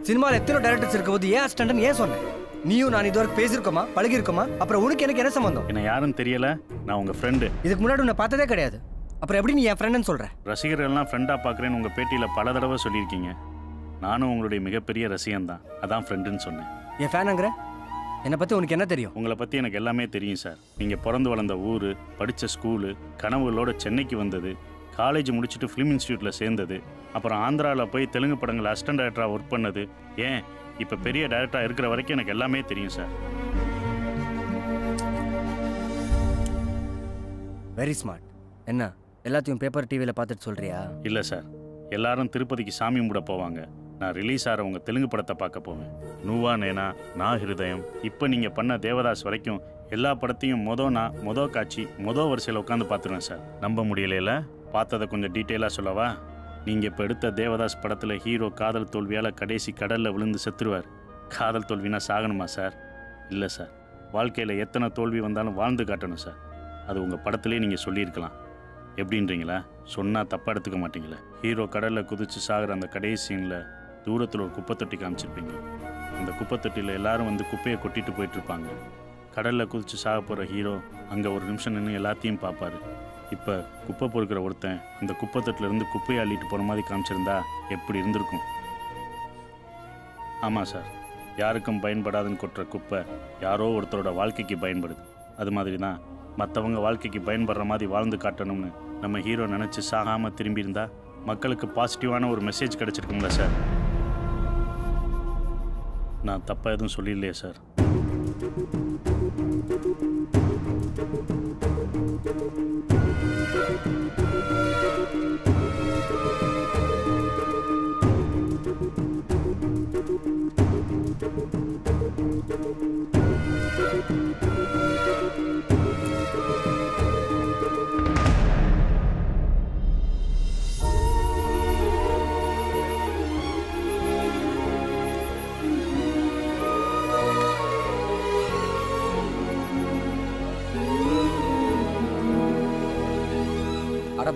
சினிமாவில் எத்தனை டைரக்டர்ஸ் இருக்க போது ஏன் அசிஸ்டன்ட்னு ஏன் சொன்னேன்? நீயும் நான் இதுவரைக்கும் பேசியிருக்கோமா, பழகிருக்கோமா? அப்புறம் உனக்கு எனக்கு என்ன சம்பந்தம்? என்ன யாரும் தெரியல, நான் உங்க ஃப்ரெண்டு. இதுக்கு முன்னாடி உன்னை பார்த்ததே கிடையாது, அப்புறம் எப்படி நீ என் ஃப்ரெண்டுன்னு சொல்ற? ரசிகர்கள்லாம் ஃப்ரெண்டா பாக்குறேன்னு உங்க பேட்டியில பல தடவை சொல்லியிருக்கீங்க. நானும் உங்களுடைய மிகப்பெரிய ரசிகன் தான், அதான் ஃப்ரெண்டுன்னு சொன்னேன். என் ஃபேனுங்கிற என்னை பற்றி உனக்கு என்ன தெரியும்? உங்களை பற்றி எனக்கு எல்லாமே தெரியும் சார். நீங்கள் பிறந்து வளர்ந்த ஊர், படித்த ஸ்கூலு, கனவுகளோட சென்னைக்கு வந்தது, காலேஜ் முடிச்சுட்டு ஃபிலிம் இன்ஸ்டியூட்டில் சேர்ந்தது, அப்புறம் ஆந்திராவில் போய் தெலுங்கு படங்கள் அசிஸ்டன்ட் டைரக்டராக ஒர்க் பண்ணது, ஏன் இப்போ பெரிய டைரக்டராக இருக்கிற வரைக்கும் எனக்கு எல்லாமே தெரியும் சார். Very smart. என்ன எல்லாத்தையும் பேப்பர் டிவியில் பார்த்துட்டு சொல்கிறியா? இல்லை சார், எல்லாரும் திருப்பதிக்கு சாமி கும்பிட போவாங்க, நான் ரிலீஸ் ஆகிறவங்க தெலுங்கு படத்தை பார்க்க போவேன். நூவா நேனா, நா ஹிருதயம், இப்போ நீங்கள் பண்ண தேவதாஸ் வரைக்கும் எல்லா படத்தையும் மொதல் காட்சி மொதல் வரிசையில் உட்காந்து பார்த்துருவேன் சார். நம்ப முடியலையில பார்த்ததை கொஞ்சம் டீட்டெயிலாக சொல்லவா? நீங்கள் இப்போ எடுத்த தேவதாஸ் படத்தில் ஹீரோ காதல் தோல்வியால் கடைசி கடலில் விழுந்து செத்துருவார். காதல் தோல்வினா சாகணுமா சார்? இல்லை சார், வாழ்க்கையில் எத்தனை தோல்வி வந்தாலும் வாழ்ந்து காட்டணும் சார். அது உங்கள் படத்துலேயே நீங்கள் சொல்லியிருக்கலாம். எப்படின்றீங்களா? சொன்னால் தப்பாக எடுத்துக்க மாட்டீங்களா? ஹீரோ கடலில் குதித்து சாகிற அந்த கடைசி சீனில் தூரத்தில் ஒரு குப்பைத்தொட்டி காமிச்சிருப்பீங்க. அந்த குப்பைத்தொட்டியில் எல்லாரும் வந்து குப்பையை கொட்டிட்டு போயிட்டுருப்பாங்க. கடலில் குதித்து சாக போகிற ஹீரோ அங்கே ஒரு நிமிஷம் நின்று எல்லாத்தையும் பார்ப்பார். இப்போ குப்பை பொறுக்கிற ஒருத்தன் இந்த குப்பைத்தொட்டிலேருந்து குப்பையை அள்ளிட்டு போகிற மாதிரி காமிச்சிருந்தா எப்படி இருந்திருக்கும்? ஆமாம் சார், யாருக்கும் பயன்படாதுன்னு கொட்டுற குப்பை யாரோ ஒருத்தரோட வாழ்க்கைக்கு பயன்படுது. அது மாதிரி தான் மற்றவங்க வாழ்க்கைக்கு பயன்படுற மாதிரி வாழ்ந்து காட்டணும்னு நம்ம ஹீரோ நினச்சி சாகாமல் திரும்பியிருந்தா மக்களுக்கு பாசிட்டிவான ஒரு மெசேஜ் கிடச்சிருக்குங்களா சார்? நான் தப்பாக எதுவும் சொல்லிடலையே சார்?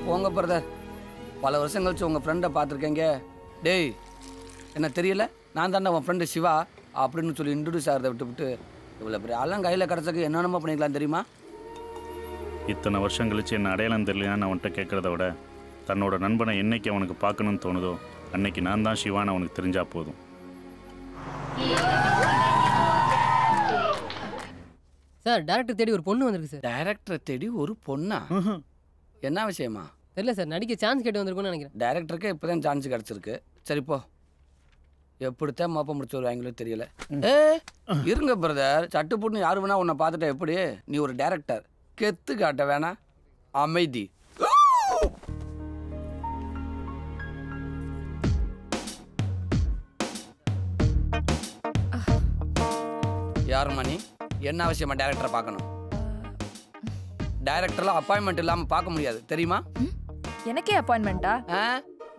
போங்க பிரதர், பல வருஷம் கழிச்சு உங்கள் ஃப்ரெண்டை பார்த்துருக்கேங்க. டேய் என்ன தெரியல, நான் தானே உன் ஃப்ரெண்டு சிவா அப்படின்னு சொல்லி இன்ட்ரடியூஸ் ஆகிறத விட்டுவிட்டு இவ்வளோ பெரிய ஆளும் கையில் கிடச்சக்கு என்னென்னமோ பண்ணிக்கலாம் தெரியுமா? இத்தனை வருஷம் கழிச்சு என்ன அடையாளம் தெரியலான்னு அவன்கிட்ட கேட்குறத விட தன்னோட நண்பனை என்னைக்கு அவனுக்கு பார்க்கணும்னு தோணுதோ அன்னைக்கு நான் தான் சிவான்னு அவனுக்கு தெரிஞ்சா போதும். சார், டைரக்டர் தேடி ஒரு பொண்ணு வந்திருக்கு சார். டைரக்டரை தேடி ஒரு பொண்ணா? என்ன விஷயமா? தெரியல சார், நடிக்க சான்ஸ் கேட்டு வந்திருக்குன்னு நினைக்கிறேன். டைரக்டருக்கு இப்போ தான் சான்ஸ் கிடச்சிருக்கு. சரிப்போ எப்படித்தான் மோப்பம் முடிச்சு வருவாங்களோ தெரியல. ஏ இருங்க பிரதர், சட்டு போட்டுன்னு யாரு வேணா உன்னை பார்த்துட்டா எப்படி? நீ ஒரு டைரக்டர், கெத்து காட்ட வேணா, அமைதி. யாருமா நீ? என்ன விஷயமா டைரக்டரை பார்க்கணும்? டைரக்டர்லாம் அப்பாயின்மெண்ட் இல்லாம பார்க்க முடியாது தெரியுமா? எனக்கே அப்பாயின்மெண்டா?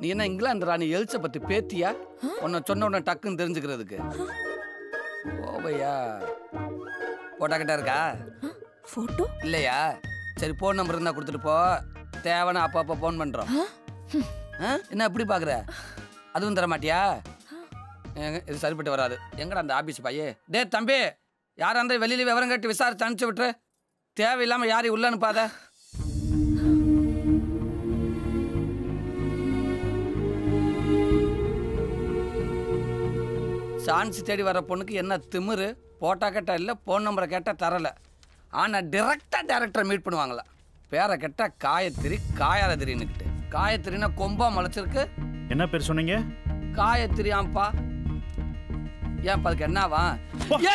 நீ என்ன இங்கிலாந்து ராணி எலிசபெத் பேத்தியா? உன்னை சொன்ன உடனே டக்குன்னு தெரிஞ்சுக்கிறதுக்கு ஓவையா? போட்டா கிட்ட இருக்கா போட்டோ? இல்லையா? சரி போன் நம்பர் இருந்தா கொடுத்துட்டு போ, தேவைன்னா அப்பா அப்பா போன் பண்றோம். என்ன எப்படி பாக்குற? அதுவும் தர மாட்டியா? இது சரிப்பட்டு வராது. எங்கடா அந்த ஆபீஸ் பையே? டே தம்பி, யாராந்தே வெளியில விவரம் கட்டி விசாரிச்சு அனுப்பிச்சு விட்டுரு. தேவையில்லாம யாரையும் உள்ள அனுப்பாத. சான்ஸ் தேடி வர பொண்ணுக்கு என்ன திமிரு, போட்டா கேட்டால் இல்லை, ஃபோன் நம்பரை கேட்டால் தரலை, ஆனால் டிரெக்டாக டேரக்டரை மீட் பண்ணுவாங்களா. பேரை கேட்டால் காயத்ரி, காயாரதிரின்னுக்கிட்டு. காயத்ரின்னா கொம்பா முளைச்சிருக்கு. என்ன பேர் சொன்னீங்க? காயத்ரி. ஆம்பா, ஏன்ப்பா அதுக்கு என்னவா? தம்பி,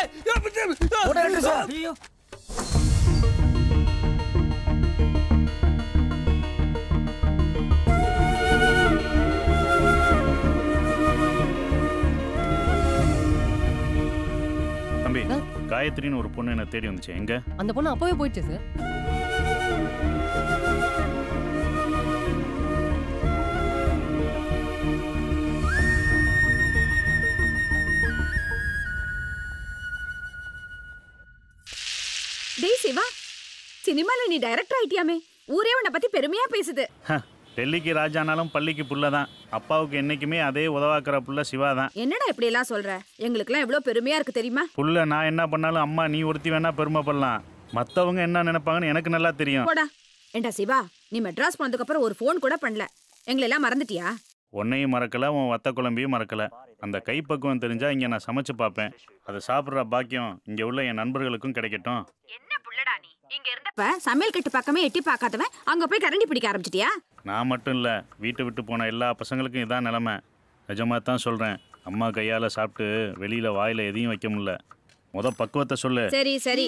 காயத்ரின்னு ஒரு பொண்ணு என்ன தேடி வந்துச்சு. எங்க அந்த பொண்ணு? அப்பவே போயிடுச்சு சார். டேய் சிவா, சினிமால நீ டைரக்டர் ஆயிட்டியாமே, ஊரே உன்னை பத்தி பெருமையா பேசுது. டெல்லிக்கு ராஜானாலும் பள்ளிக்கு புள்ளதான். அப்பாவுக்கு என்னைக்குமே அதே உதவாக்குற புள்ள சிவா தான். என்னடா இப்படி எல்லாம் சொல்ற? எங்களுக்குலாம் எவ்வளவு பெருமையா இருக்கு தெரியுமா. புள்ள நான் என்ன பண்ணாலும் அம்மா நீ ஒருத்தி வேணா பெருமைப்படலாம், மத்தவங்க என்ன நினைப்பாங்கன்னு எனக்கு நல்லா தெரியும். போடா. ஏண்டா சிவா, நீ மெட்ராஸ் போனதுக்கு அப்புறம் ஒரு போன் கூட பண்ணல, எங்களெல்லாம் மறந்துட்டியா? உன்னையும் மறக்கல, உன் வத்த குழம்பையும் மறக்கல. அந்த கைப்பக்குவம் தெரிஞ்சா இங்க நான் சமைச்சு பார்ப்பேன். அதை சாப்பிட்ற பாக்கியம் இங்க உள்ள என் நண்பர்களுக்கும் கிடைக்கட்டும். என்ன புள்ளடா நீ, இங்க இருந்தப்ப சமையல் கட்டு பக்கமே எட்டி பார்க்காதவன் அங்க போய் கரண்டி பிடிக்க ஆரம்பிச்சிட்டியா? நான் மட்டும் இல்ல, வீட்டை விட்டு போன எல்லா பசங்களுக்கும் இதான் நிலைமை. நிஜமா தான் சொல்றேன், அம்மா கையால சாப்பிட்டு வெளியில வாயில எதையும் வைக்க முடியல. முத பக்குவத்தை சொல்லு. சரி சரி,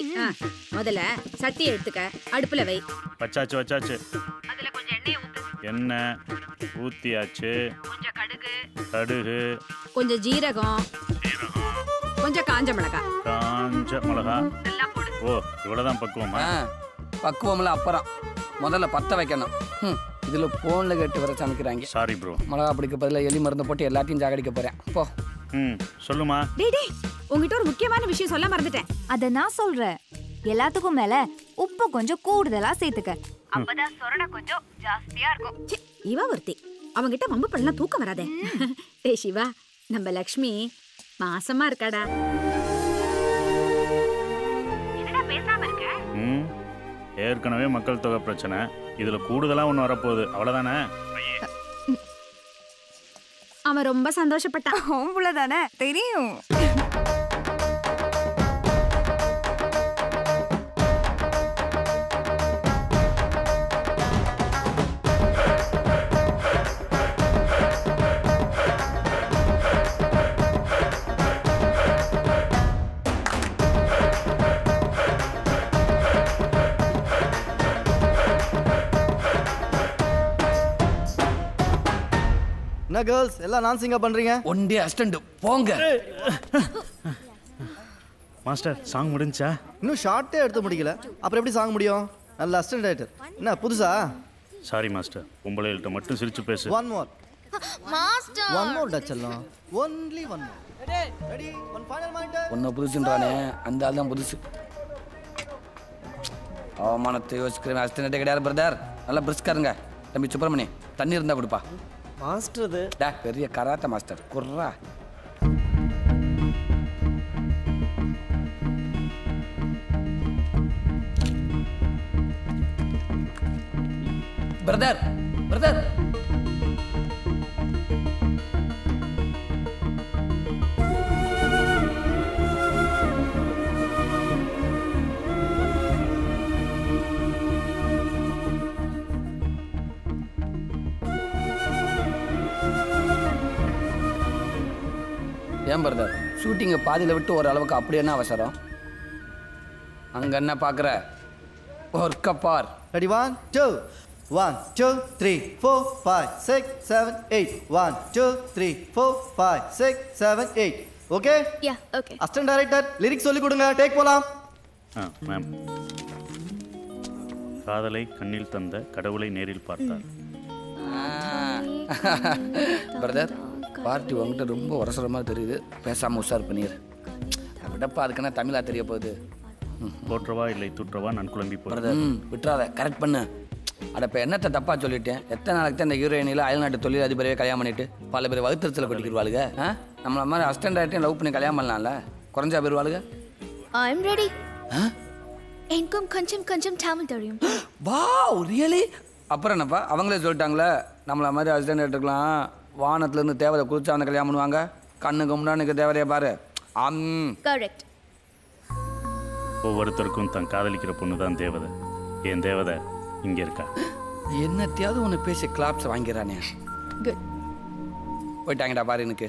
முதல்ல சட்டி எடுத்துக்க, அடுப்புல வை. வச்சாச்சு வச்சாச்சு, அதுல கொஞ்சம் எண்ணெய் ஊத்து. எண்ணெய் ஊத்தியாச்சு, கொஞ்சம் கடுகு, கடுகு கொஞ்சம் ஜீரகம், கொஞ்சம் காஞ்ச மிளகாய், காஞ்ச மிளகாய் எல்லாம் போடு. ஓ, இவ்வளவுதான் பக்குவமா? பக்குவம்ல அப்புறம் முதல்ல பத்த வைக்கணும். இதுல போன்ல கேட்டு வர சமைக்கிறாங்க. சாரி ப்ரோ, மிளகாய் பிடிக்க பதிலா எலி மருந்து போட்டு எல்லாத்தையும் ஜாகடிக்க போறேன். போ. சொல்லுமா. டேய் டேய், உங்ககிட்ட ஒரு முக்கியமான விஷயம் சொல்ல மறந்துட்டேன். அத நான் சொல்றேன். எல்லாத்துக்கும் மேல உப்பு கொஞ்சம் கூடுதலா சேர்த்துக்க, அப்பதான் சொரண கொஞ்சம் ஜாஸ்தியா இருக்கும். இவ ஒருத்தி, அவங்கிட்ட வம்பு பண்ணலாம், தூக்கம் வராதே. டேய் சிவா, நம்ம லக்ஷ்மி மாசமா இருக்காடா. என்னடா பேசாம இருக்க? ஏற்கனவே மக்கள் தொகை பிரச்சனை, இதுல கூடுதலா ஒண்ணு வரப்போகுது, அவ்வளவுதானே? அவன் ரொம்ப சந்தோஷப்பட்டான். அவ்வளவுதானே? தெரியும். என்ன கேர்ள்ஸ் எல்லாம் டான்சிங்கா பண்றீங்க? ஒண்டே அஸ்டண்ட் போங்க. மாஸ்டர், சாங் முடிஞ்சா? இன்னும் ஷார்ட்டே எடுத்து முடிக்கல, அப்புறம் எப்படி சாங் முடியும்? நல்ல அஸ்டண்ட் ரைட்டர். என்ன புதுசா? சாரி மாஸ்டர், பொம்பளையிட்ட மட்டும் சிரிச்சு பேசு. One more master, one more டா செல்லம், only one more. Ready, one final mind. ஒண்ணு புதுசுன்றானே, அந்த ஆளு தான் புதுசு. அவமானத்தை யோசிக்கிறேன். அஸ்டண்ட் கிடையாது பிரதர், நல்லா பிரிஸ்கா இருங்க. தம்பி சுப்பிரமணி, தண்ணி இருந்தா கொடுப்பா. மாஸ்டர் டா பெரிய கராத்தே மாஸ்டர். குர்ரா பிரதர், பிரதர் ஏன் பிரதர் ஷூட்டிங்கை பாதியில் விட்டு ஓரளவுக்கு? அப்படி என்ன அவசரம்? அங்கே என்ன பார்க்குற? ஒர்க்கை பார். Ready, 1 2 1 2 3 4 5 6 7 8 1 2 3 4 5 6 7 8. Okay okay. Assistant director, lyrics சொல்லி கொடுங்க, டேக் போலாம். மேம், காதலை கண்ணில் தந்த கடவுளை நேரில் பார்த்தார். பிரதர், பார்ட்டி உங்ககிட்ட ரொம்ப உரசரமாக தெரியுது, பேசாமல் உஷார் பண்ணிடு. விடப்பா, அதுக்குன்னா தமிழாக தெரிய போகுது. தோற்றவா இல்லை தூற்றவா நான் குழம்பி போகிறேன். விட்டுறாத, கரெக்ட் பண்ணு. அட இப்போ என்னத்தை தப்பாக சொல்லிட்டேன்? எத்தனை நாளைக்கு தான் இந்த ஹீரோயினில் அயல்நாட்டு தொழில் அதிபரவே கல்யாணம் பண்ணிட்டு பல பேர் வகுத்தறிச்சலை கொட்டிக்கிடுவாளுங்க. நம்மள மாதிரி அஸ்டண்ட் ஆகிட்டே லவ் பண்ணி கல்யாணம் பண்ணலாம்ல, குறைஞ்சா போயிடுவாளுங்க. I'm ready. Huh? Enkum konjam Tamil theriyum. Wow, really? அப்புறம் என்னப்பா அவங்களே சொல்லிட்டாங்களே நம்மள மாதிரி அசிஸ்டன்ட் எடுத்துக்கலாம் வானத்துலேருந்து தேவதை குளிச்சு அவனை கல்யாணம் பண்ணுவாங்க கண்ணுக்கு முன்னாடி தேவதையை பாரு. கரெக்ட். ஒவ்வொருத்தருக்கும் தான் காதலிக்கிற பொண்ணு தான் தேவதை. என் தேவதை இங்கே இருக்கா. என்னத்தையாவது ஒன்று பேசி கிளாப்ஸ் வாங்கிறானே. குட் போயிட்டாங்கடா பாரு எனக்கு.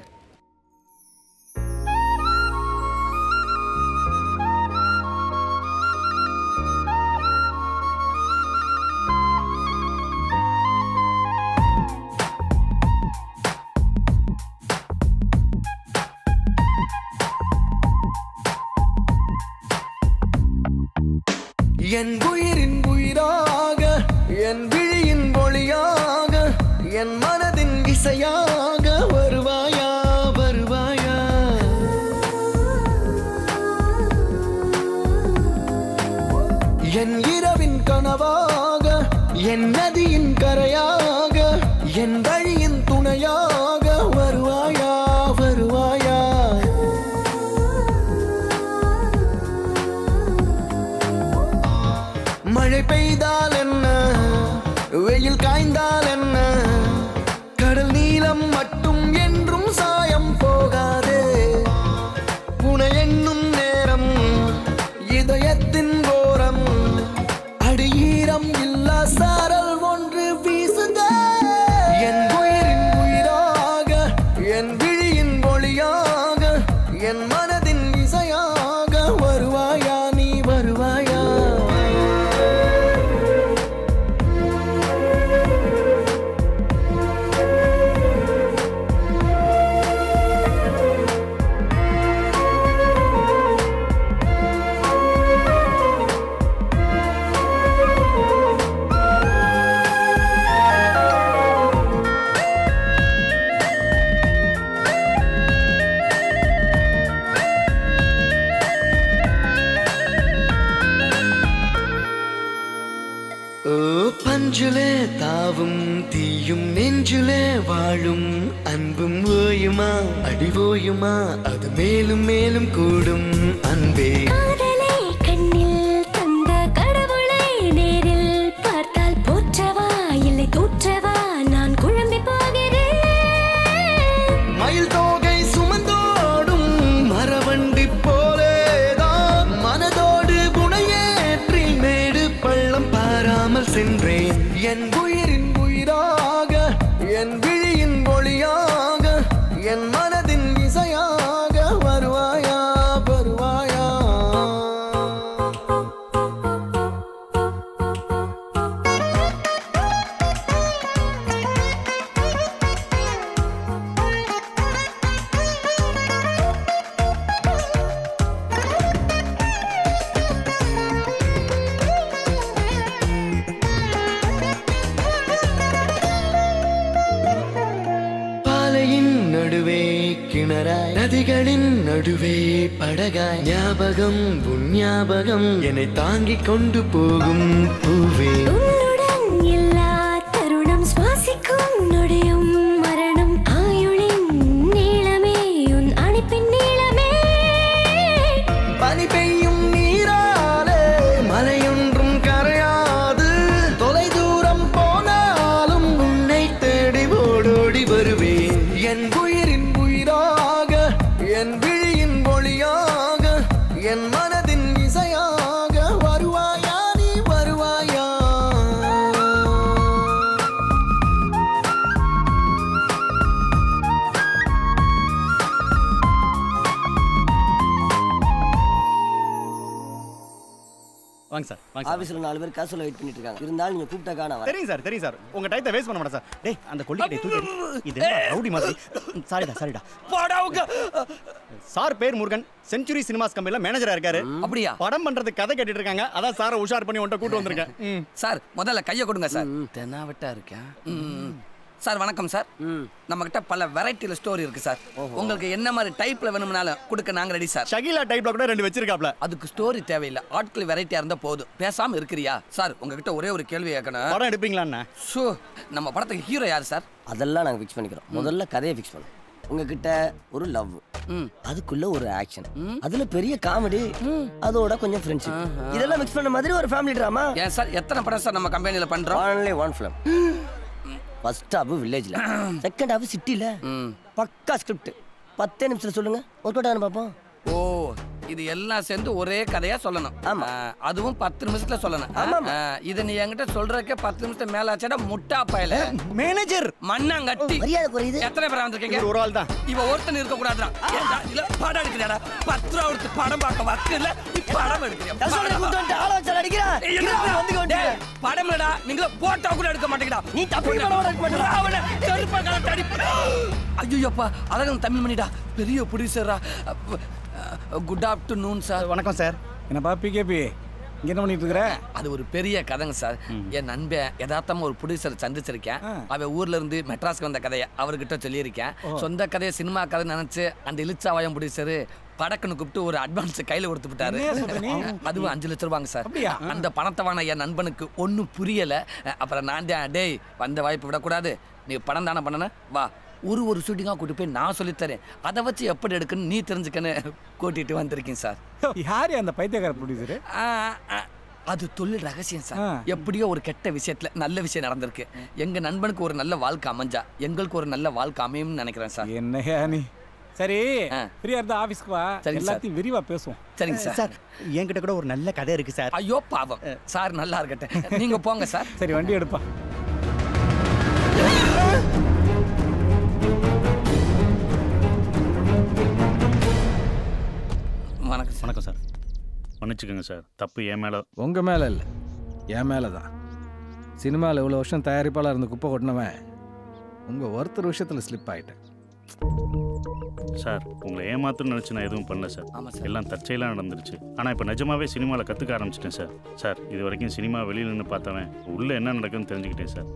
என் உயிரின் உயிராக என் விழியின் ஒளியாக என் மனதின் இசையாக வருவாயா வருவாயா என் இரவின் கனவாக என் நதியின் கரையாக என் வழியின் துணையாக வருவாயா வருவாயா மழை பெய்தால் என்ன வெயில் காய்ந்தால் என்ன கடல் நீலம் மட்டும் என்றும் சாயம் போகாதே புனை என்னும் நேரம் இதயத்தின் கோரம் அடியீரம் இல்லா சாரல் ஒன்று வீசுதே என் உயிரின் உயிராக என் விழியின் ஒளியாக என் மனதின் இசையாக வருவாயா நீ வருவாயா நெஞ்சிலே தாவும் தீயும் நெஞ்சிலே வாழும் அன்பும் ஓயுமா அடி ஓயுமா அது மேலும் மேலும் கூடும் அன்பே காதலே கண்ணில் தந்த கடவுளை நேரில் பார்த்தால் போற்றவா இல்லை தூற்றவா நான் குழம்பி போகிறேன் மயில் தோகை சுமந்தோடும் மரவண்டி போலேதான் மனதோடு புனையேற்றி மேடு பள்ளம் பாராமல் சென்றேன் என் உயிரின் உயிராக என் விழியின் ஒளியாக என் மனதின் இசையாக வருவாயா வருவாயா நதிகளின் நடுவே படகாய் ஞாபகம் உன் ஞாபகம் என்னை தாங்கிக் கொண்டு போகும் பூவே உன்னுடன் எல்லா தருணம் சுவாசிக்கும் நொடியும் மரணம் ஆயுளின் நீளமே உன் அணைப்பின் நீளமே பனி பெய்யும் நீராலே மலையொன்றும் கரையாது தொலை தூரம் போனாலும் உன்னை தேடி ஓடோடி வருவேன் என் உயிரின் உயிராக என் விழியின் ஒளியாக என் மனதின் இசையாக வருவாயா நீ வருவாயா வாங்க சார் ஆபீஸ்ல 4 பேர் காசோல வெயிட் பண்ணிட்டு இருக்காங்க இருந்தாலும் நீங்க கூப்டா காணவா தெரியும் சார் உங்க டைத்தை வேஸ்ட் பண்ண மாட்டேன் சார் டேய் அந்த கொல்லிக்கடை தூக்கி இது என்ன ரவுடி மாதிரி சாரிடா சாரிடா போடாவுங்க சார் பேர் முருகன் செஞ்சுரி சினிமாஸ் கம்பெனில மேனேஜரா இருக்காரு அப்படியே படம் பண்றது கதை கேட்டிட்டு இருக்காங்க அதான் சார் உஷார் பண்ணி உன்ட கூட்டி வந்திருக்கேன் சார் முதல்ல கையை கொடுங்க சார் தெனாவட்டா இருக்கேன் சார் வணக்கம் சார் நம்மகிட்ட பல வெரைட்டில ஸ்டோரி இருக்கு சார் உங்களுக்கு என்ன மாதிரி டைப்ல வேணும்னாலும் கொடுக்க நாங்க ரெடி சார் ஷகிலா டைப்ல கூட ரெண்டு வெச்சிருக்காப்ல அதுக்கு ஸ்டோரி தேவையில்லை ஆட்கள் வெரைட்டியா இருந்தா போதும் பேசாம இருக்கறியா சார் உங்ககிட்ட ஒரே ஒரு கேள்வி கேட்கணும் படம் எடுப்பீங்களாண்ணா சோ நம்ம படத்துக்கு ஹீரோ யார் சார் அதெல்லாம் நாங்க ஃபிக்ஸ் பண்ணிக்கிறோம் முதல்ல கதையை ஃபிக்ஸ் பண்ணு உங்ககிட்ட ஒரு லவ், அதுக்குள்ள ஒரு ஆக்ஷன், அதுல பெரிய காமெடி, அதோட கொஞ்சம் ஃப்ரெண்ட்ஷிப், இதெல்லாம் மிக்ஸ் பண்ண மாதிரி ஒரு ஃபேமிலி டிராமா. ஏன் சார் எத்தனை படம் சார் நம்ம கம்பெனில பண்றோம்? Only one film. First half வில்லேஜ்ல, செகண்ட் ஹாஃப் சிட்டில. பக்கா ஸ்கிரிப்ட். 10 நிமிஷத்துல சொல்லுங்க, ஒரு கோட்டானு பார்ப்போம். ஓ, இது எல்லாம் சேர்ந்து ஒரே கதையா சொல்லணும். ஆமா, அதுவும் 10 நிமிஷத்துல சொல்லணும். ஆமா, இது நீ என்கிட்ட சொல்றதுக்கே 10 நிமிஷம் மேல ஆச்சடா முட்டா பயல. மேனேஜர் மண்ணங்கட்டி மரியாதை குறையுது. எத்தனை பேர் வந்திருக்கீங்க? ஒரு ஆள் தான். இவ ஒருத்தன் இருக்க கூடாதுடா. ஏன்டா இல்ல படம் எடுக்கறடா? 10 ரூபா எடுத்து படம் பார்க்க வக்கு இல்ல, நீ படம் எடுக்கறியா? சொல்ற கூண்டா ஆளோச்சல அடிக்குற. நீங்க வந்துங்கடா படம்லடா. நீங்க போட்டோ கூட எடுக்க மாட்டீங்கடா. நீ தப்பி படம் எடுக்க மாட்டடா. அவன செருப்பு கல தடிப்பு. ஐயோப்பா, அழகன் தமிழ் மணிடா, பெரிய ப்ரொடியூசரா. Good afternoon sir. வணக்கம் சார். என்னப்பா பிகேபி இங்கே என்ன பண்ணிட்டு இருக்கிற? அது ஒரு பெரிய கதைங்க சார். என் நண்பன் யதார்த்தமாக ஒரு ப்ரொடியூசரை சந்திச்சிருக்கேன். அவன் ஊரில் இருந்து மெட்ராஸ்க்கு வந்த கதையை அவர்கிட்ட சொல்லியிருக்கேன். சொந்த கதையை சினிமா கதை நினச்சி அந்த இலிச்சாவாயம் ப்ரொடியூசரு படக்குன்னு கூப்பிட்டு ஒரு அட்வான்ஸ் கையில் கொடுத்து விட்டாரு. அதுவும் 5 லட்ச ரூபாங்க சார். அந்த பணத்தை வாங்க என் நண்பனுக்கு ஒன்றும் புரியலை. அப்புறம் நான் தான், டேய் வந்த வாய்ப்பு விடக்கூடாது, நீ படம் தானே பண்ணனே, வா ஒரு ஷூட்டிங்காக கூட்டிட்டு போய் நான் சொல்லித்தரேன், அதை வச்சு எப்படி எடுக்குன்னு நீ தெரிஞ்சுக்கன்னு கூட்டிகிட்டு வந்திருக்கேன் சார். யார் அந்த பைத்தியக்கார ப்ரொடியூசரு? அது தொழில் ரகசியம் சார். எப்படியோ ஒரு கெட்ட விஷயத்தில் நல்ல விஷயம் நடந்திருக்கு. எங்கள் நண்பனுக்கு ஒரு நல்ல வாழ்க்கை அமைஞ்சா எங்களுக்கு ஒரு நல்ல வாழ்க்கை அமையும்னு நினைக்கிறேன் சார். என்னையா நீ? சரி, ஃப்ரீயா இருந்தா ஆபீஸ்க்கு வா, எல்லாத்தையும் விரிவா பேசுவோம். சரிங்க சார். சார் என்கிட்ட கூட ஒரு நல்ல கதை இருக்கு சார். ஐயோ பாவம் சார், நல்லா இருக்கட்டும், நீங்க போங்க சார். சரி, வண்டி எடுப்பா. வணக்கம் சார். வணக்கம் சார். மன்னிச்சுக்கோங்க சார், தப்பு என் மேலே. உங்கள் மேலே இல்லை, என் மேலே தான். சினிமாவில் இவ்வளோ வருஷம் தயாரிப்பாளர் இருந்து குப்பை கொட்டினவன் உங்கள் ஒருத்தர் விஷயத்தில் ஸ்லிப் ஆகிட்டேன் சார். உங்களை ஏமாத்தணும்னு நினச்சி நான் எதுவும் பண்ணல சார். ஆமாம் சார், எல்லாம் தற்செயலாக நடந்துருச்சு. ஆனால் இப்போ நிஜமாவே சினிமாவில் கற்றுக்க ஆரம்பிச்சிட்டேன் சார். சார், இது வரைக்கும் சினிமா வெளியில் நின்று பார்த்தவன் உள்ளே என்ன நடக்குதுன்னு தெரிஞ்சுக்கிட்டேன் சார்.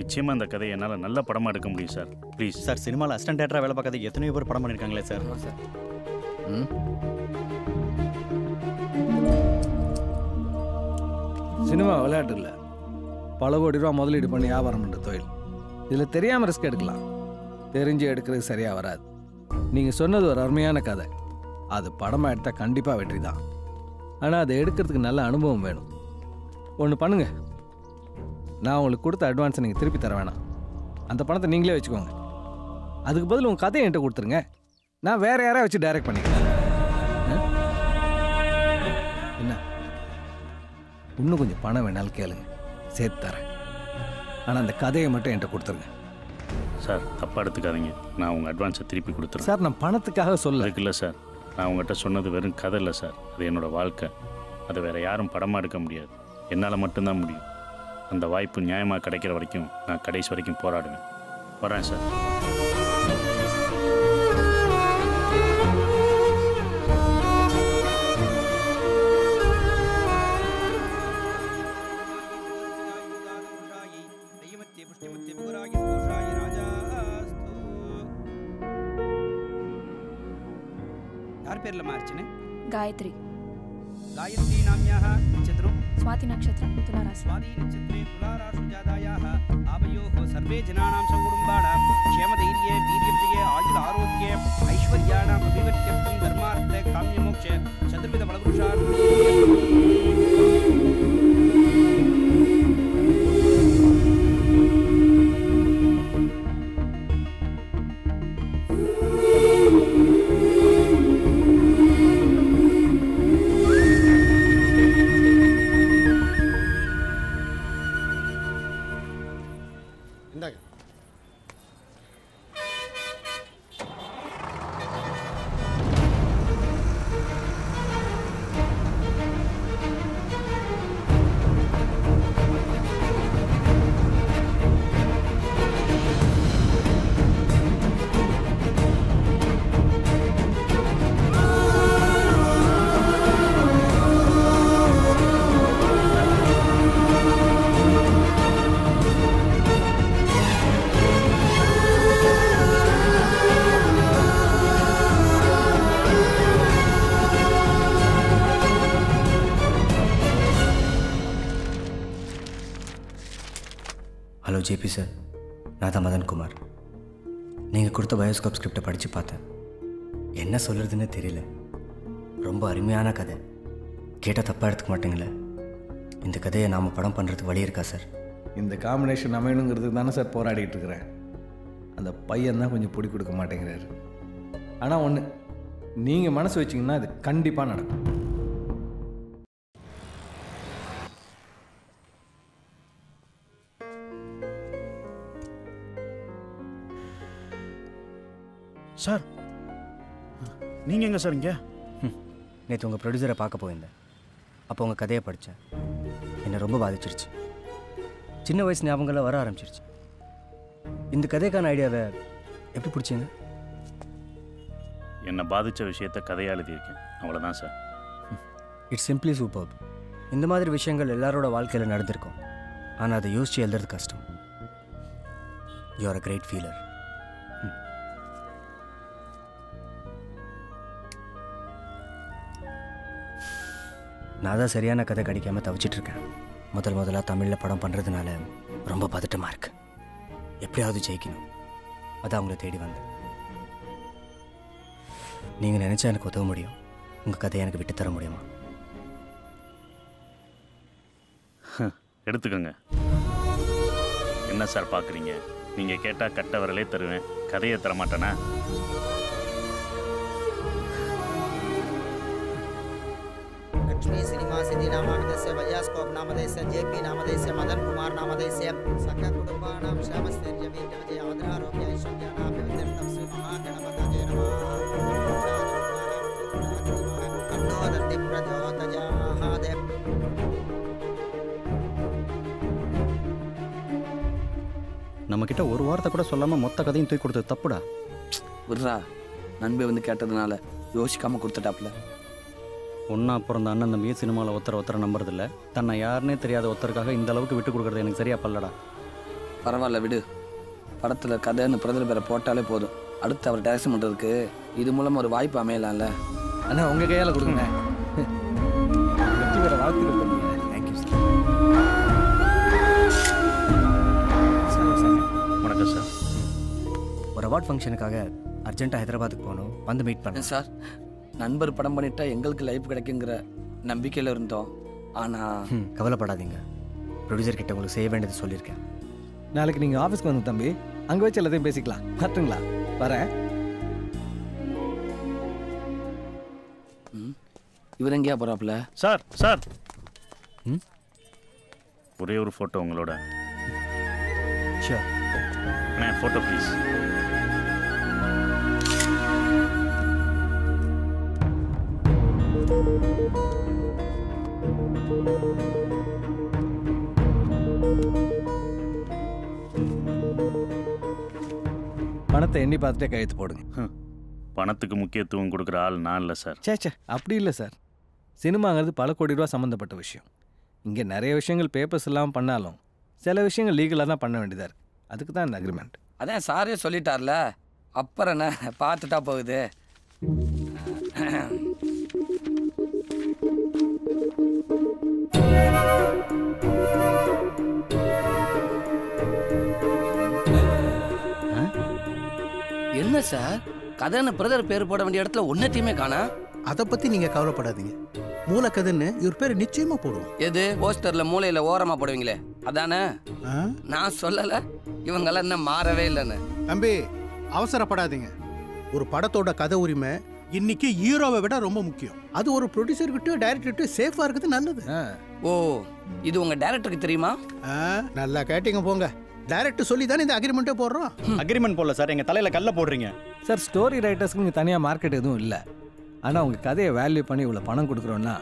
நிச்சயமாக அந்த கதையை என்னால் நல்ல படமாக எடுக்க முடியும் சார். ப்ளீஸ் சார், சினிமாவில் அசிஸ்டன்ட் டேரக்டராக வேலை பார்க்காத எத்தனையோ பேர் படம் பண்ணியிருக்காங்களே சார். சார் சினிமா விளையாட்டு இல்லை, பல கோடி ரூபா முதலீடு பண்ணி வியாபாரம் பண்ணுற தொழில். இதில் தெரியாமல் ரிஸ்க் எடுக்கலாம், தெரிஞ்சு எடுக்கிறது சரியாக வராது. நீங்கள் சொன்னது ஒரு அருமையான கதை, அது படமாக எடுத்தால் கண்டிப்பாக வெற்றி தான். ஆனால் அதை எடுக்கிறதுக்கு நல்ல அனுபவம் வேணும். ஒன்று பண்ணுங்கள், நான் உங்களுக்கு கொடுத்த அட்வான்ஸை நீங்கள் திருப்பி தர வேணாம். அந்த பணத்தை நீங்களே வச்சுக்கோங்க. அதுக்கு பதில் உங்கள் கதையை என்கிட்ட கொடுத்துருங்க, நான் வேறு யாராவது வச்சு டைரக்ட் பண்ணிக்கிறேன். இன்னும் கொஞ்சம் பணம் வேணாலும் கேளுங்க, சேர்த்து தரேன். ஆனால் அந்த கதையை மட்டும் என்கிட்ட கொடுத்துருங்க சார். தப்பாக எடுத்துக்காதீங்க, நான் உங்கள் அட்வான்ஸை திருப்பி கொடுத்துருவேன் சார். நான் பணத்துக்காக சொல்ல இல்லை சார். நான் உங்கள்கிட்ட சொன்னது வெறும் கதை இல்லை சார், அது என்னோடய வாழ்க்கை. அதை வேறு யாரும் படமாக எடுக்க முடியாது, என்னால் மட்டும்தான் முடியும். அந்த வாய்ப்பு நியாயமாக கிடைக்கிற வரைக்கும் நான் கடைசி வரைக்கும் போராடுவேன். வரேன் சார். गायत्री गायत्री नाम्याः नक्षत्रं स्वाति नक्षत्रं तुला राशि स्वाति नक्षत्रे तुला राशि जातायाः आवयोः सर्वे जनानां सौकुटुम्बानां क्षेमधैर्ये वीर्यवृद्धये आयुः आरोग्ये ऐश्वर्याणां अभिवृद्ध्यर्थं धर्मार्थे काम्ये मोक्षे चतुर्विध बलपुरुषार्थ JP சார், நான் தான் மதன்குமார். நீங்கள் கொடுத்த பயோஸ்கோப் ஸ்கிரிப்டை படித்து பார்த்தேன். என்ன சொல்கிறதுன்னு தெரியல. ரொம்ப அருமையான கதை. கேட்டால் தப்பாக எடுத்துக்க மாட்டீங்களே? இந்த கதையை நாம் படம் பண்ணுறதுக்கு வழி இருக்கா சார்? இந்த காம்பினேஷன் அமையணுங்கிறதுக்கு தானே சார் போராடிக்கிட்டு இருக்கிறேன். அந்த பையன் தான் கொஞ்சம் பிடி கொடுக்க மாட்டேங்கிறாரு. ஆனால் ஒன்று, நீங்கள் மனசு வச்சிங்கன்னா அது கண்டிப்பாக நடக்கும். சார், நீங்கள் எங்கே சார் இங்கே? நேற்று உங்கள் ப்ரொடியூசரை பார்க்க போயிருந்தேன். அப்போ உங்கள் கதையை படித்தேன். என்னை ரொம்ப பாதிச்சிருச்சு. சின்ன வயசு ஞாபகங்கள்லாம் வர ஆரம்பிச்சிருச்சு. இந்த கதைக்கான ஐடியாவை எப்படி பிடிச்சிங்க? என்னை பாதித்த விஷயத்தை கதையாக எழுதியிருக்கேன், அவ்வளோதான் சார். It's simply super. இந்த மாதிரி விஷயங்கள் எல்லாரோட வாழ்க்கையில் நடந்திருக்கும். ஆனால் அதை யோசித்து எழுதுறது கஷ்டம். You are a great feeler. நான் தான் சரியான கதை கிடைக்காமல் தவிச்சிட்ருக்கேன். முதலாக தமிழில் படம் பண்ணுறதுனால ரொம்ப பதட்டமாக இருக்குது. எப்படியாவது ஜெயிக்கணும், அதான் அவங்கள தேடி வந்தேன். நீங்கள் நினச்சா எனக்கு உதவ முடியும். உங்கள் கதையை எனக்கு விட்டு தர முடியுமா? எடுத்துக்கோங்க. என்ன சார் பார்க்குறீங்க? நீங்கள் கேட்டால் கட்ட வரலே தருவேன், கதையை தரமாட்டேனா? लक्ष्मी सिनेमा सिद्धि नामदेस्य बजास्कोप नामदेस्य जेपी नामदेस्य मदन कुमार नामदेस्य सख्य कुटुंबा नाम श्यामस्तेर्य वीरजय आदरारोग्य ऐश्वर्या नाम विविधम तमसे महागणपत जय नमः अंतोदत्ति प्रदोतजा महादेव நமக்கிட்ட ஒரு வார்த்தை கூட சொல்லாம மொத்த கதையும் தூக்கி கொடுத்தது தப்புடா. விடுறா, நண்பே வந்து கேட்டதுனால யோசிக்காம கொடுத்துட்டாப்ல. ஒன்றா பிறந்த அண்ணன் தம்பியை சினிமாவில் ஒருத்தரை நம்புறதில்ல. தன்னை யாருன்னே தெரியாத ஒருத்தருக்காக இந்த அளவுக்கு விட்டு கொடுக்குறது எனக்கு சரியா பல்லடா. பரவாயில்ல விடு. படத்தில் கதைன்னு பிரதல் பேரை போட்டாலே போதும். அடுத்து அவர் டைரக்ஷன் பண்ணுறதுக்கு இது மூலமாக ஒரு வாய்ப்பு அமையலாம்ல. அண்ணா உங்கள் கையால் கொடுங்க. வெற்றி பேரை வாழ்த்துக்கள் பண்ணுங்க. Thank you sir. வணக்கம் சார். ஒரு அவார்ட் ஃபங்க்ஷனுக்காக அர்ஜென்ட்டாக ஹைதராபாத்துக்கு போகணும். வந்து மீட் பண்ணுங்க சார். நண்பர் படம் பண்ணிட்டா எங்களுக்கு லைஃப் கிடைக்குங்கிற நம்பிக்கையில் இருந்தோம். ஆனால் கவலைப்படாதீங்க, ப்ரொடியூசர் கிட்ட உங்களுக்கு செய்ய வேண்டியது சொல்லியிருக்கேன். நாளைக்கு நீங்கள் ஆஃபீஸ்க்கு வந்து தம்பி, அங்கே வச்சு எல்லாத்தையும் பேசிக்கலாம். பார்த்துங்களா வரேன். இவர் எங்கேயா போகிறாப்புல? சார் சார், ஒரே ஒரு ஃபோட்டோ உங்களோட. Photo please. பணத்தை எண்ணி பார்த்துட்டே கையெழுத்து போடுங்க. பணத்துக்கு முக்கியத்துவம் கொடுக்குற ஆள் நான் இல்லை சார். சேச்சே, அப்படி இல்லை சார். சினிமாங்கிறது பல கோடி ரூபா சம்மந்தப்பட்ட விஷயம். இங்கே நிறைய விஷயங்கள் பேப்பர்ஸ் இல்லாமல் பண்ணாலும் சில விஷயங்கள் லீகலாக தான் பண்ண வேண்டியதாக இருக்குது. அதுக்கு தான் இந்த அக்ரிமெண்ட். அதான் சாரே சொல்லிட்டார்ல, அப்புறம் என்ன பார்த்துட்டா போகுது. என்ன சார், கதைன்னு பிரதர் பேர் போட வேண்டிய இடத்துல ஒன்னத்தையுமே காணா? அதை பத்தி நீங்க கவலைப்படாதீங்க. மூளை கதைன்னு இவர் பேர் நிச்சயமா போடுவோம். எது போஸ்டர்ல மூளையில ஓரமா போடுவீங்களே அதானே? நான் சொல்லல இவங்கெல்லாம் என்ன மாறவே இல்லைன்னு. தம்பி அவசரப்படாதீங்க. ஒரு படத்தோட கதை உரிமை இன்னைக்கு ஹீரோவை விட ரொம்ப முக்கியம். அது ஒரு ப்ரொடியூசர் கிட்ட டைரக்டர் கிட்ட சேஃபா இருக்குது நல்லது. ஓ, இது உங்க டைரக்டருக்கு தெரியுமா? நல்லா கேட்டிங்க போங்க. டைரக்டர் சொல்லி தானே இந்த அக்ரிமெண்ட்டே போடுறோம். அக்ரிமெண்ட் போடல சார், எங்க தலையில கல்ல போடுறீங்க சார். ஸ்டோரி ரைட்டர்ஸ்க்கு இங்கே தனியாக மார்க்கெட் எதுவும் இல்லை. ஆனால் உங்கள் கதையை வேல்யூ பண்ணி இவ்வளோ பணம் கொடுக்குறோன்னா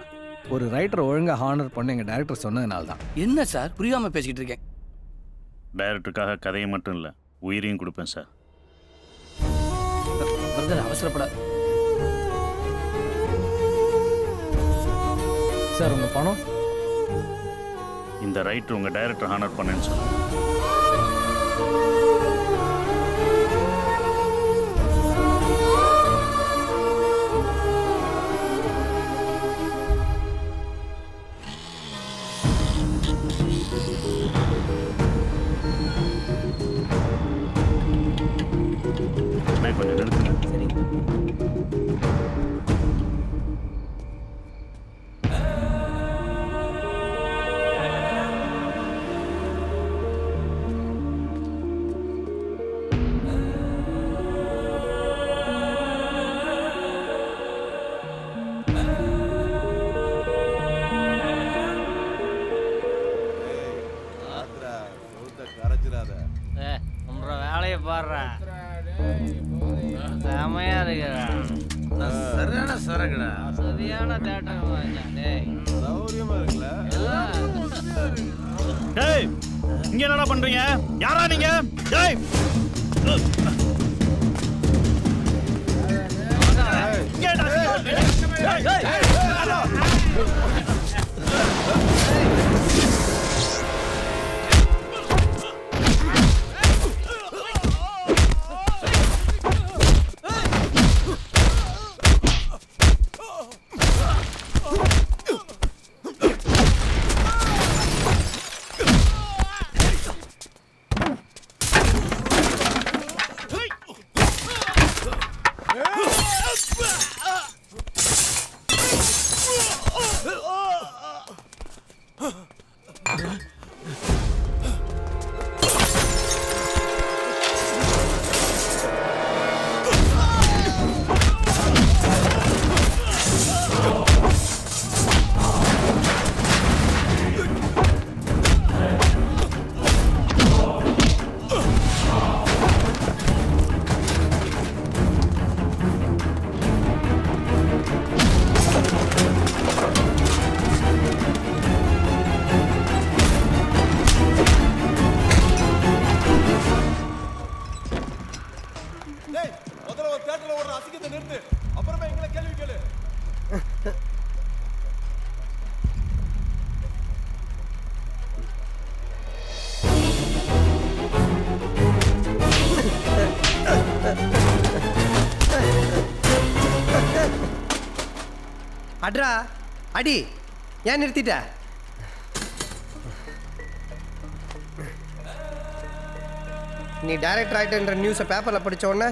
ஒரு ரைட்டர் ஒழுங்காக ஹானர் பண்ண எங்கள் டைரக்டர் சொன்னதுனால தான். என்ன சார் புரியாமல் பேசிக்கிட்டு இருக்கேன்? டைரக்டருக்காக கதையை மட்டும் இல்லை உயிரையும் கொடுப்பேன் சார். அவசரப்பட சார். உங்கள் பணம் இந்த ரைட்டர் உங்கள் டைரக்டர் ஹானர் பண்ணேன்னு சொல்லுங்கள். இருக்காத. உன்ற வேலையை பாடுறா செமையா இருக்கிறா. சரியான சரக்குடா, சரியான தேட்டர் சௌரியமா இருக்குல்ல. டேய் இங்க என்னடா பண்றீங்க? யாரா நீங்க? டேய் அட்ரா அடி ஏன் நிறுத்திட்ட? நீ டைரக்டர் ஆகிட்டன்ற நியூஸை பேப்பரில் படித்தோடனே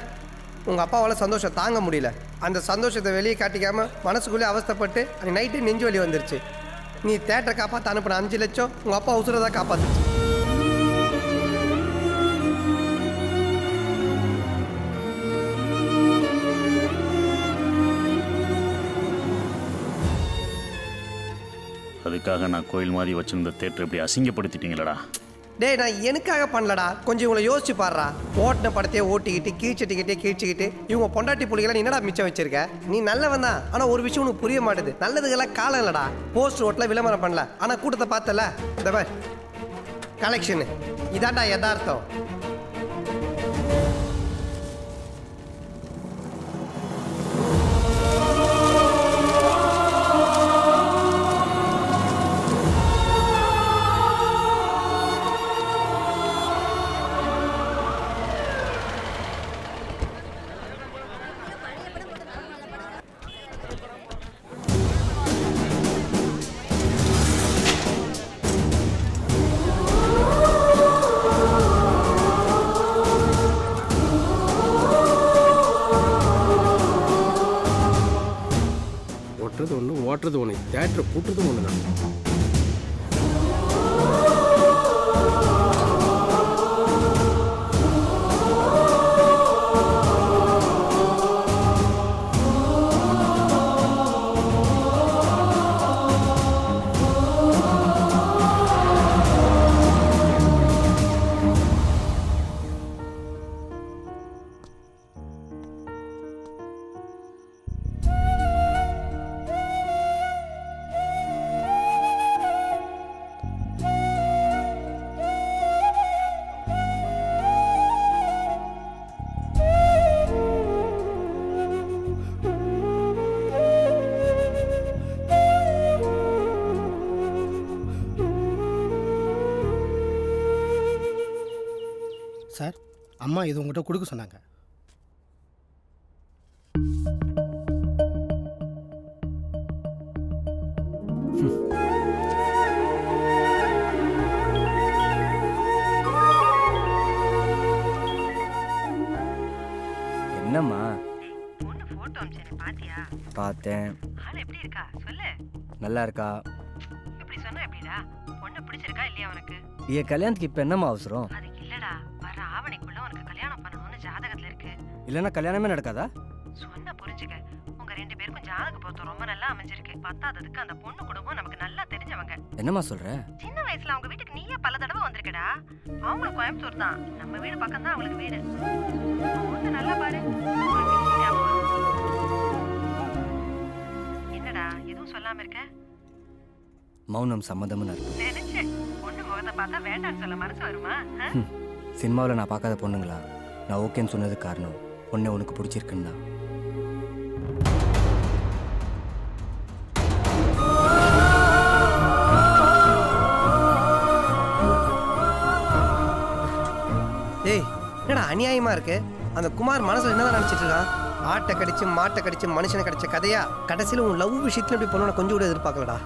உங்கள் அப்பாவால் சந்தோஷம் தாங்க முடியல. அந்த சந்தோஷத்தை வெளியே காட்டிக்காமல் மனசுக்குள்ளே அவஸ்தப்பட்டு அன்றைக்கி நைட்டு நெஞ்சு வலி வந்துருச்சு. நீ தேட்டரை காப்பாற்ற அனுப்பின 5 லட்சம் உங்கள் அப்பா உசுரை தான் காப்பாற்றுச்சு. அதுக்காக நான் கோயில் மாதிரி வச்சிருந்த தேட்டர் இப்படி அசிங்கப்படுத்திட்டீங்களடா. டேய் நான் எனக்காக பண்ணலடா, கொஞ்சம் இவங்களை யோசிச்சு பாடுறா. ஓட்டின படத்தையே ஓட்டிக்கிட்டு கீழ்ச்சிக்கிட்டு இவங்க பொண்டாட்டி புள்ளிகளை நீ என்னடா மிச்சம் வச்சிருக்க? நீ நல்லவன் தான், ஆனால் ஒரு விஷயம் உனக்கு புரிய மாட்டேது. நல்லதுக்கெல்லாம் காலம் இல்லடா. போஸ்ட் ஓட்டில் விளம்பரம் பண்ணல, ஆனால் கூட்டத்தை பார்த்தல. இந்த மாதிரி கலெக்ஷனு இதாண்டா யதார்த்தம். ஓட்டுறது ஒன்று, தேட்டரை கூட்டுறதும் ஒன்று தான். சார், அம்மா இது உங்கள்கிட்ட கொடுக்க சொன்னாங்க. என்னம்மா பார்த்தேன், நல்லா இருக்கா? என் கல்யாணத்துக்கு இப்ப என்னம்மா அவசரம்? இல்லனா கல்யாணமே நடக்காதா? சொன்னா புரிஞ்சுக்க, உங்க ரெண்டு பேருக்கும் ஜாதகம் ஜாதக பொருத்தம் ரொம்ப நல்லா அமைஞ்சிருக்கு. பத்தாததுக்கு அந்த பொண்ணு குடும்பம் நமக்கு நல்லா தெரிஞ்சவங்க. என்னமா சொல்ற? சின்ன வயசுல அவங்க வீட்டுக்கு நீயே பல தடவை வந்திருக்கடா. அவங்களுக்கு கோயம்புத்தூர் தான், நம்ம வீடு பக்கம் தான் அவங்களுக்கு வீடு. நல்லா பாரு. என்னடா எதுவும் சொல்லாம இருக்க? மௌனம் சம்மதம்னு இருக்கு. நினைச்சேன் பொண்ணு முகத்தை பார்த்தா வேண்டான்னு சொல்ல மனசு வருமா? சினிமாவில் நான் பார்க்காத பொண்ணுங்களா? நான் ஓகேன்னு சொன்னது காரணம் பொண்ணை உனக்கு பிடிச்சிருக்குன்னா. ஏய் என்னடா அநியாயமா இருக்கு. அந்த குமார் மனசுல என்னதான் நினைச்சிட்டு இருக்கான்? ஆட்டை கடிச்சு மாட்டை கடிச்சு மனுஷனை கடிச்ச கதையா கடைசியில் உன் லவ் விஷயத்துல இப்படி பொண்ணு கொஞ்சம் கூட எதிர்பார்க்கலடா.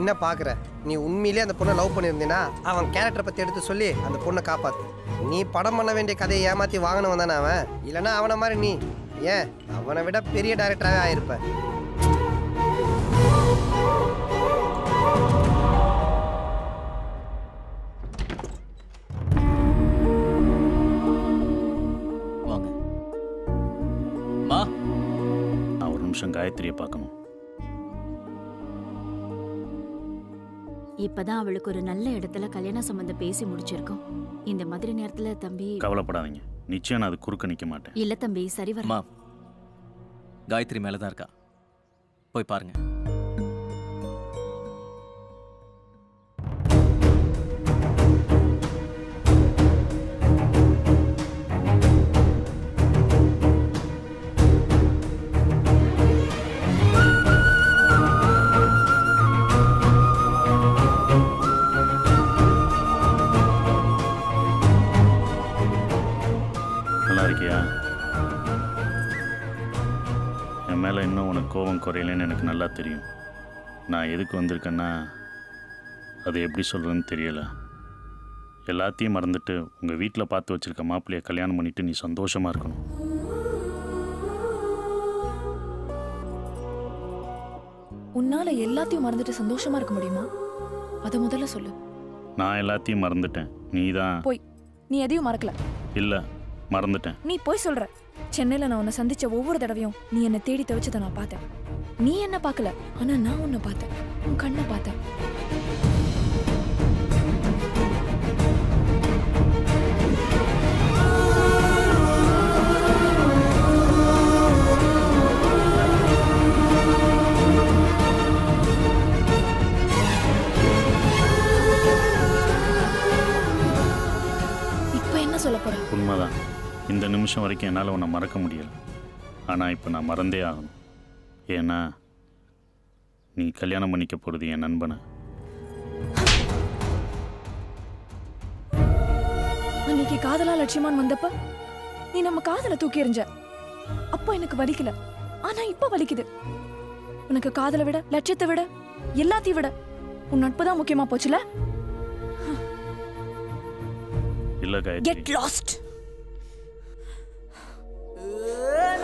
என்ன பார்க்குற? நீ உண்மையிலே அந்த பொண்ணை லவ் பண்ணியிருந்தீன்னா அவன் கேரக்டரை பற்றி எடுத்து சொல்லி அந்த பொண்ணை காப்பாற்று. நீ படம் பண்ண வேண்டிய கதையை ஏமாற்றி வாங்கினவன் தானே அவன். இல்லைன்னா அவனை மாதிரி நீ ஏன் அவனை விட பெரிய டைரக்டராகவே ஆயிருப்ப. வாங்க மா, நான் ஒரு நிமிஷம் காயத்ரியை பார்க்கணும். இப்பதான் அவளுக்கு ஒரு நல்ல இடத்துல கல்யாண சம்பந்தம் பேசி முடிச்சிருக்கோம். இந்த மாதிரி நேரத்துல தம்பி கவலைப்படாதீங்க, நிச்சயம் நான் அது குறுக்க நிக்க மாட்டேன். இல்ல தம்பி சரி வரமா, காயத்ரி மேலதான் இருக்கா, போய் பாருங்க. என் மேலே இன்னும் உனக்கு கோபம் குறையலன்னு எனக்கு நல்லா தெரியும். நான் எதுக்கு வந்திருக்கேன்னா அது எப்படி சொல்கிறதுன்னு தெரியலை. எல்லாத்தையும் மறந்துட்டு உங்கள் வீட்டில் பார்த்து வச்சுருக்க மாப்பிள்ளையை கல்யாணம் பண்ணிவிட்டு நீ சந்தோஷமாக இருக்கணும். உன்னால் எல்லாத்தையும் மறந்துட்டு சந்தோஷமாக இருக்க முடியுமா? அதை முதல்ல சொல்லு. நான் எல்லாத்தையும் மறந்துட்டேன். நீ தான் போய் நீ எதையும் மறக்கல. இல்லை மறந்துட்டேன். நீ போய் சொல்ற. சென்னையில் நான் உன்னை சந்திச்ச ஒவ்வொரு தடவையும் நீ என்னை தேடி தவிச்சதை நான் பார்த்தேன். நீ என்ன பார்க்கல, ஆனா நான் உன்னை பார்த்தேன், உன் கண்ணை பார்த்தேன். இப்ப என்ன சொல்ல போற? உண்மைதான். இந்த நிமிஷம் வரைக்கும் என்னால் உன்னை மறக்க முடியலை, ஆனால் இப்போ நான் மறந்தே ஆகணும். ஏன்னா நீ கல்யாணம் பண்ணிக்க போகிறது என் நண்பனை. அன்னைக்கு காதலா லட்சுமணன் வந்தப்ப நீ நம்ம காதலை தூக்கி எறிஞ்ச. அப்போ எனக்கு வலிக்கல, ஆனால் இப்போ வலிக்குது. உனக்கு காதலை விட, லட்சியத்தை விட, எல்லாத்தையும் விட உன் நட்பு தான் முக்கியமாக போச்சுல.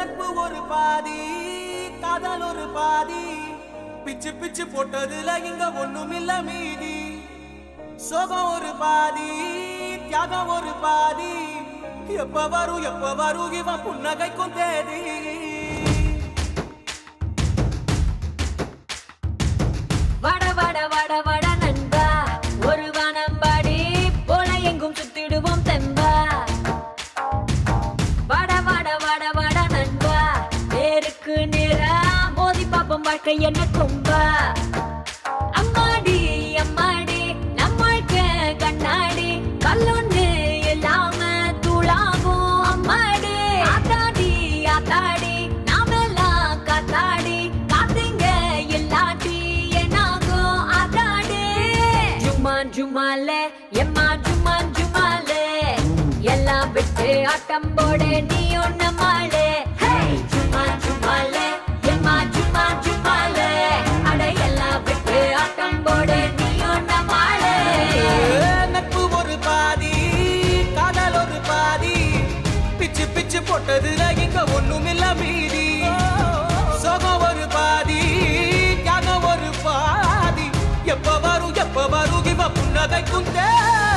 நட்பு ஒரு பாதி, காதல் ஒரு பாதி, பிச்சு பிச்சு போட்டதுல இங்க ஒண்ணுமில்ல மீதி. சோகம் ஒரு பாதி, தியாகம் ஒரு பாதி, எப்ப வரும் இவன் புன்னகைக்கும் தேதி. வட வட வட வட நண்பா, ஒரு வனம்பாடி போல எங்கும் சுத்திடுவோம் தெம்பா. வாழ்க்கை என்ன கொம்பா அம்மாடி அம்மாடி, நம்ம வாழ்க்கை கண்ணாடி கல்லொன்னு எல்லாம தூளாகும் அம்மாடி. ஆத்தாடி ஆத்தாடி நாமெல்லாம் காத்தாடி, காத்துங்க எல்லாட்டி என்னாகும் ஆத்தாடி. ஜுமான் ஜுமாலே எம்மா ஜுமான் ஜுமாலே, எல்லாம் விட்டு ஆட்டம் போடு நீ ஒன்ன மாலே. ஜுமான் ஜுமாலே நட்பு ஒரு பாதி, காதல் ஒரு பாதி, பிச்சு பிச்சு போட்டதுல இங்க ஒண்ணுமில்ல மீதி. சோகம் ஒரு பாதி, தியாகம் ஒரு பாதி, எப்ப வரும் இவ புன்னகைக்கும் தேடி.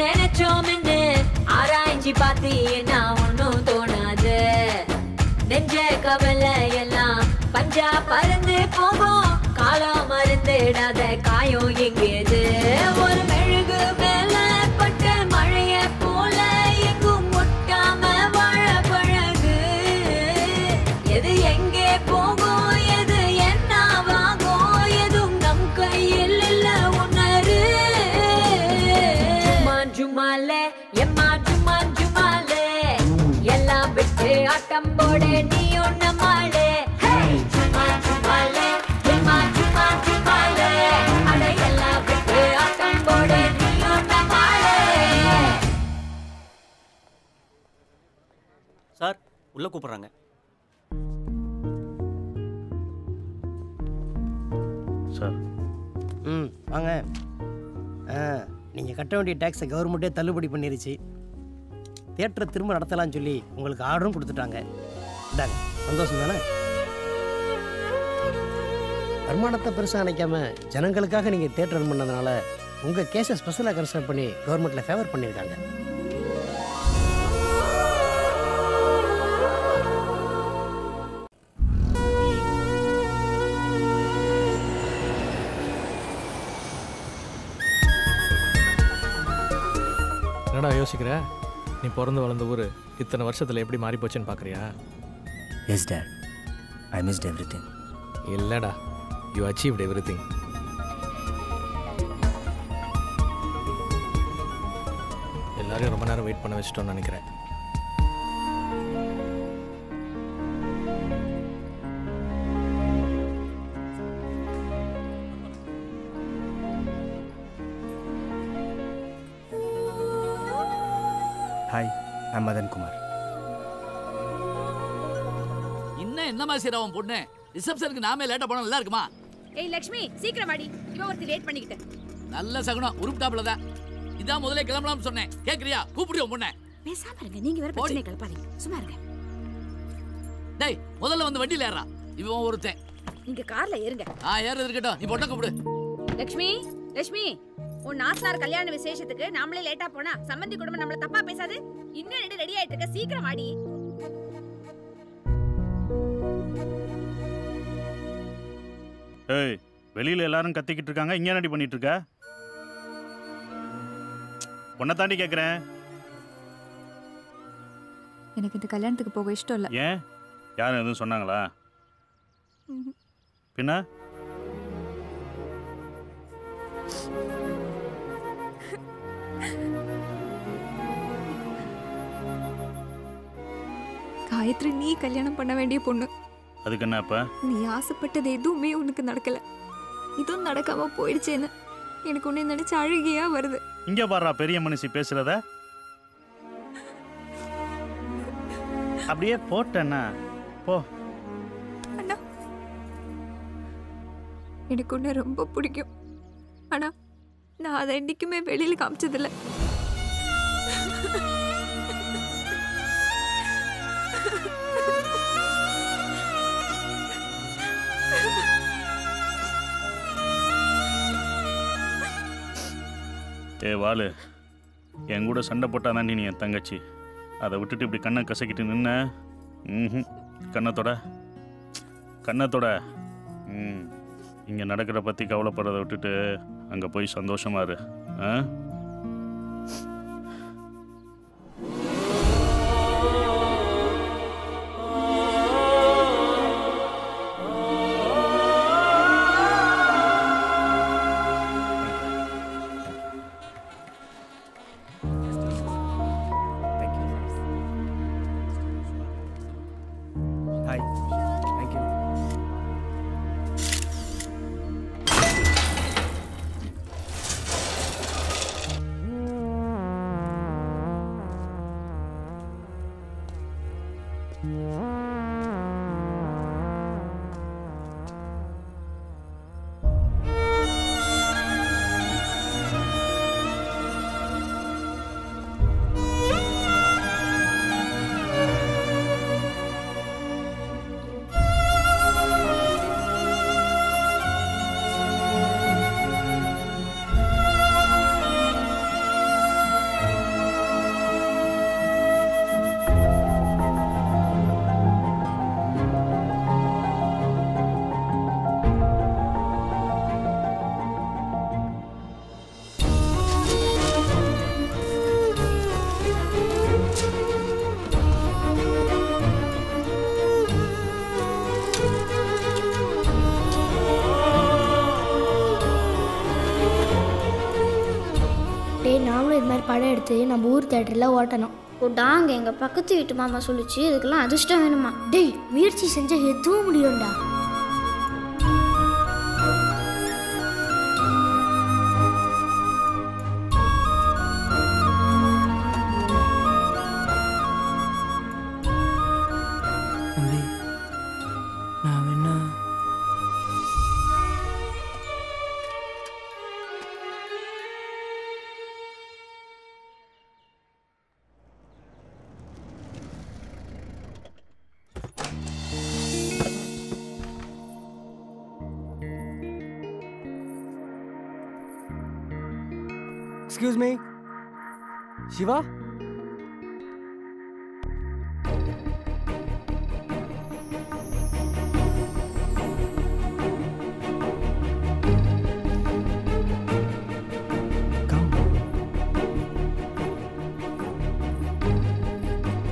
நினைச்சோம்னு ஆராய்ச்சி பார்த்து என்ன ஒன்னும் தோணாது. நெஞ்ச கவலை எல்லாம் பஞ்சா பறந்து போகும், காலம் மறந்துடாத காயம் எங்கேது. ஒரு மெழுகு மேல பட்ட மழைய போல எங்கும் முட்டாம வாழ பழகு. எது எங்கே போகும், எது என்ன வாங்கும், எதுவும் நம் கையில் இல்ல உணரு. மாஞ்சுமாலே எம்மா மாஞ்சுமாலே எல்லாம் விட்டு ஆட்டம் போடே நீ ஒண்ணு மாலே. சார் உள்ள கூப்பிடுறாங்க. சார் வாங்க. நீங்கள் கட்ட வேண்டிய டேக்ஸை கவர்மெண்ட்டே தள்ளுபடி பண்ணிருச்சு. தியேட்டரை திரும்ப நடத்தலாம்னு சொல்லி உங்களுக்கு ஆர்டரும் கொடுத்துட்டாங்க. இதாங்க சந்தோஷம் தானே? வருமானத்தை பெருசாக நினைக்காம ஜனங்களுக்காக நீங்கள் தியேட்டர் ரன் பண்ணதுனால உங்கள் கேஸை ஸ்பெஷலாக கன்சிடர் பண்ணி கவர்மெண்ட்டில் ஃபேவர் பண்ணியிருக்காங்க. என்னடா யோசிக்கிற? நீ பிறந்து வளர்ந்த ஊர் இத்தனை வருஷத்தில் எப்படி மாறி போச்சுன்னு பார்க்குறியா? Yes dad, I missed everything. இல்லைடா, யூ அச்சீவ்ட் எவ்ரி திங். எல்லாரையும் ரொம்ப நேரம் வெயிட் பண்ண வச்சிட்டோன்னு நினைக்கிறேன். மதன்குமார். இன்னும் என்னமா சீராவும் பொண்ணு, ரிசப்ஷனுக்கு நாமே லேட்டா போனா நல்லா இருக்குமா? ஏய் லட்சுமி, சீக்கிரம் வாடி, இவ ஒருத்தி லேட் பண்ணிக்கிட்டேன். நல்ல சகுனம் உருப்டாப்ல தான். இதான் முதல்ல கிளம்பலாம்னு சொன்னேன், கேக்குறியா? கூப்பிடுவோம் பொண்ணு. பேசாம இருங்க, நீங்க வேற பிரச்சனை கிளப்பாதீங்க, சும்மா இருங்க. டேய் முதல்ல வந்து வண்டியில ஏறா, இவன் ஒருத்தன். நீங்க கார்ல ஏறுங்க. ஆ ஏறது இருக்கட்டும், நீ பொண்ணை கூப்பிடு. லட்சுமி லட்சுமி, உன் நாத்தார் கல்யாண விசேஷத்துக்கு நாமளே லேட்டா போனா சம்பந்தி குடும்பம் நம்மள தப்பா பேசாது? இன்னும் ரெடி ரெடி ஆயிட்டு இருக்க, சீக்கிரம் வாடி. ஏய் வெளியில எல்லாரும் கத்திக்கிட்டு இருக்காங்க, இங்க என்னடி பண்ணிட்டு இருக்க? உன்னை தாண்டி கேக்குறேன். எனக்கு இந்த கல்யாணத்துக்கு போக இஷ்டம் இல்ல. ஏன்? யாரும் எதுவும் சொன்னாங்களா? பின்ன காயத்ரி நீ கல்யாணம் பண்ண வேண்டிய பொண்ணு. அதுக்கு என்ன அப்ப? நீ ஆசைப்பட்டது எதுவுமே உனக்கு நடக்கல, இதுவும் நடக்காம போயிடுச்சேன்னு எனக்கு உன்னை நினைச்ச அழுகையா வருது. இங்க பாரு பெரிய மனுஷி பேசுறத அப்படியே போட்டேன்னா போ. அண்ணா எனக்கு உன்னை ரொம்ப பிடிக்கும், ஆனா நான் அதை இன்னைக்குமே வெளியில காமிச்சதில்லை. ஏ வாலு, என் கூட சண்டை போட்டாதாண்டி நீ என் தங்கச்சி. அதை விட்டுட்டு இப்படி கண்ணை கசக்கிட்டு நின்ன கண்ணத்தோட இங்கே நடக்கிற பற்றி கவலைப்படுறதை விட்டுட்டு அங்கே போய் சந்தோஷமா இரு. போட்டு நாமளும் இது மாதிரி படம் எடுத்து நம்ம ஊர் தேட்டரில் ஓட்டணும். ஓ டாங்க, எங்கள் பக்கத்து வீட்டு மாமா சொல்லிச்சு இதுக்கெல்லாம் அதிர்ஷ்டம் வேணுமா? டேய், முயற்சி செஞ்சால் எதுவும் முடியும்டா. Excuse me, Shiva? Come.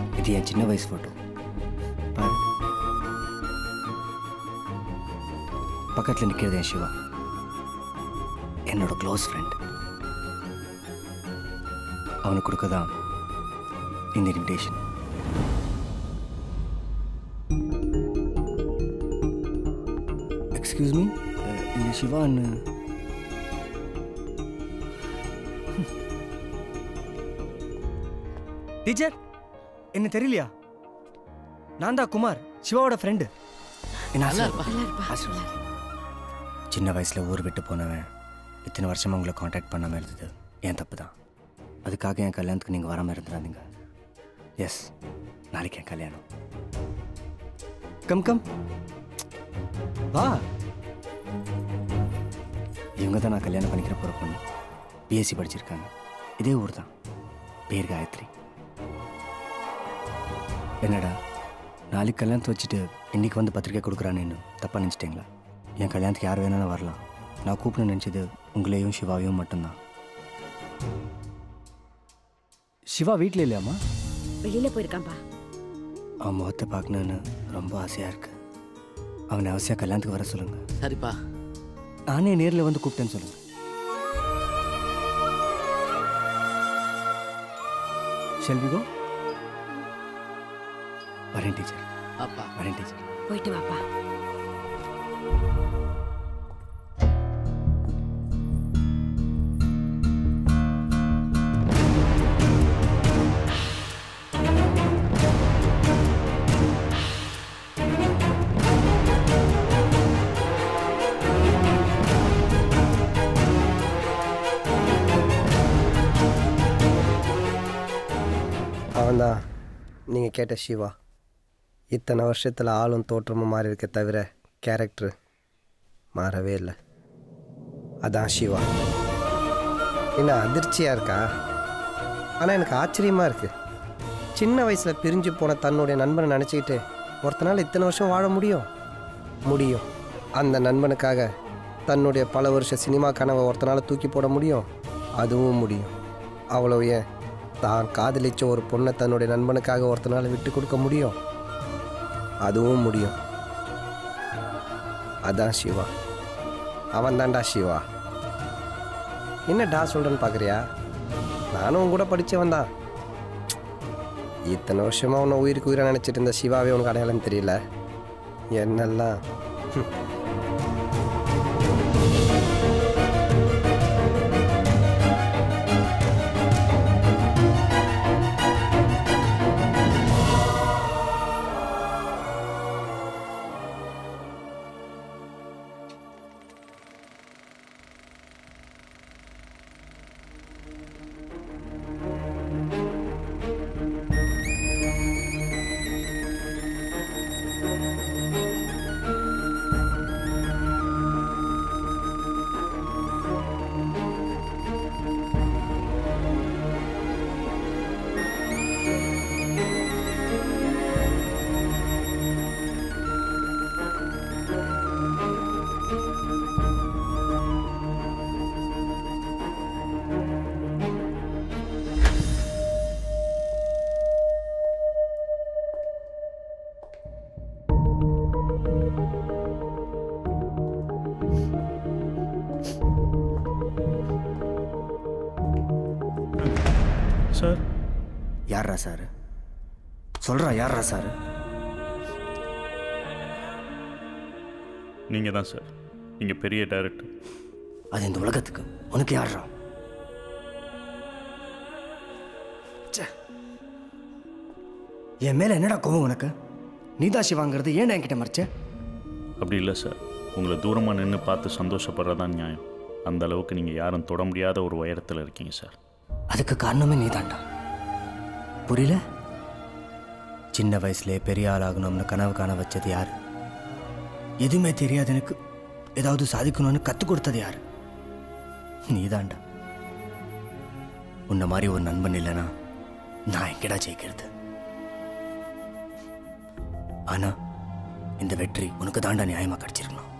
It is a chinna vayas photo. Paru. Pakkathula nikkiradhu en Shiva. Ennoda close friend. அவனுக்கு கொடுக்கதான் இந்த இன்விடேஷன். எக்ஸ்கியூஸ் மீ, இங்க சிவான். டீச்சர், என்ன தெரியலையா? நான் தான் குமார், சிவாவோட ஃப்ரெண்டு. சின்ன வயசுல ஊர் விட்டு போனவன் இத்தனை வருஷமா உங்களை கான்டாக்ட் பண்ணாமல் இருந்தது ஏன் தப்பு தான். அதுக்காக என் கல்யாணத்துக்கு நீங்கள் வராமல் இருந்துடாதீங்க. எஸ், நாளைக்கு என் கல்யாணம். கம் கம் வா. இவங்க தான் நான் கல்யாணம் பண்ணிக்கிற போகிற பொண்ணு. பிஎஸ்சி படிச்சிருக்காங்க, இதே ஊர் தான். பேர் காயத்ரி. என்னடா நாளைக்கு கல்யாணத்தை வச்சுட்டு இன்றைக்கி வந்து பத்திரிக்கை கொடுக்குறானேன்னு தப்பாக நினச்சிட்டிங்களா? என் கல்யாணத்துக்கு யார் வேணாலும் வரலாம். நான் கூப்பிட நினச்சது உங்களையும் சிவாவையும் மட்டும்தான். சிவா வீட்டில் இல்லையாம்மா? வெளியில் போயிருக்கான்ப்பா. அவன் முகத்தை பார்க்கணுன்னு ரொம்ப ஆசையாக இருக்கு. அவனை அவசியம் கல்யாணத்துக்கு வர சொல்லுங்க. சரிப்பா, நானே நேரில் வந்து கூப்பிட்டேன்னு சொல்லுங்க. செல்விகோ வரேன் டீச்சர். அப்பா வரேன் டீச்சர். போயிட்டு வாப்பா. அவன்தான் நீங்கள் கேட்ட சிவா. இத்தனை வருஷத்தில் ஆளும் தோற்றமும் மாறி இருக்க தவிர கேரக்டரு மாறவே இல்லை. அதான் சிவா. என்ன அதிர்ச்சியாக இருக்கா? ஆனால் எனக்கு ஆச்சரியமாக இருக்குது. சின்ன வயசில் பிரிஞ்சு போன தன்னுடைய நண்பனை நினச்சிக்கிட்டு ஒருத்தனால் இத்தனை வருஷம் வாழ முடியும் முடியும். அந்த நண்பனுக்காக தன்னுடைய பல வருஷ சினிமா கனவை ஒருத்தனால் தூக்கி போட முடியும். அதுவும் முடியும். அவ்வளோ ஏன், தான் காதலிச்ச ஒரு பொண்ணை தன்னுடைய நண்பனுக்காக ஒருத்தனால் விட்டு கொடுக்க முடியும். அதுவும் முடியும். அதான் சிவா. அவன் தான்டா சிவா. என்னடா சொல்கிறேன்னு பார்க்குறியா? நானும் உன் கூட படித்தவன் தான். இத்தனை வருஷமாக உன்னை உயிருக்கு உயிராக நினச்சிட்டு இருந்த சிவாவே உனக்கு அடையாளம் தெரியல. என்னெல்லாம் சார். யாரா சார்? சொல்றா, யாரா சார்? நீங்க தான் சார், நீங்க பெரிய டைரக்டர். அது இந்த உலகத்துக்கு உனக்கு யாரா? என் மேல என்னடா கோவம் உனக்கு? நீதாசி வாங்கிறது ஏன் என்கிட்ட மறைச்ச? அப்படி இல்லை சார், உங்களை தூரமாக நின்று பார்த்து சந்தோஷப்படுறதான் நியாயம். அந்த அளவுக்கு நீங்கள் யாரும் தொட முடியாத ஒரு உயரத்தில் இருக்கீங்க சார். அதுக்கு காரணமே நீதாண்டா. புரியல? சின்ன வயசுலேயே பெரிய ஆள் ஆகணும்னு கனவு காண வச்சது யார்? எதுவுமே தெரியாது எனக்கு ஏதாவது சாதிக்கணும்னு கற்றுக் கொடுத்தது யார்? நீதாண்டா. உன்ன மாதிரி ஒரு நண்பன் இல்லைன்னா நான் எங்கடா ஜெயிக்கிறது? ஆனால் இந்த வெற்றி உனக்கு தாண்டா நியாயமாக கிடைச்சிருக்கணும்.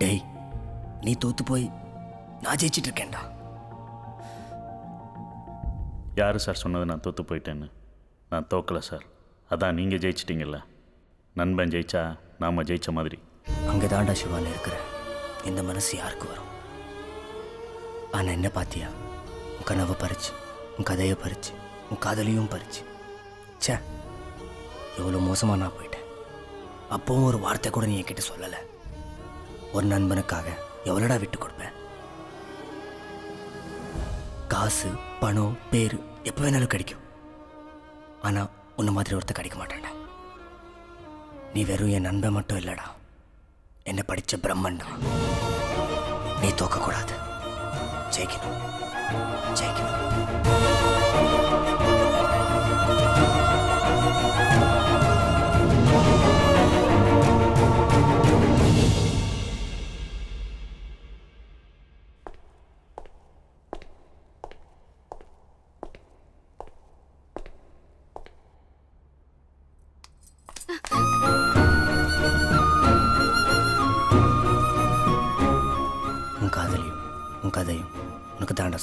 டேய், நீ தோத்து போய் நான் ஜெயிச்சிட்டு இருக்கேன்டா. யார் சார் சொன்னது நான் தோத்து போயிட்டேன்னு? நான் தோக்கலை சார், அதான் நீங்கள் ஜெயிச்சிட்டிங்கல்ல. நண்பன் ஜெயிச்சா நாம் ஜெயித்த மாதிரி. அங்கே தாண்டா சிவான்னு இருக்கிற இந்த மனசு யாருக்கு வரும்? ஆனால் என்ன பார்த்தியா? உன் கனவை பறிச்சு, உன் கதையை பறிச்சு, உன் காதலையும் பறிச்சு. சே, எவ்வளோ மோசமாக நான் போயிட்டேன். அப்போவும் ஒரு வார்த்தை கூட நீ என்கிட்ட சொல்லலை. ஒரு நண்பனுக்காக எவ்வளோடா விட்டு கொடுப்பேன்? காசு, பணம், பேர் எப்போ வேணாலும் கிடைக்கும். ஆனால் உன்ன மாதிரி ஒருத்தர் கிடைக்க மாட்டேன்டா. நீ வெறும் என் நண்பன் மட்டும் இல்லைடா, என்னை படித்த பிரம்மன்டா. நீ தோக்கக்கூடாது, ஜெயிக்கணும், ஜெயிக்கணும்.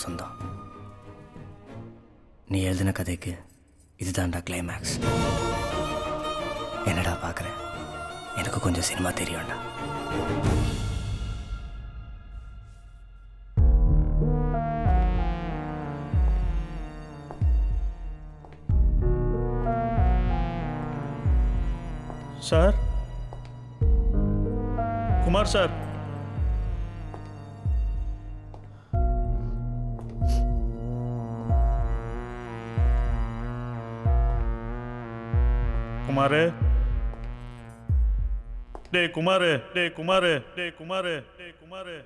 சொந்தம் நீ எழுதின கதைக்கு இதுதான்டா கிளைமேக்ஸ். என்னடா பாக்குற? எனக்கு கொஞ்சம் சினிமா தெரியும்டா. சார், குமார் சார், குமாரு, டே குமாரு, டே குமாரு, டே குமாரு, டே குமாரு.